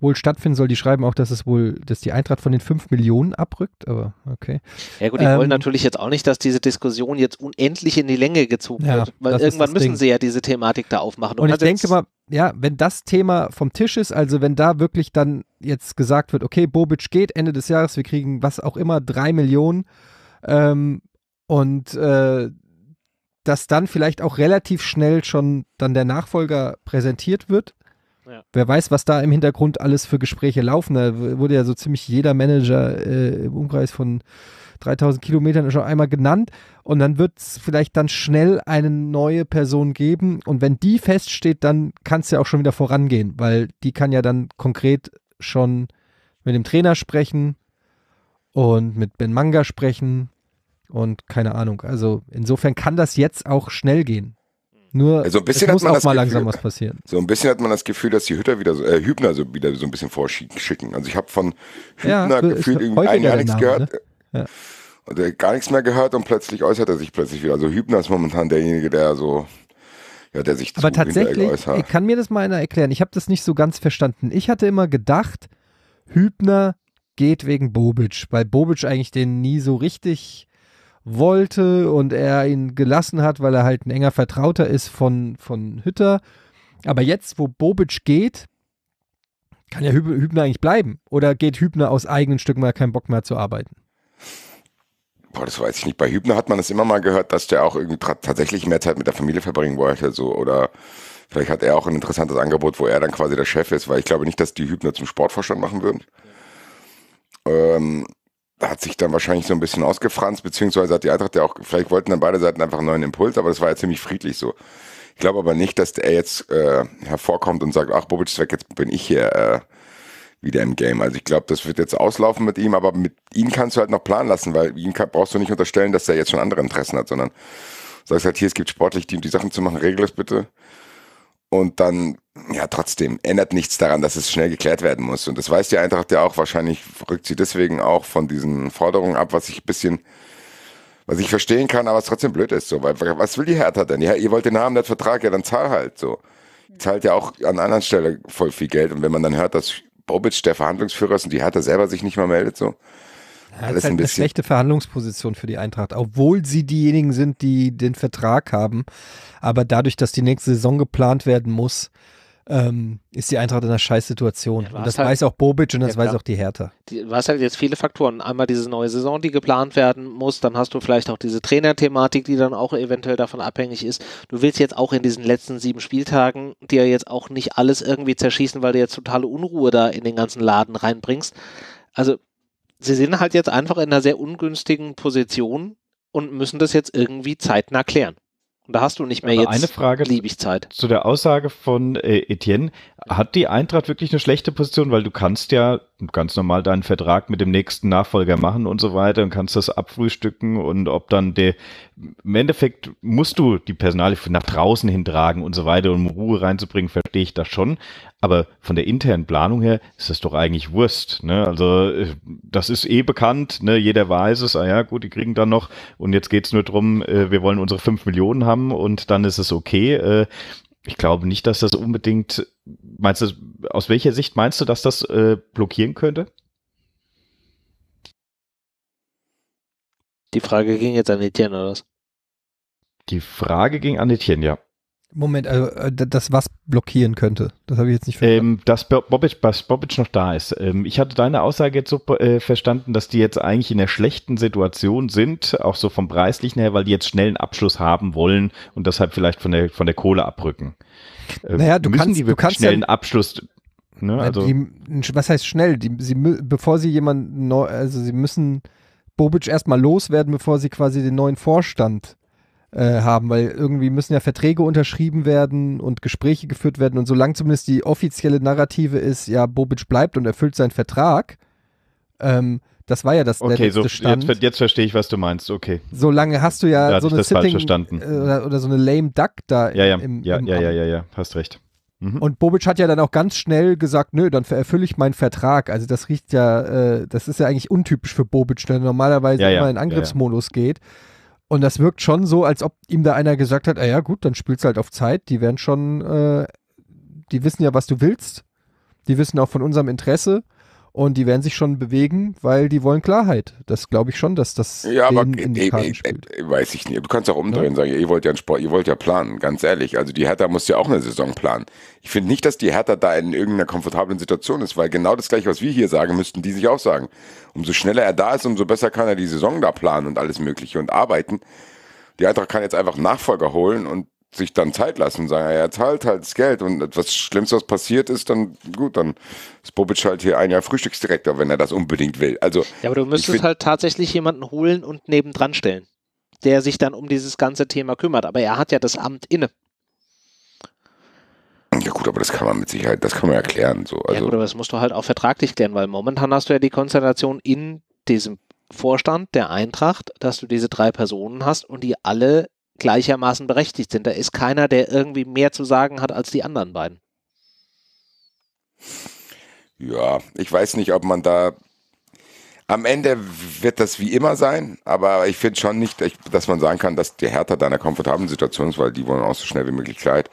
wohl stattfinden soll. Die schreiben auch, dass die Eintracht von den 5 Millionen abrückt, aber okay. Ja gut, die wollen natürlich jetzt auch nicht, dass diese Diskussion jetzt unendlich in die Länge gezogen wird, weil irgendwann müssen sie ja diese Thematik da aufmachen. Und ich denke mal, ja, wenn das Thema vom Tisch ist, also wenn da wirklich dann jetzt gesagt wird, okay, Bobic geht Ende des Jahres, wir kriegen was auch immer, 3 Millionen und dass dann vielleicht auch relativ schnell schon dann der Nachfolger präsentiert wird. Ja. Wer weiß, was da im Hintergrund alles für Gespräche laufen. Da wurde ja so ziemlich jeder Manager im Umkreis von 3000 Kilometern schon einmal genannt und dann wird es vielleicht dann schnell eine neue Person geben und wenn die feststeht, dann kann es ja auch schon wieder vorangehen, weil die kann ja dann konkret schon mit dem Trainer sprechen und mit Ben Manga sprechen und keine Ahnung, also insofern kann das jetzt auch schnell gehen. Nur also ein bisschen muss auch mal langsam was passieren. So ein bisschen hat man das Gefühl, dass die Hübner so wieder so ein bisschen vorschicken. Also ich habe von Hübner gefühlt irgendwie ein Jahr nichts gehört. Ne? Ja. Und gar nichts mehr gehört und plötzlich äußert er sich plötzlich wieder. Also Hübner ist momentan derjenige, der so, ja, der sich zu Hinteregger äußert. Aber tatsächlich, kann mir das mal einer erklären? Ich habe das nicht so ganz verstanden. Ich hatte immer gedacht, Hübner geht wegen Bobic, weil Bobic eigentlich den nie so richtig wollte und er ihn gelassen hat, weil er halt ein enger Vertrauter ist von Hütter. Aber jetzt, wo Bobic geht, kann ja Hübner eigentlich bleiben. Oder geht Hübner aus eigenen Stücken, weil er keinen Bock mehr hat zu arbeiten? Boah, das weiß ich nicht. Bei Hübner hat man das immer mal gehört, dass der auch irgendwie tatsächlich mehr Zeit mit der Familie verbringen wollte. So. Oder vielleicht hat er auch ein interessantes Angebot, wo er dann quasi der Chef ist, weil ich glaube nicht, dass die Hübner zum Sportvorstand machen würden. Ja. Hat sich dann wahrscheinlich so ein bisschen ausgefranst, beziehungsweise hat die Eintracht ja auch, vielleicht wollten dann beide Seiten einfach einen neuen Impuls, aber das war ja ziemlich friedlich so. Ich glaube aber nicht, dass er jetzt hervorkommt und sagt, ach Bobic ist weg, jetzt bin ich hier wieder im Game. Also ich glaube, das wird jetzt auslaufen mit ihm, aber mit ihm kannst du halt noch planen lassen, weil ihm brauchst du nicht unterstellen, dass er jetzt schon andere Interessen hat, sondern sagst halt, hier, es gibt sportlich die Sachen zu machen, regel das bitte. Und dann, ja, trotzdem ändert nichts daran, dass es schnell geklärt werden muss. Und das weiß die Eintracht ja auch. Wahrscheinlich rückt sie deswegen auch von diesen Forderungen ab, was ich verstehen kann, aber es trotzdem blöd ist. So, weil was will die Hertha denn? Ja, ihr wollt den haben, der Vertrag, ja, dann zahl halt so. Zahlt ja auch an anderen Stellen voll viel Geld. Und wenn man dann hört, dass Bobic der Verhandlungsführer ist und die Hertha selber sich nicht mal meldet, so. Ja, das ist halt eine schlechte Verhandlungsposition für die Eintracht, obwohl sie diejenigen sind, die den Vertrag haben. Aber dadurch, dass die nächste Saison geplant werden muss, ist die Eintracht in einer Scheißsituation. Ja, und das weiß auch Bobic und das weiß auch die Hertha. Du hast halt jetzt viele Faktoren. Einmal diese neue Saison, die geplant werden muss, dann hast du vielleicht auch diese Trainerthematik, die dann auch eventuell davon abhängig ist. Du willst jetzt auch in diesen letzten 7 Spieltagen dir jetzt auch nicht alles irgendwie zerschießen, weil du jetzt totale Unruhe da in den ganzen Laden reinbringst. Also sie sind halt jetzt einfach in einer sehr ungünstigen Position und müssen das jetzt irgendwie zeitnah klären. Und da hast du nicht mehr aber jetzt eine Frage Zeit. Zu der Aussage von Etienne, hat die Eintracht wirklich eine schlechte Position? Weil du kannst ja ganz normal deinen Vertrag mit dem nächsten Nachfolger machen und so weiter und kannst das abfrühstücken und ob dann im Endeffekt musst du die Personalie nach draußen hintragen und so weiter, um Ruhe reinzubringen, verstehe ich das schon. Aber von der internen Planung her ist das doch eigentlich Wurst. Ne? Also das ist eh bekannt, ne? Jeder weiß es, ah ja gut, die kriegen dann noch und jetzt geht es nur darum, wir wollen unsere 5 Millionen haben. Und dann ist es okay. Ich glaube nicht, dass das unbedingt, meinst du, aus welcher Sicht meinst du, dass das blockieren könnte? Die Frage ging jetzt an Etienne, oder was? Die Frage ging an Etienne, ja. Moment, also das was blockieren könnte, das habe ich jetzt nicht verstanden. Dass Bobic noch da ist. Ich hatte deine Aussage jetzt so verstanden, dass die jetzt eigentlich in einer schlechten Situation sind, auch so vom Preislichen her, weil die jetzt schnell einen Abschluss haben wollen und deshalb vielleicht von der Kohle abrücken. Naja, du kannst schnell einen Abschluss... Ne, also was heißt schnell? Sie müssen Bobic erstmal loswerden, bevor sie quasi den neuen Vorstand haben, weil irgendwie müssen ja Verträge unterschrieben werden und Gespräche geführt werden und solange zumindest die offizielle Narrative ist, ja, Bobic bleibt und erfüllt seinen Vertrag, das war ja das letzte Stand. Jetzt verstehe ich, was du meinst, okay. Solange hast du ja so eine Sitting oder so eine lame duck da. Ja, hast recht. Mhm. Und Bobic hat ja dann auch ganz schnell gesagt, nö, dann erfülle ich meinen Vertrag, also das riecht ja, das ist ja eigentlich untypisch für Bobic, der normalerweise immer in Angriffsmodus geht. Und das wirkt schon so, als ob ihm da einer gesagt hat, ah ja gut, dann spielst du halt auf Zeit, die werden schon, die wissen ja, was du willst, die wissen auch von unserem Interesse und die werden sich schon bewegen, weil die wollen Klarheit. Das glaube ich schon, dass das in die Karten spielt. Weiß ich nicht, du kannst auch umdrehen und sagen, ihr wollt ja einen Sport, ihr wollt ja planen, ganz ehrlich. Also die Hertha muss ja auch eine Saison planen. Ich finde nicht, dass die Hertha da in irgendeiner komfortablen Situation ist, weil genau das Gleiche, was wir hier sagen, müssten die sich auch sagen. Umso schneller er da ist, umso besser kann er die Saison da planen und alles Mögliche und arbeiten. Die Eintracht kann jetzt einfach einen Nachfolger holen und sich dann Zeit lassen und sagen, ja, zahlt halt das Geld und etwas Schlimmes, was passiert ist, dann gut, dann ist Bobic halt hier ein Jahr Frühstücksdirektor, wenn er das unbedingt will. Also, ja, aber du müsstest halt tatsächlich jemanden holen und nebendran stellen, der sich dann um dieses ganze Thema kümmert. Aber er hat ja das Amt inne. Ja gut, aber das kann man mit Sicherheit, das kann man erklären. So. Also, ja gut, aber das musst du halt auch vertraglich klären, weil momentan hast du ja die Konstellation in diesem Vorstand der Eintracht, dass du diese 3 Personen hast und die alle gleichermaßen berechtigt sind. Da ist keiner, der irgendwie mehr zu sagen hat als die anderen beiden. Ja, ich weiß nicht, ob man da... Am Ende wird das wie immer sein, aber ich finde schon nicht, dass man sagen kann, dass die Hertha da in einer komfortablen Situation ist, weil die wollen auch so schnell wie möglich Klarheit.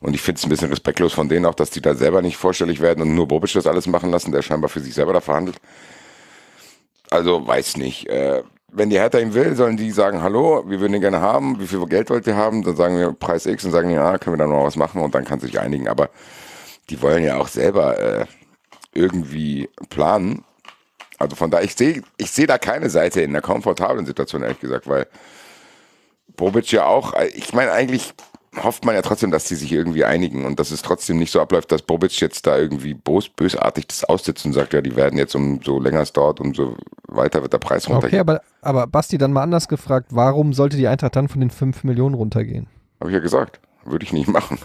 Und ich finde es ein bisschen respektlos von denen auch, dass die da selber nicht vorstellig werden und nur Bobic das alles machen lassen, der scheinbar für sich selber da verhandelt. Also, weiß nicht. Wenn die Hertha ihn will, sollen die sagen, hallo, wir würden ihn gerne haben, wie viel Geld wollt ihr haben? Dann sagen wir Preis X und sagen, ja, können wir dann noch was machen und dann kann sich einigen. Aber die wollen ja auch selber irgendwie planen. Also von daher, ich sehe da keine Seite in einer komfortablen Situation, ehrlich gesagt, weil Bobic ja auch, ich meine, eigentlich hofft man ja trotzdem, dass die sich irgendwie einigen und dass es trotzdem nicht so abläuft, dass Bobic jetzt da irgendwie bösartig das aussitzt und sagt, ja, die werden jetzt, umso länger es dauert, umso weiter wird der Preis runtergehen. Okay, aber Basti, dann mal anders gefragt, warum sollte die Eintracht dann von den 5 Millionen runtergehen? Habe ich ja gesagt, würde ich nicht machen.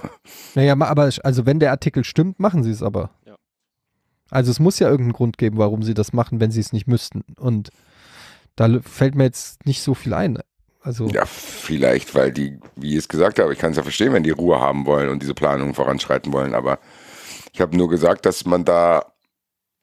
Naja, aber also wenn der Artikel stimmt, machen sie es aber. Ja. Also es muss ja irgendeinen Grund geben, warum sie das machen, wenn sie es nicht müssten. Und da fällt mir jetzt nicht so viel ein. Also ja, vielleicht, weil die, wie ich es gesagt habe, ich kann es ja verstehen, wenn die Ruhe haben wollen und diese Planung voranschreiten wollen, aber ich habe nur gesagt, dass man da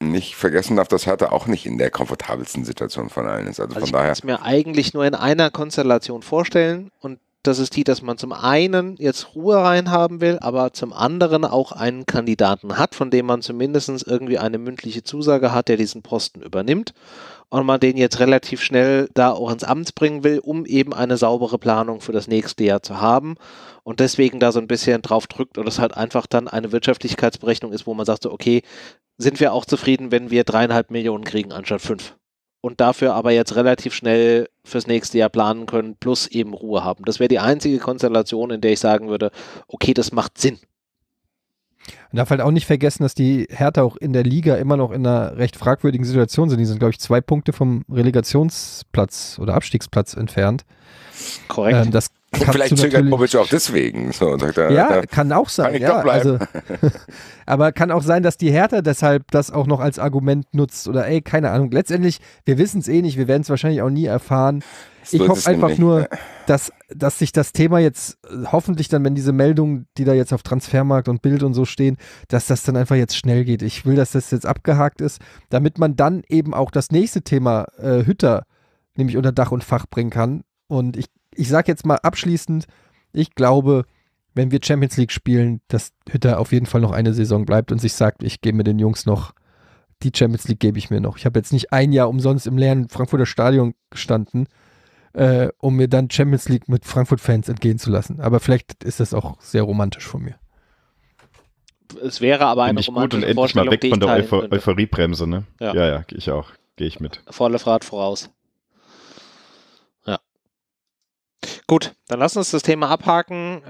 nicht vergessen darf, dass Hertha auch nicht in der komfortabelsten Situation von allen ist. Also von daher, ich kann es mir eigentlich nur in einer Konstellation vorstellen und das ist die, dass man zum einen jetzt Ruhe rein haben will, aber zum anderen auch einen Kandidaten hat, von dem man zumindest irgendwie eine mündliche Zusage hat, der diesen Posten übernimmt und man den jetzt relativ schnell da auch ins Amt bringen will, um eben eine saubere Planung für das nächste Jahr zu haben und deswegen da so ein bisschen drauf drückt und es halt einfach dann eine Wirtschaftlichkeitsberechnung ist, wo man sagt so, okay, sind wir auch zufrieden, wenn wir 3,5 Millionen kriegen anstatt 5? Und dafür aber jetzt relativ schnell fürs nächste Jahr planen können, plus eben Ruhe haben. Das wäre die einzige Konstellation, in der ich sagen würde, okay, das macht Sinn. Man darf halt auch nicht vergessen, dass die Hertha auch in der Liga immer noch in einer recht fragwürdigen Situation sind. Die sind, glaube ich, 2 Punkte vom Relegationsplatz oder Abstiegsplatz entfernt. Korrekt. Vielleicht zögert Bobic auch deswegen. So, sagt er, ja, kann auch sein. Kann ich doch bleiben. Also, aber kann auch sein, dass die Hertha deshalb das auch noch als Argument nutzt oder ey, keine Ahnung. Letztendlich, wir wissen es eh nicht, wir werden es wahrscheinlich auch nie erfahren. So, ich hoffe einfach nur, dass sich das Thema jetzt hoffentlich dann, wenn diese Meldungen, die da jetzt auf Transfermarkt und Bild und so stehen, dass das dann einfach jetzt schnell geht. Ich will, dass das jetzt abgehakt ist, damit man dann eben auch das nächste Thema Hütter nämlich unter Dach und Fach bringen kann. Und ich sage jetzt mal abschließend, ich glaube, wenn wir Champions League spielen, dass Hütter auf jeden Fall noch eine Saison bleibt und sich sagt, ich gebe mir den Jungs noch, die Champions League gebe ich mir noch. Ich habe jetzt nicht ein Jahr umsonst im leeren Frankfurter Stadion gestanden, um mir dann Champions League mit Frankfurt-Fans entgehen zu lassen. Aber vielleicht ist das auch sehr romantisch von mir. Es wäre aber eine romantische Vorstellung, die ich teilen könnte. Endlich mal weg von der Euphoriebremse, ne? Ja, ja, ich auch. Gehe ich mit. Volle Fahrt voraus. Gut, dann lass uns das Thema abhaken.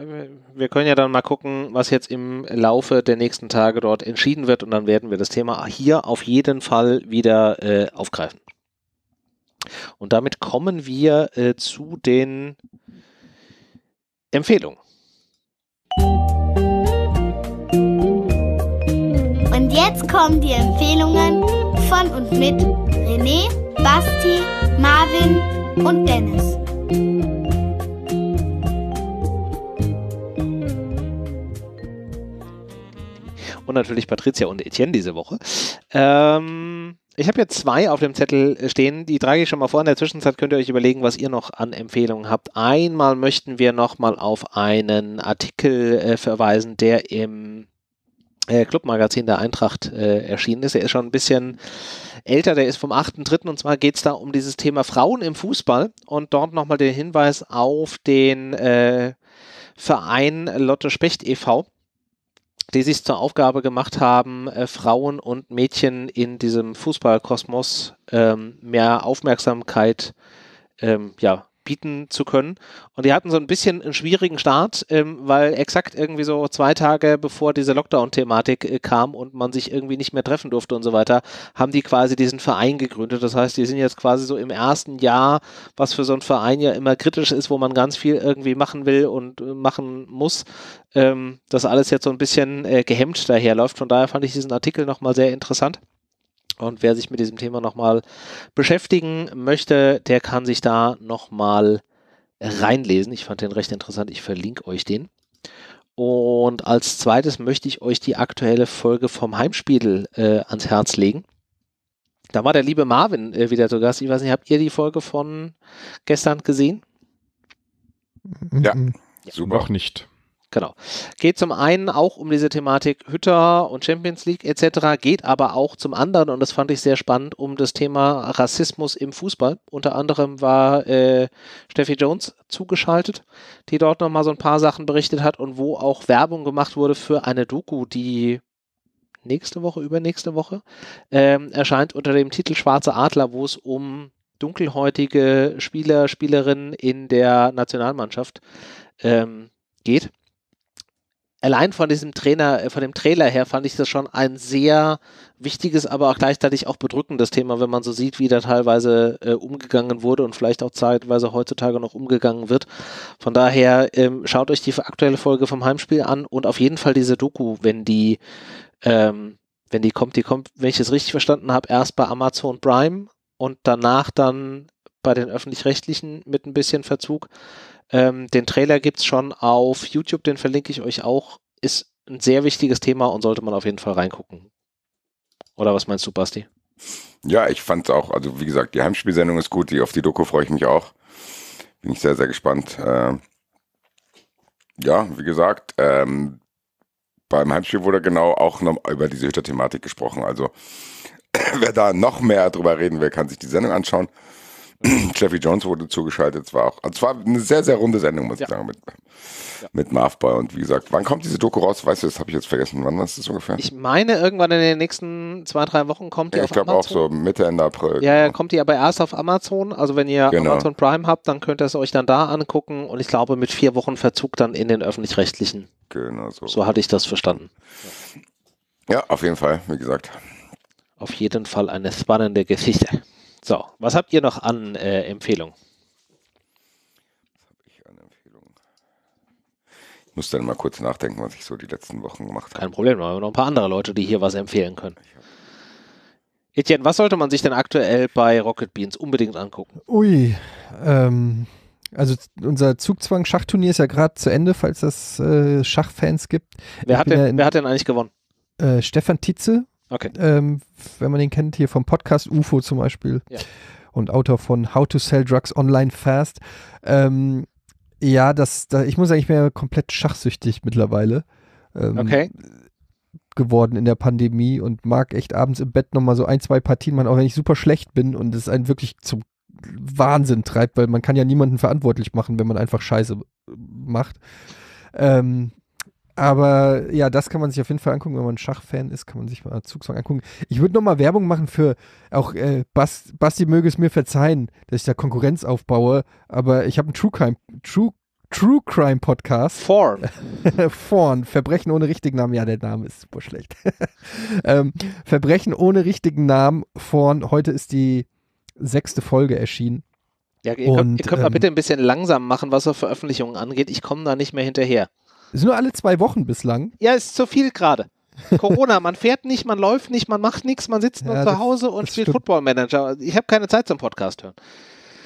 Wir können ja dann mal gucken, was jetzt im Laufe der nächsten Tage dort entschieden wird und dann werden wir das Thema hier auf jeden Fall wieder aufgreifen. Und damit kommen wir zu den Empfehlungen. Und jetzt kommen die Empfehlungen von und mit René, Basti, Marvin und Dennis. Und natürlich Patricia und Etienne diese Woche. Ich habe jetzt 2 auf dem Zettel stehen, die trage ich schon mal vor. In der Zwischenzeit könnt ihr euch überlegen, was ihr noch an Empfehlungen habt. Einmal möchten wir nochmal auf einen Artikel verweisen, der im Clubmagazin der Eintracht erschienen ist. Er ist schon ein bisschen älter, der ist vom 8.3. und zwar geht es da um dieses Thema Frauen im Fußball und dort nochmal den Hinweis auf den Verein Lotte Specht e.V., die sich zur Aufgabe gemacht haben, Frauen und Mädchen in diesem Fußballkosmos mehr Aufmerksamkeit bieten zu können. Und die hatten so ein bisschen einen schwierigen Start, weil exakt irgendwie so 2 Tage bevor diese Lockdown-Thematik kam und man sich irgendwie nicht mehr treffen durfte und so weiter, haben die quasi diesen Verein gegründet. Das heißt, die sind jetzt quasi so im ersten Jahr, was für so einen Verein ja immer kritisch ist, wo man ganz viel irgendwie machen will und machen muss, das alles jetzt so ein bisschen gehemmt daherläuft. Von daher fand ich diesen Artikel nochmal sehr interessant. Und wer sich mit diesem Thema nochmal beschäftigen möchte, der kann sich da nochmal reinlesen. Ich fand den recht interessant, ich verlinke euch den. Und als zweites möchte ich euch die aktuelle Folge vom Heimspiel ans Herz legen. Da war der liebe Marvin wieder zu Gast. Ich weiß nicht, habt ihr die Folge von gestern gesehen? Ja, super. Noch nicht. Genau. Geht zum einen auch um diese Thematik Hütter und Champions League etc., geht aber auch zum anderen, und das fand ich sehr spannend, um das Thema Rassismus im Fußball. Unter anderem war Steffi Jones zugeschaltet, die dort nochmal so ein paar Sachen berichtet hat und wo auch Werbung gemacht wurde für eine Doku, die nächste Woche, übernächste Woche erscheint unter dem Titel Schwarze Adler, wo es um dunkelhäutige Spieler, Spielerinnen in der Nationalmannschaft geht. Allein von diesem Trailer her fand ich das schon ein sehr wichtiges, aber auch gleichzeitig auch bedrückendes Thema, wenn man so sieht, wie da teilweise umgegangen wurde und vielleicht auch zeitweise heutzutage noch umgegangen wird. Von daher schaut euch die aktuelle Folge vom Heimspiel an und auf jeden Fall diese Doku, wenn die kommt, wenn ich es richtig verstanden habe, erst bei Amazon Prime und danach dann bei den Öffentlich-Rechtlichen mit ein bisschen Verzug. Den Trailer gibt es schon auf YouTube, den verlinke ich euch auch. Ist ein sehr wichtiges Thema und sollte man auf jeden Fall reingucken. Oder was meinst du, Basti? Ja, ich fand es auch, also wie gesagt, die Heimspielsendung ist gut, auf die Doku freue ich mich auch. Bin ich sehr, sehr gespannt. Ja, wie gesagt, beim Heimspiel wurde genau auch noch über diese Hütter-Thematik gesprochen. Also wer da noch mehr drüber reden will, kann sich die Sendung anschauen. Jeffy Jones wurde zugeschaltet. Es war eine sehr, sehr runde Sendung, muss ich sagen, mit Marv Boy. Und wie gesagt, wann kommt diese Doku raus? Weißt du, das habe ich jetzt vergessen. Wann ist das ungefähr? Ich meine, irgendwann in den nächsten 2-3 Wochen kommt die auf Amazon. Ich glaube auch so Mitte, Ende April. Ja, ja, kommt die aber erst auf Amazon. Also wenn ihr Amazon Prime habt, dann könnt ihr es euch dann da angucken. Und ich glaube, mit 4 Wochen Verzug dann in den Öffentlich-Rechtlichen. Genau so. So hatte ich das verstanden. Ja, auf jeden Fall, wie gesagt. Auf jeden Fall eine spannende Geschichte. So, was habt ihr noch an Empfehlungen? Was habe ich an Empfehlungen? Ich muss dann mal kurz nachdenken, was ich so die letzten Wochen gemacht habe. Kein Problem, wir haben noch ein paar andere Leute, die hier was empfehlen können. Etienne, was sollte man sich denn aktuell bei Rocket Beans unbedingt angucken? Ui, also unser Zugzwang-Schachturnier ist ja gerade zu Ende, falls das Schachfans gibt. Wer hat denn eigentlich gewonnen? Stefan Tietze. Okay. Wenn man den kennt, hier vom Podcast UFO zum Beispiel, ja, und Autor von How to Sell Drugs Online Fast. Ja, ich muss eigentlich mehr komplett schachsüchtig mittlerweile geworden in der Pandemie und mag echt abends im Bett nochmal so 1-2 Partien machen, auch wenn ich super schlecht bin und es einen wirklich zum Wahnsinn treibt, weil man kann ja niemanden verantwortlich machen, wenn man einfach Scheiße macht. Aber ja, das kann man sich auf jeden Fall angucken, wenn man Schachfan ist, kann man sich mal Zugzwang angucken. Ich würde nochmal Werbung machen für, auch Basti möge es mir verzeihen, dass ich da Konkurrenz aufbaue, aber ich habe einen True Crime Podcast. Forn. Verbrechen ohne richtigen Namen. Ja, der Name ist super schlecht. Verbrechen ohne richtigen Namen. Forn. Heute ist die 6. Folge erschienen. Ja, ihr könnt mal bitte ein bisschen langsam machen, was so Veröffentlichungen angeht. Ich komme da nicht mehr hinterher. Ist nur alle 2 Wochen bislang. Ja, ist zu viel gerade. Corona, man fährt nicht, man läuft nicht, man macht nichts, man sitzt nur zu Hause und spielt Football Manager. Ich habe keine Zeit zum Podcast hören.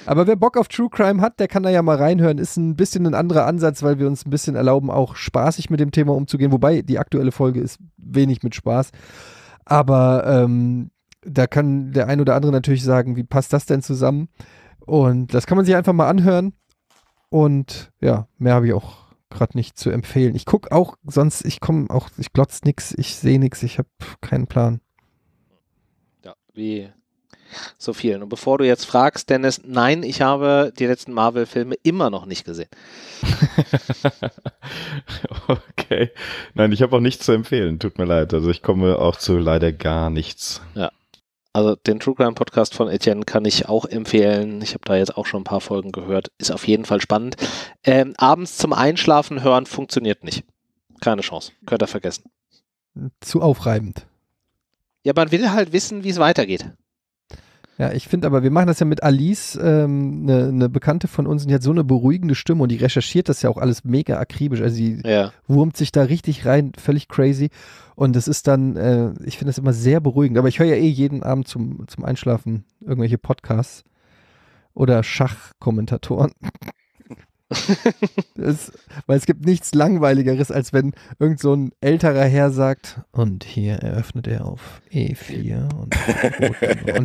Aber wer Bock auf True Crime hat, der kann da ja mal reinhören. Ist ein bisschen ein anderer Ansatz, weil wir uns ein bisschen erlauben, auch spaßig mit dem Thema umzugehen. Wobei, die aktuelle Folge ist wenig mit Spaß. Aber da kann der ein oder andere natürlich sagen, wie passt das denn zusammen? Und das kann man sich einfach mal anhören. Und ja, mehr habe ich auch gerade nicht zu empfehlen. Ich gucke auch, sonst, ich glotze nichts, ich sehe nichts, ich habe keinen Plan. Ja, wie so vielen. Und bevor du jetzt fragst, Dennis, nein, ich habe die letzten Marvel-Filme immer noch nicht gesehen. Okay. Nein, ich habe auch nichts zu empfehlen, tut mir leid. Also ich komme auch zu leider gar nichts. Ja. Also den True Crime Podcast von Etienne kann ich auch empfehlen. Ich habe da jetzt auch schon ein paar Folgen gehört. Ist auf jeden Fall spannend. Abends zum Einschlafen hören funktioniert nicht. Keine Chance. Könnt ihr vergessen. Zu aufreibend. Ja, man will halt wissen, wie es weitergeht. Ja, ich finde aber, wir machen das ja mit Alice, eine Bekannte von uns, und die hat so eine beruhigende Stimme und die recherchiert das ja auch alles mega akribisch. Also die wurmt sich da richtig rein, völlig crazy. Und das ist dann, ich finde das immer sehr beruhigend. Aber ich höre ja jeden Abend zum Einschlafen irgendwelche Podcasts oder Schachkommentatoren. Weil es gibt nichts Langweiligeres, als wenn irgend so ein älterer Herr sagt, und hier eröffnet er auf E4 und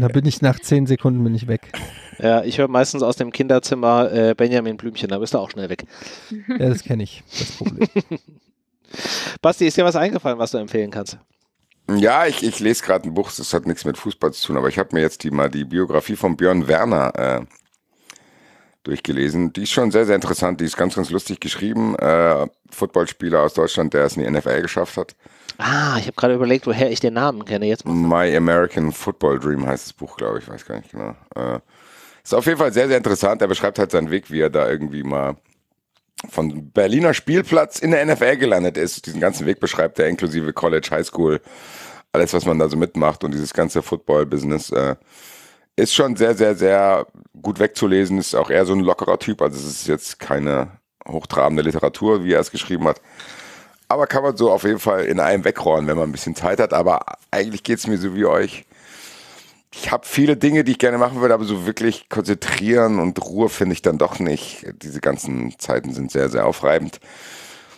da bin ich nach 10 Sekunden bin ich weg. Ja, ich höre meistens aus dem Kinderzimmer Benjamin Blümchen, da bist du auch schnell weg. Ja, das kenne ich, das Problem. Basti, ist dir was eingefallen, was du empfehlen kannst? Ja, ich lese gerade ein Buch, das hat nichts mit Fußball zu tun, aber ich habe mir jetzt die Biografie von Björn Werner durchgelesen. Die ist schon sehr, sehr interessant. Die ist ganz, ganz lustig geschrieben. Footballspieler aus Deutschland, der es in die NFL geschafft hat. Ah, ich habe gerade überlegt, woher ich den Namen kenne. Jetzt My American Football Dream heißt das Buch, glaube ich. Weiß gar nicht genau. Ist auf jeden Fall sehr, sehr interessant. Er beschreibt halt seinen Weg, wie er da irgendwie mal von Berliner Spielplatz in der NFL gelandet ist. Diesen ganzen Weg beschreibt er, inklusive College, Highschool, alles, was man da so mitmacht und dieses ganze Football-Business. Ist schon sehr, sehr, sehr gut wegzulesen, ist auch eher so ein lockerer Typ, also es ist jetzt keine hochtrabende Literatur, wie er es geschrieben hat, aber kann man so auf jeden Fall in einem wegrohren, wenn man ein bisschen Zeit hat, aber eigentlich geht es mir so wie euch, Ich habe viele Dinge, die ich gerne machen würde, aber so wirklich konzentrieren und Ruhe finde ich dann doch nicht. Diese ganzen Zeiten sind sehr, sehr aufreibend.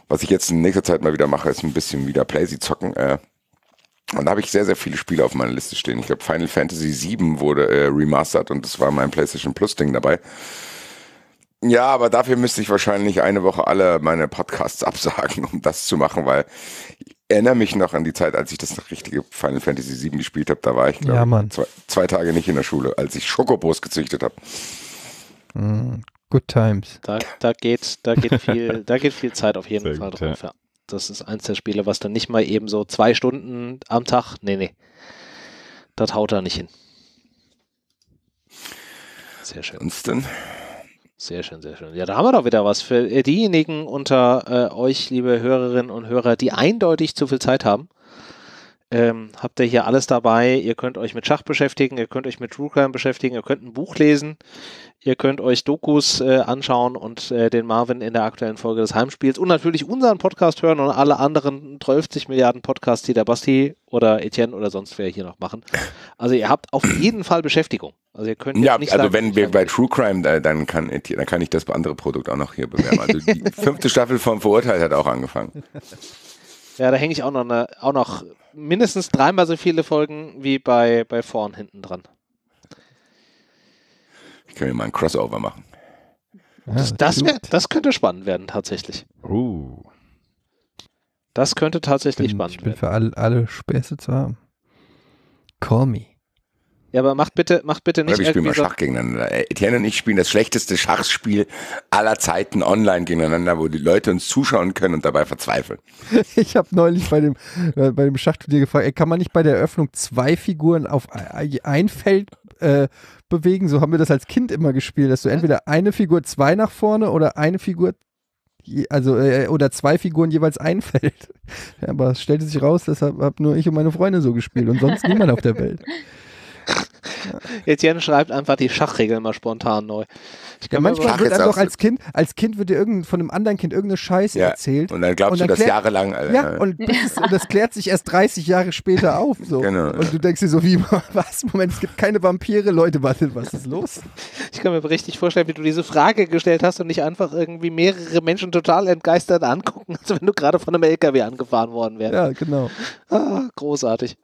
Was ich jetzt in nächster Zeit mal wieder mache, ist ein bisschen wieder Playsy zocken. Und da habe ich sehr, sehr viele Spiele auf meiner Liste stehen. Ich glaube, Final Fantasy 7 wurde remastert und das war mein PlayStation Plus Ding dabei. Ja, aber dafür müsste ich wahrscheinlich eine Woche alle meine Podcasts absagen, um das zu machen, weil ich erinnere mich noch an die Zeit, als ich das richtige Final Fantasy 7 gespielt habe. Da war ich, glaube ich, zwei Tage nicht in der Schule, als ich Schokobos gezüchtet habe. Good times. Da geht viel Zeit auf jeden Fall drauf, ja. Das ist eins der Spiele, was dann nicht mal eben so 2 Stunden am Tag, nee, das haut da nicht hin. Sehr schön. Ansonsten? Sehr schön, sehr schön. Ja, da haben wir doch wieder was für diejenigen unter euch, liebe Hörerinnen und Hörer, die eindeutig zu viel Zeit haben. Habt ihr hier alles dabei, ihr könnt euch mit Schach beschäftigen, ihr könnt euch mit True Crime beschäftigen, ihr könnt ein Buch lesen, ihr könnt euch Dokus anschauen und den Marvin in der aktuellen Folge des Heimspiels und natürlich unseren Podcast hören und alle anderen 30 Milliarden Podcasts, die der Basti oder Etienne oder sonst wer hier noch machen. Also ihr habt auf jeden Fall Beschäftigung. Also ihr könnt ja, nicht also sagen, wenn wir bei True Crime, dann kann ich das andere Produkt auch noch hier bewerben. Also die 5. Staffel von Verurteilt hat auch angefangen. Ja, da hänge ich auch noch mindestens 3-mal so viele Folgen wie bei vorn hinten dran. Ich kann mir mal ein Crossover machen. Ja, das könnte spannend werden, tatsächlich. Das könnte tatsächlich spannend werden. Ich bin für alle Späße zu haben. Call me. Ja, aber macht bitte nicht. Oder wir spielen mal Schach gegeneinander. Etienne und ich spielen das schlechteste Schachspiel aller Zeiten online gegeneinander, wo die Leute uns zuschauen können und dabei verzweifeln. Ich habe neulich bei dem Schachturnier gefragt, kann man nicht bei der Eröffnung 2 Figuren auf ein Feld bewegen? So haben wir das als Kind immer gespielt, dass du entweder eine Figur 2 nach vorne oder eine Figur oder 2 Figuren jeweils ein Feld. Ja, aber es stellte sich raus, deshalb habe nur ich und meine Freunde so gespielt und sonst niemand auf der Welt. Etienne schreibt einfach die Schachregeln mal spontan neu. Manchmal wird einem doch als Kind wird dir von einem anderen Kind irgendeine Scheiße erzählt. Und dann glaubst du das jahrelang. Ja, und das klärt sich erst 30 Jahre später auf. So. Genau, und du denkst dir so, wie, was? Moment, es gibt keine Vampire, Leute, was ist los? Ich kann mir richtig vorstellen, wie du diese Frage gestellt hast und nicht einfach irgendwie mehrere Menschen total entgeistert angucken, als wenn du gerade von einem LKW angefahren worden wärst. Ja, genau. Ah, großartig.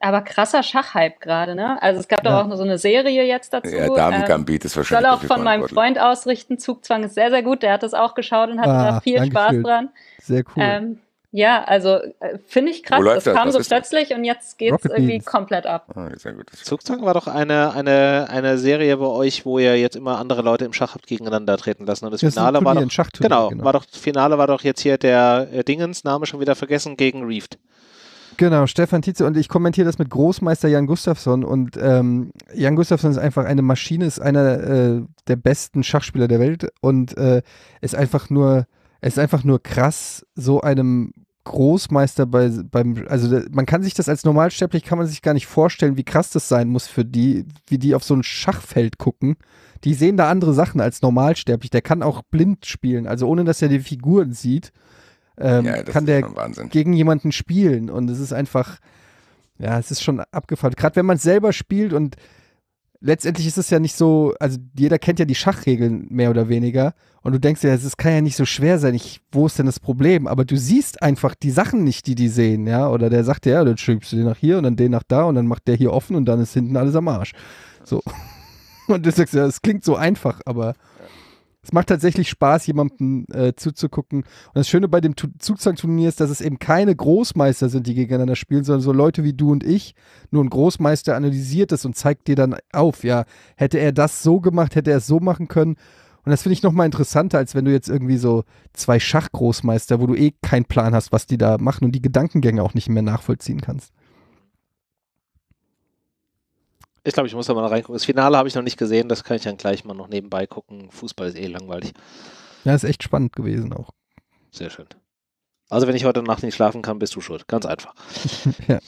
Aber krasser Schachhype gerade, ne? Also es gab doch auch so eine Serie jetzt dazu. Ja, Damengambit ist wahrscheinlich. Soll auch von meinem Freund ausrichten. Zugzwang ist sehr, sehr gut. Der hat das auch geschaut und hatte da viel Spaß dran. Sehr cool. Ja, also finde ich krass. Das kam so plötzlich und jetzt geht es irgendwie komplett ab. Ah, sehr gut. Zugzwang war doch eine Serie bei euch, wo ihr jetzt immer andere Leute im Schach habt gegeneinander treten lassen. Und das Finale war doch jetzt hier der Name schon wieder vergessen, gegen Reeft. Genau, Stefan Tietze, und ich kommentiere das mit Großmeister Jan Gustafsson, und Jan Gustafsson ist einfach eine Maschine, ist einer der besten Schachspieler der Welt und ist einfach nur krass, so einem Großmeister man kann sich das als normalsterblich, kann man sich gar nicht vorstellen, wie krass das sein muss für die, wie die auf so ein Schachfeld gucken. Die sehen da andere Sachen als normalsterblich. Der kann auch blind spielen, also ohne, dass er die Figuren sieht. Kann der gegen jemanden spielen, und es ist einfach, ja, es ist schon abgefahren. Gerade wenn man es selber spielt, und letztendlich ist es ja nicht so, also jeder kennt ja die Schachregeln mehr oder weniger und du denkst ja, es kann ja nicht so schwer sein, wo ist denn das Problem? Aber du siehst einfach die Sachen nicht, die sehen, ja, oder der sagt ja, dann schiebst du den nach hier und dann den nach da und dann macht der hier offen und dann ist hinten alles am Arsch. So. Und du sagst ja, es klingt so einfach, aber... Es macht tatsächlich Spaß, jemandem zuzugucken. Und das Schöne bei dem Zugzwang-Turnier ist, dass es eben keine Großmeister sind, die gegeneinander spielen, sondern so Leute wie du und ich. Nur ein Großmeister analysiert es und zeigt dir dann auf, ja, hätte er das so gemacht, hätte er es so machen können. Und das finde ich nochmal interessanter, als wenn du jetzt irgendwie so 2 Schachgroßmeister, wo du eh keinen Plan hast, was die da machen und die Gedankengänge auch nicht mehr nachvollziehen kannst. Ich glaube, ich muss da mal reingucken. Das Finale habe ich noch nicht gesehen, das kann ich dann gleich mal noch nebenbei gucken. Fußball ist eh langweilig. Ja, ist echt spannend gewesen auch. Sehr schön. Also wenn ich heute Nacht nicht schlafen kann, bist du schuld. Ganz einfach. Ja.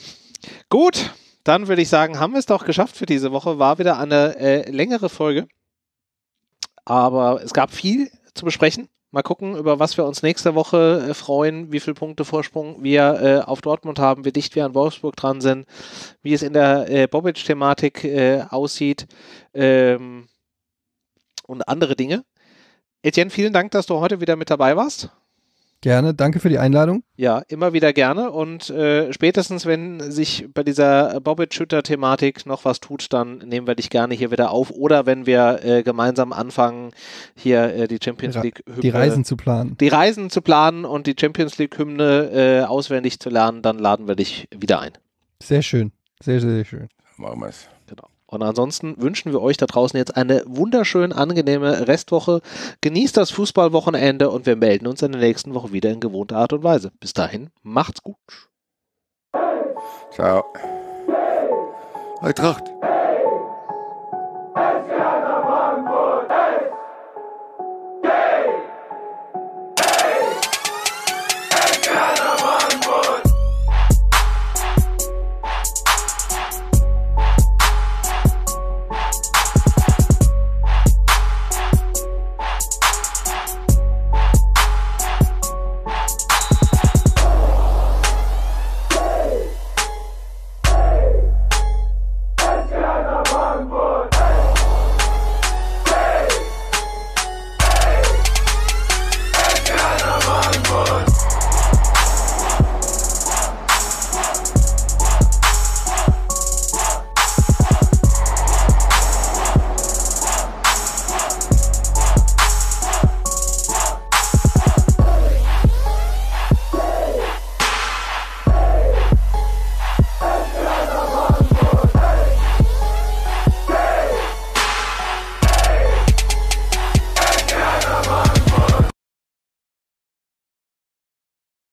Gut, dann würde ich sagen, haben wir es doch geschafft für diese Woche. War wieder eine längere Folge. Aber es gab viel zu besprechen. Mal gucken, über was wir uns nächste Woche freuen, wie viele Punkte Vorsprung wir auf Dortmund haben, wie dicht wir an Wolfsburg dran sind, wie es in der Bobic-Thematik aussieht und andere Dinge. Etienne, vielen Dank, dass du heute wieder mit dabei warst. Gerne, danke für die Einladung. Ja, immer wieder gerne und spätestens, wenn sich bei dieser Bobic-Schütter-Thematik noch was tut, dann nehmen wir dich gerne hier wieder auf oder wenn wir gemeinsam anfangen, hier die Champions League-Hymne... Die Reisen zu planen. Die Reisen zu planen und die Champions League-Hymne auswendig zu lernen, dann laden wir dich wieder ein. Sehr schön, sehr, sehr, sehr schön. Machen wir es. Genau. Und ansonsten wünschen wir euch da draußen jetzt eine wunderschön angenehme Restwoche. Genießt das Fußballwochenende und wir melden uns in der nächsten Woche wieder in gewohnter Art und Weise. Bis dahin, macht's gut. Ciao. Eintracht.